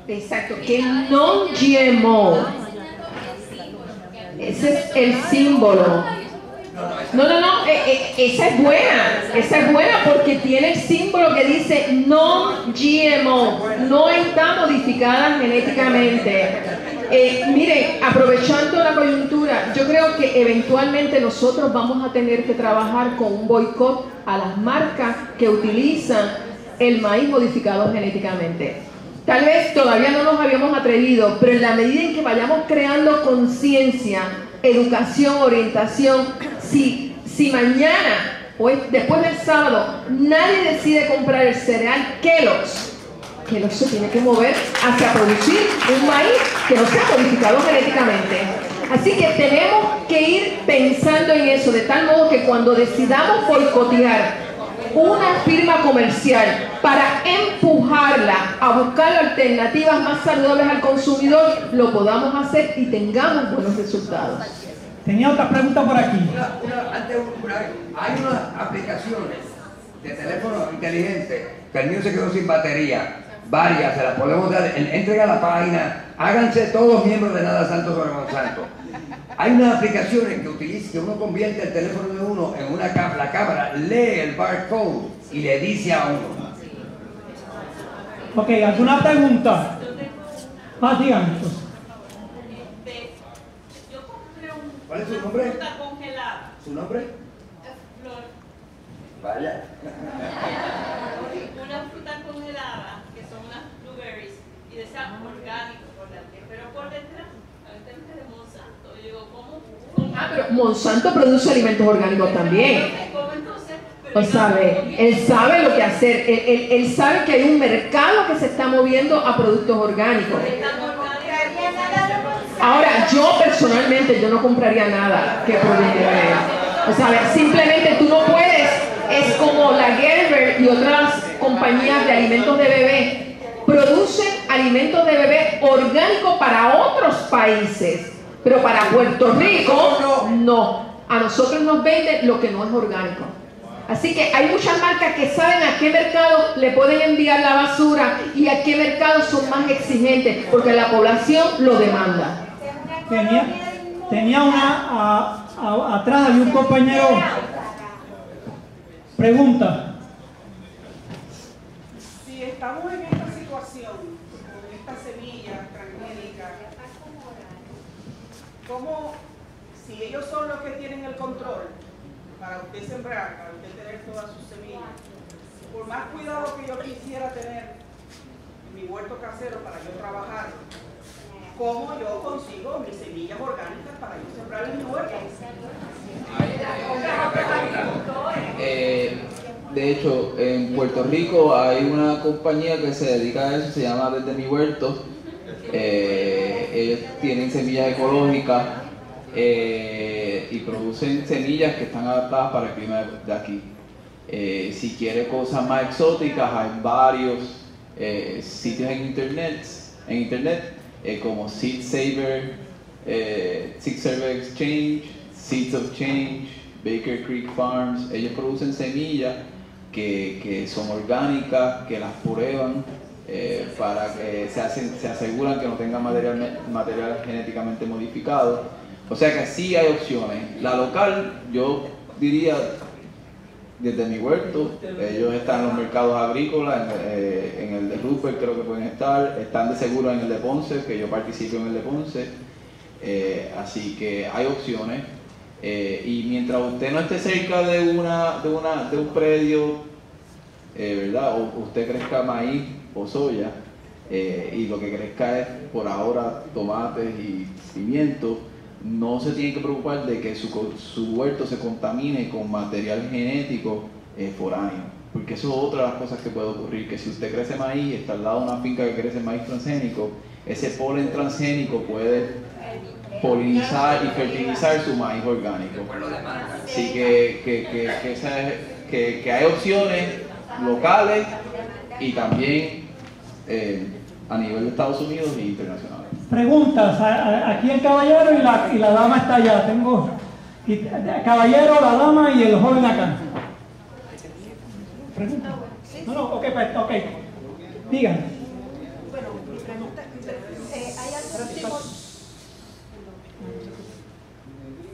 Exacto, que no GMO. Ese es el símbolo. No, esa es buena. Esa es buena porque tiene el símbolo que dice no GMO. No está modificada genéticamente. Mire, aprovechando la coyuntura, yo creo que eventualmente nosotros vamos a tener que trabajar con un boicot a las marcas que utilizan el maíz modificado genéticamente. Tal vez todavía no nos habíamos atrevido, pero en la medida en que vayamos creando conciencia, educación, orientación, si mañana o después del sábado nadie decide comprar el cereal Kellogg's se tiene que mover hacia producir un maíz que no sea modificado genéticamente. Así que tenemos que ir pensando en eso, de tal modo que cuando decidamos boicotear una firma comercial para empujarla a buscar alternativas más saludables al consumidor, lo podamos hacer y tengamos buenos resultados. Tenía otra pregunta por aquí. Hay unas aplicaciones de teléfono inteligente que el mío se quedó sin batería, varias, se las podemos dar, entren a la página, háganse todos miembros de Nada Santo sobre Monsanto. Hay unas aplicaciones que uno convierte el teléfono de uno en una cámara, la cámara lee el barcode y le dice a uno. Ok, ¿alguna pregunta? Díganme. Yo compré ¿cuál es su nombre? Fruta congelada. ¿Su nombre? Flor. Vaya. Una fruta congelada, que son unas blueberries, y de esa orgánico, pero por detrás, a veces de Monsanto. Ah, pero Monsanto produce alimentos orgánicos también. O sabe, él sabe lo que hacer. Él sabe que hay un mercado que se está moviendo a productos orgánicos. Ahora, yo personalmente, yo no compraría nada que provenga. O sea, simplemente tú no puedes. Es como la Gerber y otras compañías de alimentos de bebé. Producen alimentos de bebé orgánicos para otros países. Pero para Puerto Rico, no. A nosotros nos venden lo que no es orgánico. Así que hay muchas marcas que saben a qué mercado le pueden enviar la basura y a qué mercado son más exigentes, porque la población lo demanda. Tenía una, atrás había un compañero. Pregunta. Si estamos en esta situación, con esta semilla transgénica, ¿cómo, si ellos son los que tienen el control, para usted sembrar, para usted tener todas sus semillas, por más cuidado que yo quisiera tener en mi huerto casero para yo trabajar, cómo yo consigo mis semillas orgánicas para yo sembrar en mi huerto? De hecho, en Puerto Rico hay una compañía que se dedica a eso, se llama Desde Mi Huerto. Ellos tienen semillas ecológicas. Y producen semillas que están adaptadas para el clima de aquí. Si quiere cosas más exóticas, hay varios sitios en internet como Seed Saver, Seed Saver Exchange, Seeds of Change, Baker Creek Farms. Ellos producen semillas que son orgánicas, que las prueban para que se aseguran que no tengan material genéticamente modificado. O sea que sí hay opciones. La local, yo diría, Desde Mi Huerto, ellos están en los mercados agrícolas, en el de Rupert creo que pueden estar, están de seguro en el de Ponce, que yo participo en el de Ponce. Así que hay opciones. Y mientras usted no esté cerca de un predio, ¿verdad? O usted crezca maíz o soya, y lo que crezca es por ahora tomates y pimientos, no se tiene que preocupar de que su huerto se contamine con material genético foráneo, porque eso es otra de las cosas que puede ocurrir, que si usted crece maíz, está al lado de una finca que crece maíz transgénico, ese polen transgénico puede polinizar y fertilizar su maíz orgánico. Así que hay opciones locales y también a nivel de Estados Unidos e internacional. Preguntas, aquí el caballero y la dama está allá. Tengo caballero, la dama y el joven acá. ¿Pregunta? No, ok. Díganme. Bueno, mi pregunta es, ¿hay algún tipo? Me vino a mi mente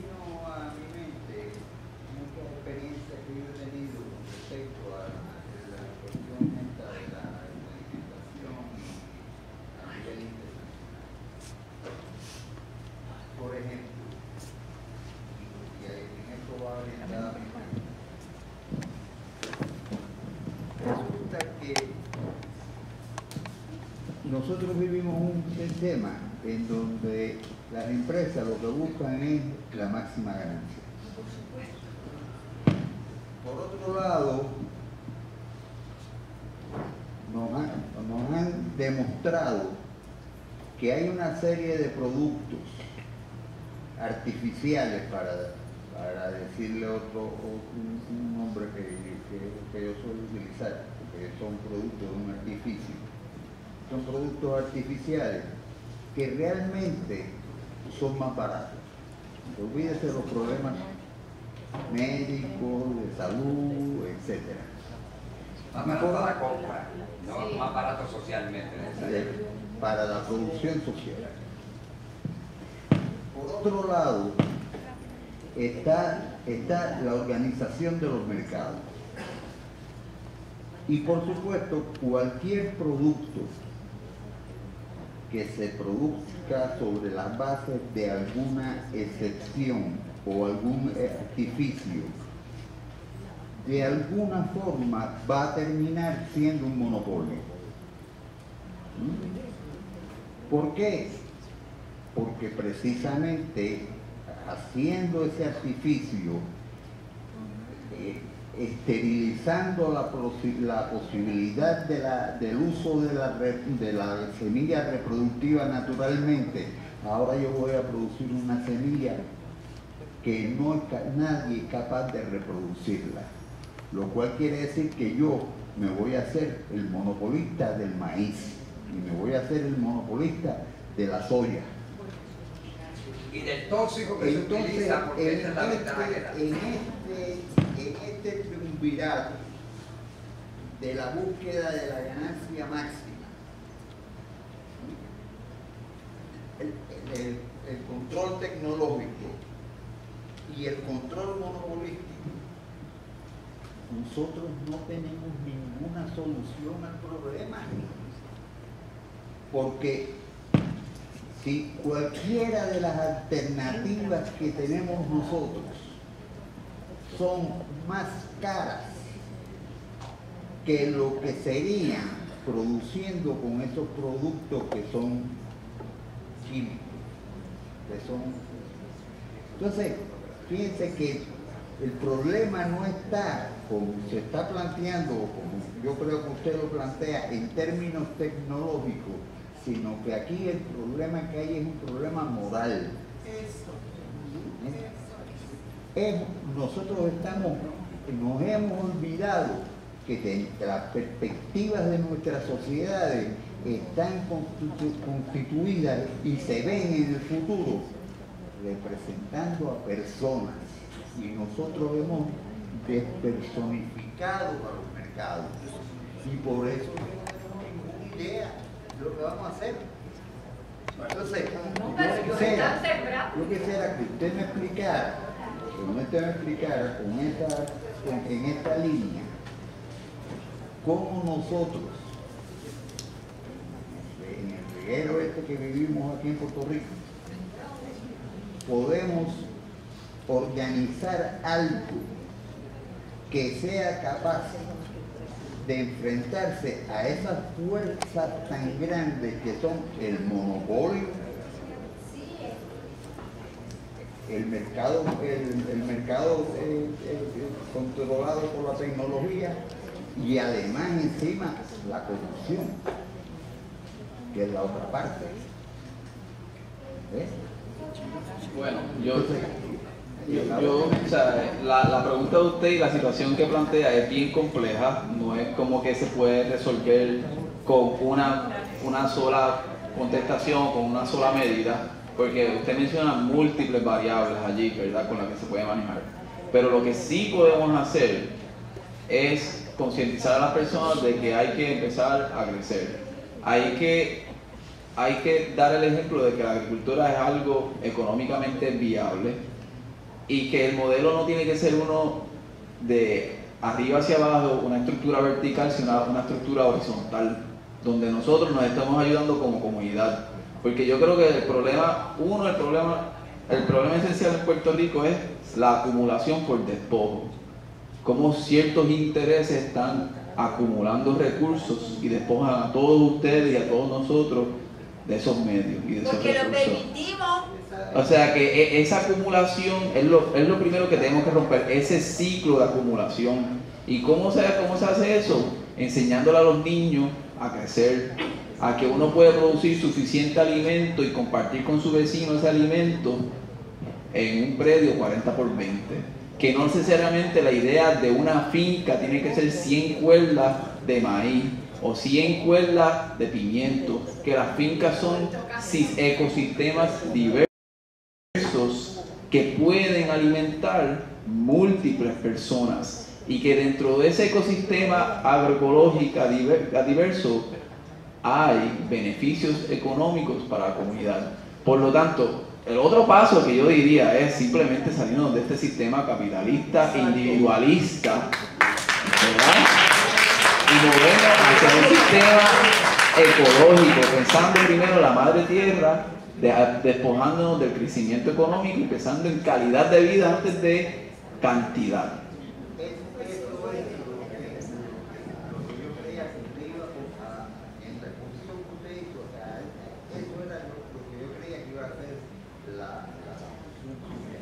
muchas experiencias que yo he tenido con respecto a la cuestión mental de la alimentación a nivel internacional. Por ejemplo, y en esto va orientada mi pregunta. Resulta que nosotros vivimos un sistema en donde las empresas lo que buscan es la máxima ganancia. Por otro lado, nos han demostrado que hay una serie de productos artificiales, para decirle un nombre que yo suelo utilizar, que son productos de un artificio, son productos artificiales que realmente son más baratos. Olvídese de los problemas médicos, de salud, etc. Más barato para la compra, no, más barato socialmente, para la producción social. Por otro lado, está la organización de los mercados. Y por supuesto, cualquier producto que se produzca sobre las bases de alguna excepción o algún artificio, de alguna forma va a terminar siendo un monopolio. ¿Por qué? Porque precisamente haciendo ese artificio, esterilizando la posibilidad del uso de la semilla reproductiva naturalmente. Ahora yo voy a producir una semilla que nadie es capaz de reproducirla, lo cual quiere decir que yo me voy a hacer el monopolista del maíz y me voy a hacer el monopolista de la soya y del tóxico que entonces, se utiliza porque esta es la ventaja que da. En este triunvirato de la búsqueda de la ganancia máxima, el control tecnológico y el control monopolístico, nosotros no tenemos ninguna solución al problema, porque si cualquiera de las alternativas que tenemos nosotros son más caras que lo que serían produciendo con esos productos que son químicos, que son... Entonces, fíjense que el problema no está, como se está planteando, como yo creo que usted lo plantea, en términos tecnológicos, sino que aquí el problema que hay es un problema moral. Nosotros nos hemos olvidado que las perspectivas de nuestras sociedades están constituidas y se ven en el futuro representando a personas, y nosotros hemos despersonificado a los mercados, y por eso no tenemos ninguna idea de lo que vamos a hacer. Entonces, yo quisiera que usted me explicara, en esta línea, cómo nosotros, en el reguero este que vivimos aquí en Puerto Rico, podemos organizar algo que sea capaz de enfrentarse a esas fuerzas tan grandes que son el monopolio, el mercado controlado por la tecnología, y además encima la corrupción, que es la otra parte. ¿Ves? Bueno, o sea, la pregunta de usted y la situación que plantea es bien compleja, no es como que se puede resolver con una sola contestación, con una sola medida, porque usted menciona múltiples variables allí, ¿verdad?, con las que se puede manejar. Pero lo que sí podemos hacer es concientizar a las personas de que hay que empezar a crecer. Hay que dar el ejemplo de que la agricultura es algo económicamente viable y que el modelo no tiene que ser uno de arriba hacia abajo, una estructura vertical, sino una estructura horizontal, donde nosotros nos estamos ayudando como comunidad. Porque yo creo que el problema esencial en Puerto Rico es la acumulación por despojo. Cómo ciertos intereses están acumulando recursos y despojan a todos ustedes y a todos nosotros de esos medios y de esos recursos. Porque lo permitimos. O sea que esa acumulación es lo primero que tenemos que romper, ese ciclo de acumulación. ¿Y cómo se hace eso? Enseñándole a los niños a crecer, a que uno puede producir suficiente alimento y compartir con su vecino ese alimento en un predio 40 por 20, que no necesariamente la idea de una finca tiene que ser 100 cuerdas de maíz o 100 cuerdas de pimiento, que las fincas son ecosistemas diversos que pueden alimentar múltiples personas, y que dentro de ese ecosistema agroecológico diverso hay beneficios económicos para la comunidad. Por lo tanto, el otro paso que yo diría es simplemente salirnos de este sistema capitalista, individualista, ¿verdad?, y movernos hacia un sistema ecológico, pensando primero en la madre tierra, despojándonos del crecimiento económico y pensando en calidad de vida antes de cantidad. Eso era lo que yo creía que iba a ser la función.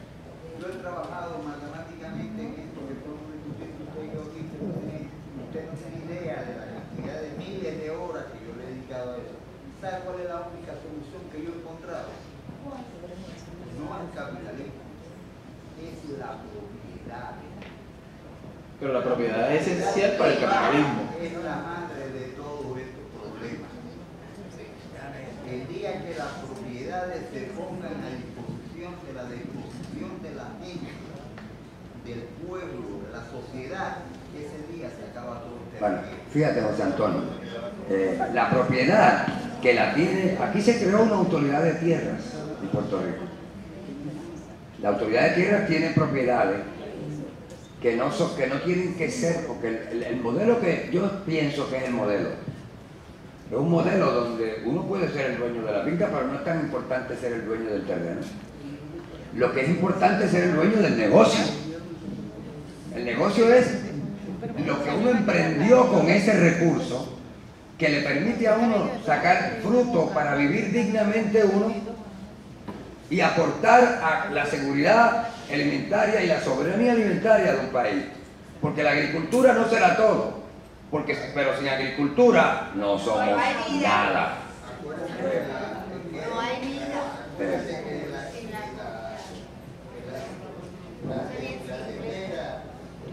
Pero la propiedad es esencial para el capitalismo. Es la madre de todos estos problemas. El día que las propiedades se pongan a disposición de la destrucción de la gente, del pueblo, de la sociedad, ese día se acaba todo. Bueno, fíjate, José Antonio, la propiedad que la tiene, aquí se creó una autoridad de tierras en Puerto Rico. La autoridad de tierras tiene propiedades que no tienen que ser, porque el modelo que yo pienso que es el modelo, es un modelo donde uno puede ser el dueño de la finca, pero no es tan importante ser el dueño del terreno. Lo que es importante es ser el dueño del negocio. El negocio es lo que uno emprendió con ese recurso que le permite a uno sacar fruto para vivir dignamente uno y aportar a la seguridad alimentaria y la soberanía alimentaria de un país. Porque la agricultura no será todo, pero sin agricultura no somos nada. No hay vida.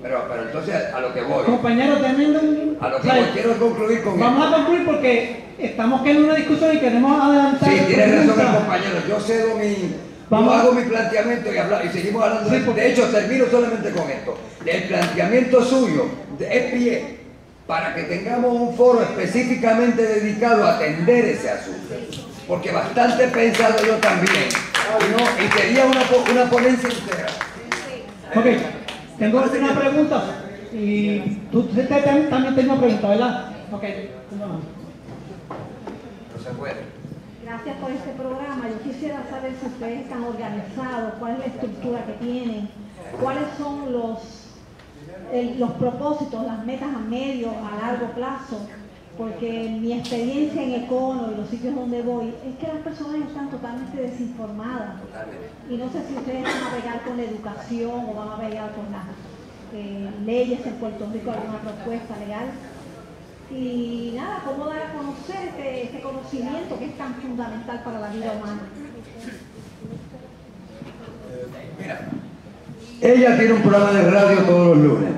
Pero entonces a lo que voy. Compañero, tremendo. A lo que voy, quiero concluir con Vamos a concluir porque estamos en una discusión y queremos adelantar. Sí, tiene razón el compañero. Yo cedo hago mi planteamiento y seguimos hablando. Sí, de hecho, termino solamente con esto. El planteamiento suyo es pie para que tengamos un foro específicamente dedicado a atender ese asunto. Porque bastante he pensado yo también. ¿No? Y quería una ponencia entera. Okay. Tengo una pregunta y tú también tienes una pregunta, ¿verdad? Ok, no se puede. Gracias por este programa. Yo quisiera saber si ustedes están organizados, cuál es la estructura que tienen, cuáles son los propósitos, las metas a medio, a largo plazo, porque mi experiencia en Econo y los sitios donde voy es que las personas están totalmente desinformadas y no sé si ustedes van a pegar con la educación o van a pegar con las leyes en Puerto Rico, alguna propuesta legal y nada, cómo dar a conocer este conocimiento que es tan fundamental para la vida humana. Mira, ella tiene un programa de radio todos los lunes.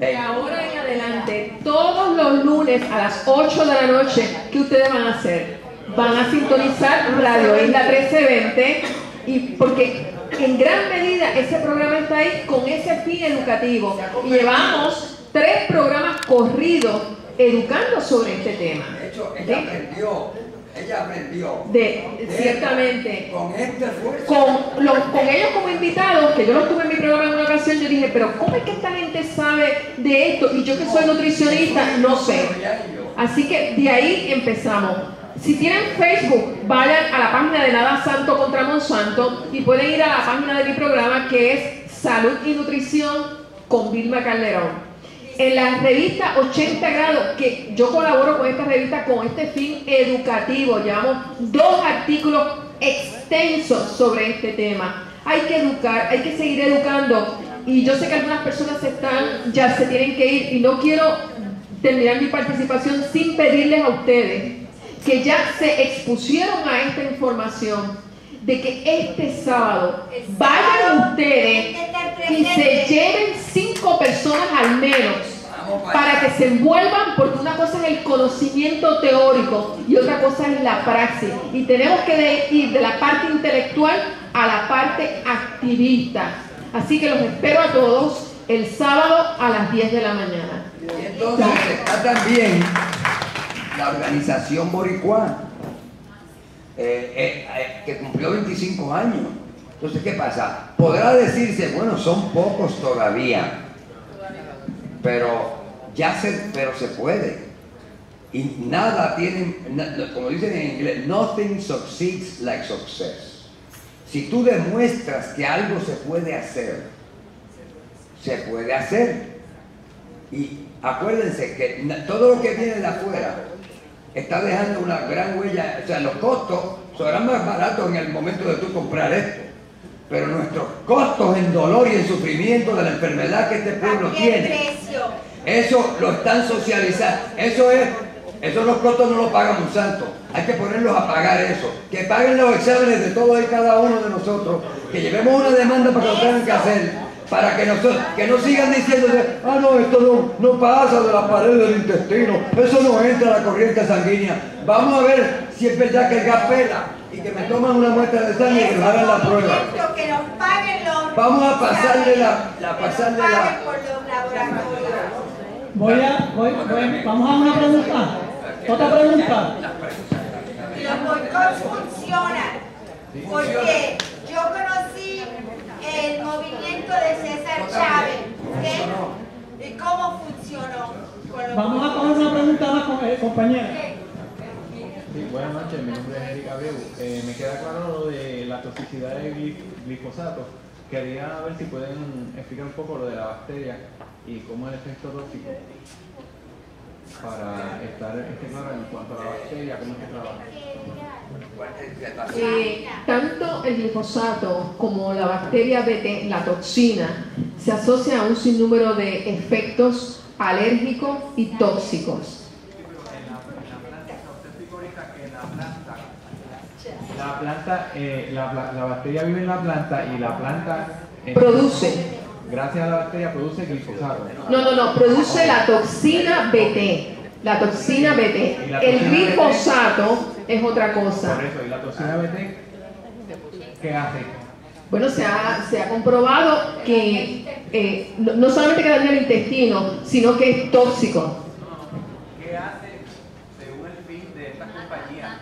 De ahora en adelante, todos los lunes a las 8 de la noche, ¿qué ustedes van a hacer? Van a sintonizar Radio Isla 1320 y porque en gran medida ese programa está ahí con ese fin educativo. Llevamos 3 programas corridos educando sobre este tema. De hecho, ella aprendió. Ciertamente. Con este esfuerzo. Con ellos como invitados, que yo los tuve en mi programa en una ocasión, yo dije, pero ¿cómo es que esta gente sabe de esto? Y yo que soy nutricionista, no sé. Así que de ahí empezamos. Si tienen Facebook, vayan a la página de Nada Santo contra Monsanto y pueden ir a la página de mi programa que es Salud y Nutrición con Vilma Calderón. En la revista 80 grados, que yo colaboro con esta revista con este fin educativo, llevamos 2 artículos extensos sobre este tema. Hay que educar, hay que seguir educando y yo sé que algunas personas ya se tienen que ir y no quiero terminar mi participación sin pedirles a ustedes que ya se expusieron a esta información de que este sábado vayan ustedes y se lleven 5 personas al menos para que se envuelvan, porque una cosa es el conocimiento teórico y otra cosa es la praxis y tenemos que ir de la parte intelectual a la parte activista, así que los espero a todos el sábado a las 10 de la mañana. Y entonces está también la organización boricua que cumplió 25 años. Entonces, ¿qué pasa? Podrá decirse, bueno, son pocos todavía, pero se puede. Y nada tienen, como dicen en inglés, nothing succeeds like success. Si tú demuestras que algo se puede hacer. Y acuérdense que todo lo que viene de afuera está dejando una gran huella, o sea, los costos serán más baratos en el momento de tú comprar esto, pero nuestros costos en dolor y en sufrimiento de la enfermedad que este pueblo tiene, eso lo están socializando, los costos no los paga Monsanto, hay que ponerlos a pagar eso, que paguen los exámenes de todos y cada uno de nosotros, que llevemos una demanda para que lo tengan que hacer, para que, no sigan diciendo, ah no, esto no pasa de la pared del intestino, eso no entra a la corriente sanguínea. Vamos a ver si es verdad que el gas pela y que me toman una muestra de sangre y nos hagan la prueba. Que nos paguen los... Vamos a pasarle la... por los laboratorios. Vamos a una pregunta. Otra pregunta. Los boicots funcionan porque yo conocí el movimiento de César Chávez, ¿sí? ¿Y cómo funcionó? Vamos a poner una pregunta a la compañera. Sí, buenas noches, mi nombre es Eric Abreu. Me queda claro lo de la toxicidad de glifosato. Quería ver si pueden explicar un poco lo de la bacteria y cómo es el efecto tóxico. Para estar claro en cuanto a la bacteria, cómo es que trabaja. Tanto el glifosato como la bacteria BT, la toxina, se asocia a un sinnúmero de efectos alérgicos y tóxicos. La bacteria vive en la planta y la planta produce. Gracias a la bacteria produce glifosato. No, produce la toxina BT. La toxina BT. El glifosato es otra cosa. Por eso, ¿y la toxina BT qué hace? Bueno, se ha comprobado que no solamente que daña el intestino, sino que es tóxico. ¿Qué hace según el fin de esta compañía?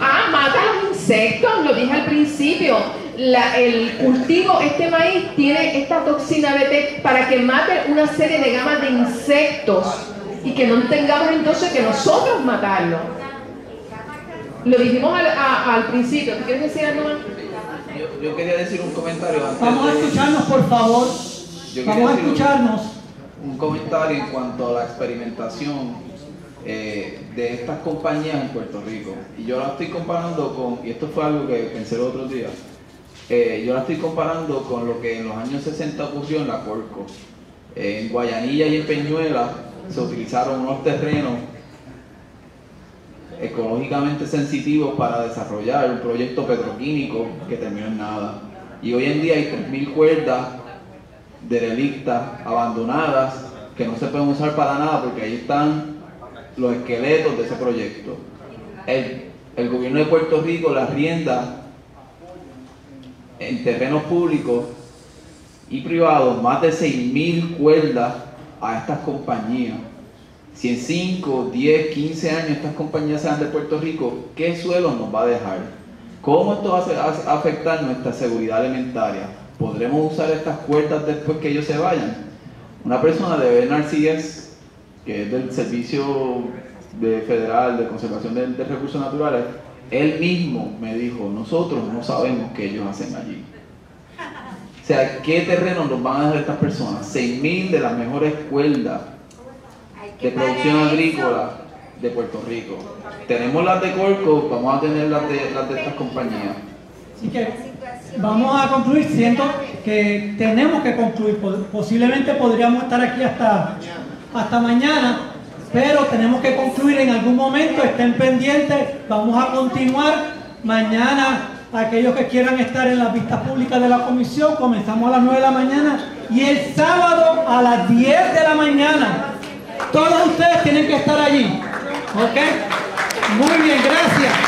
Ah, mata a los insectos, lo dije al principio. El cultivo, este maíz tiene esta toxina BT para que mate una serie de gamas de insectos y que no tengamos entonces que nosotros matarlo. Lo dijimos al principio. ¿Tú quieres decir algo más? Yo quería decir un comentario antes. Vamos a escucharnos, por favor. Vamos a escucharnos. Un comentario en cuanto a la experimentación de estas compañías en Puerto Rico. Y yo la estoy comparando con, y esto fue algo que pensé los otros días, yo la estoy comparando con lo que en los años 60 ocurrió en la Corco. En Guayanilla y en Peñuela se utilizaron unos terrenos ecológicamente sensitivos para desarrollar un proyecto petroquímico que terminó en nada. Y hoy en día hay 3.000 cuerdas de relictas abandonadas que no se pueden usar para nada porque ahí están los esqueletos de ese proyecto. El gobierno de Puerto Rico las rienda en terrenos públicos y privados más de 6.000 cuerdas a estas compañías. Si en 5, 10, 15 años estas compañías se van de Puerto Rico, ¿qué suelo nos va a dejar? ¿Cómo esto va a afectar nuestra seguridad alimentaria? ¿Podremos usar estas cuerdas después que ellos se vayan? Una persona de NRCS, que es del Servicio Federal de Conservación de Recursos Naturales, él mismo me dijo, nosotros no sabemos qué ellos hacen allí. O sea, ¿qué terreno nos van a dejar estas personas? 6.000 de las mejores cuerdas de producción agrícola de Puerto Rico. Tenemos las de Corco, vamos a tener las de estas compañías. Así que vamos a concluir. Siento que tenemos que concluir. Posiblemente podríamos estar aquí hasta mañana. Pero tenemos que concluir en algún momento, estén pendientes, vamos a continuar. Mañana, aquellos que quieran estar en las vistas públicas de la comisión, comenzamos a las 9 de la mañana y el sábado a las 10 de la mañana. Todos ustedes tienen que estar allí. ¿Ok? Muy bien, gracias.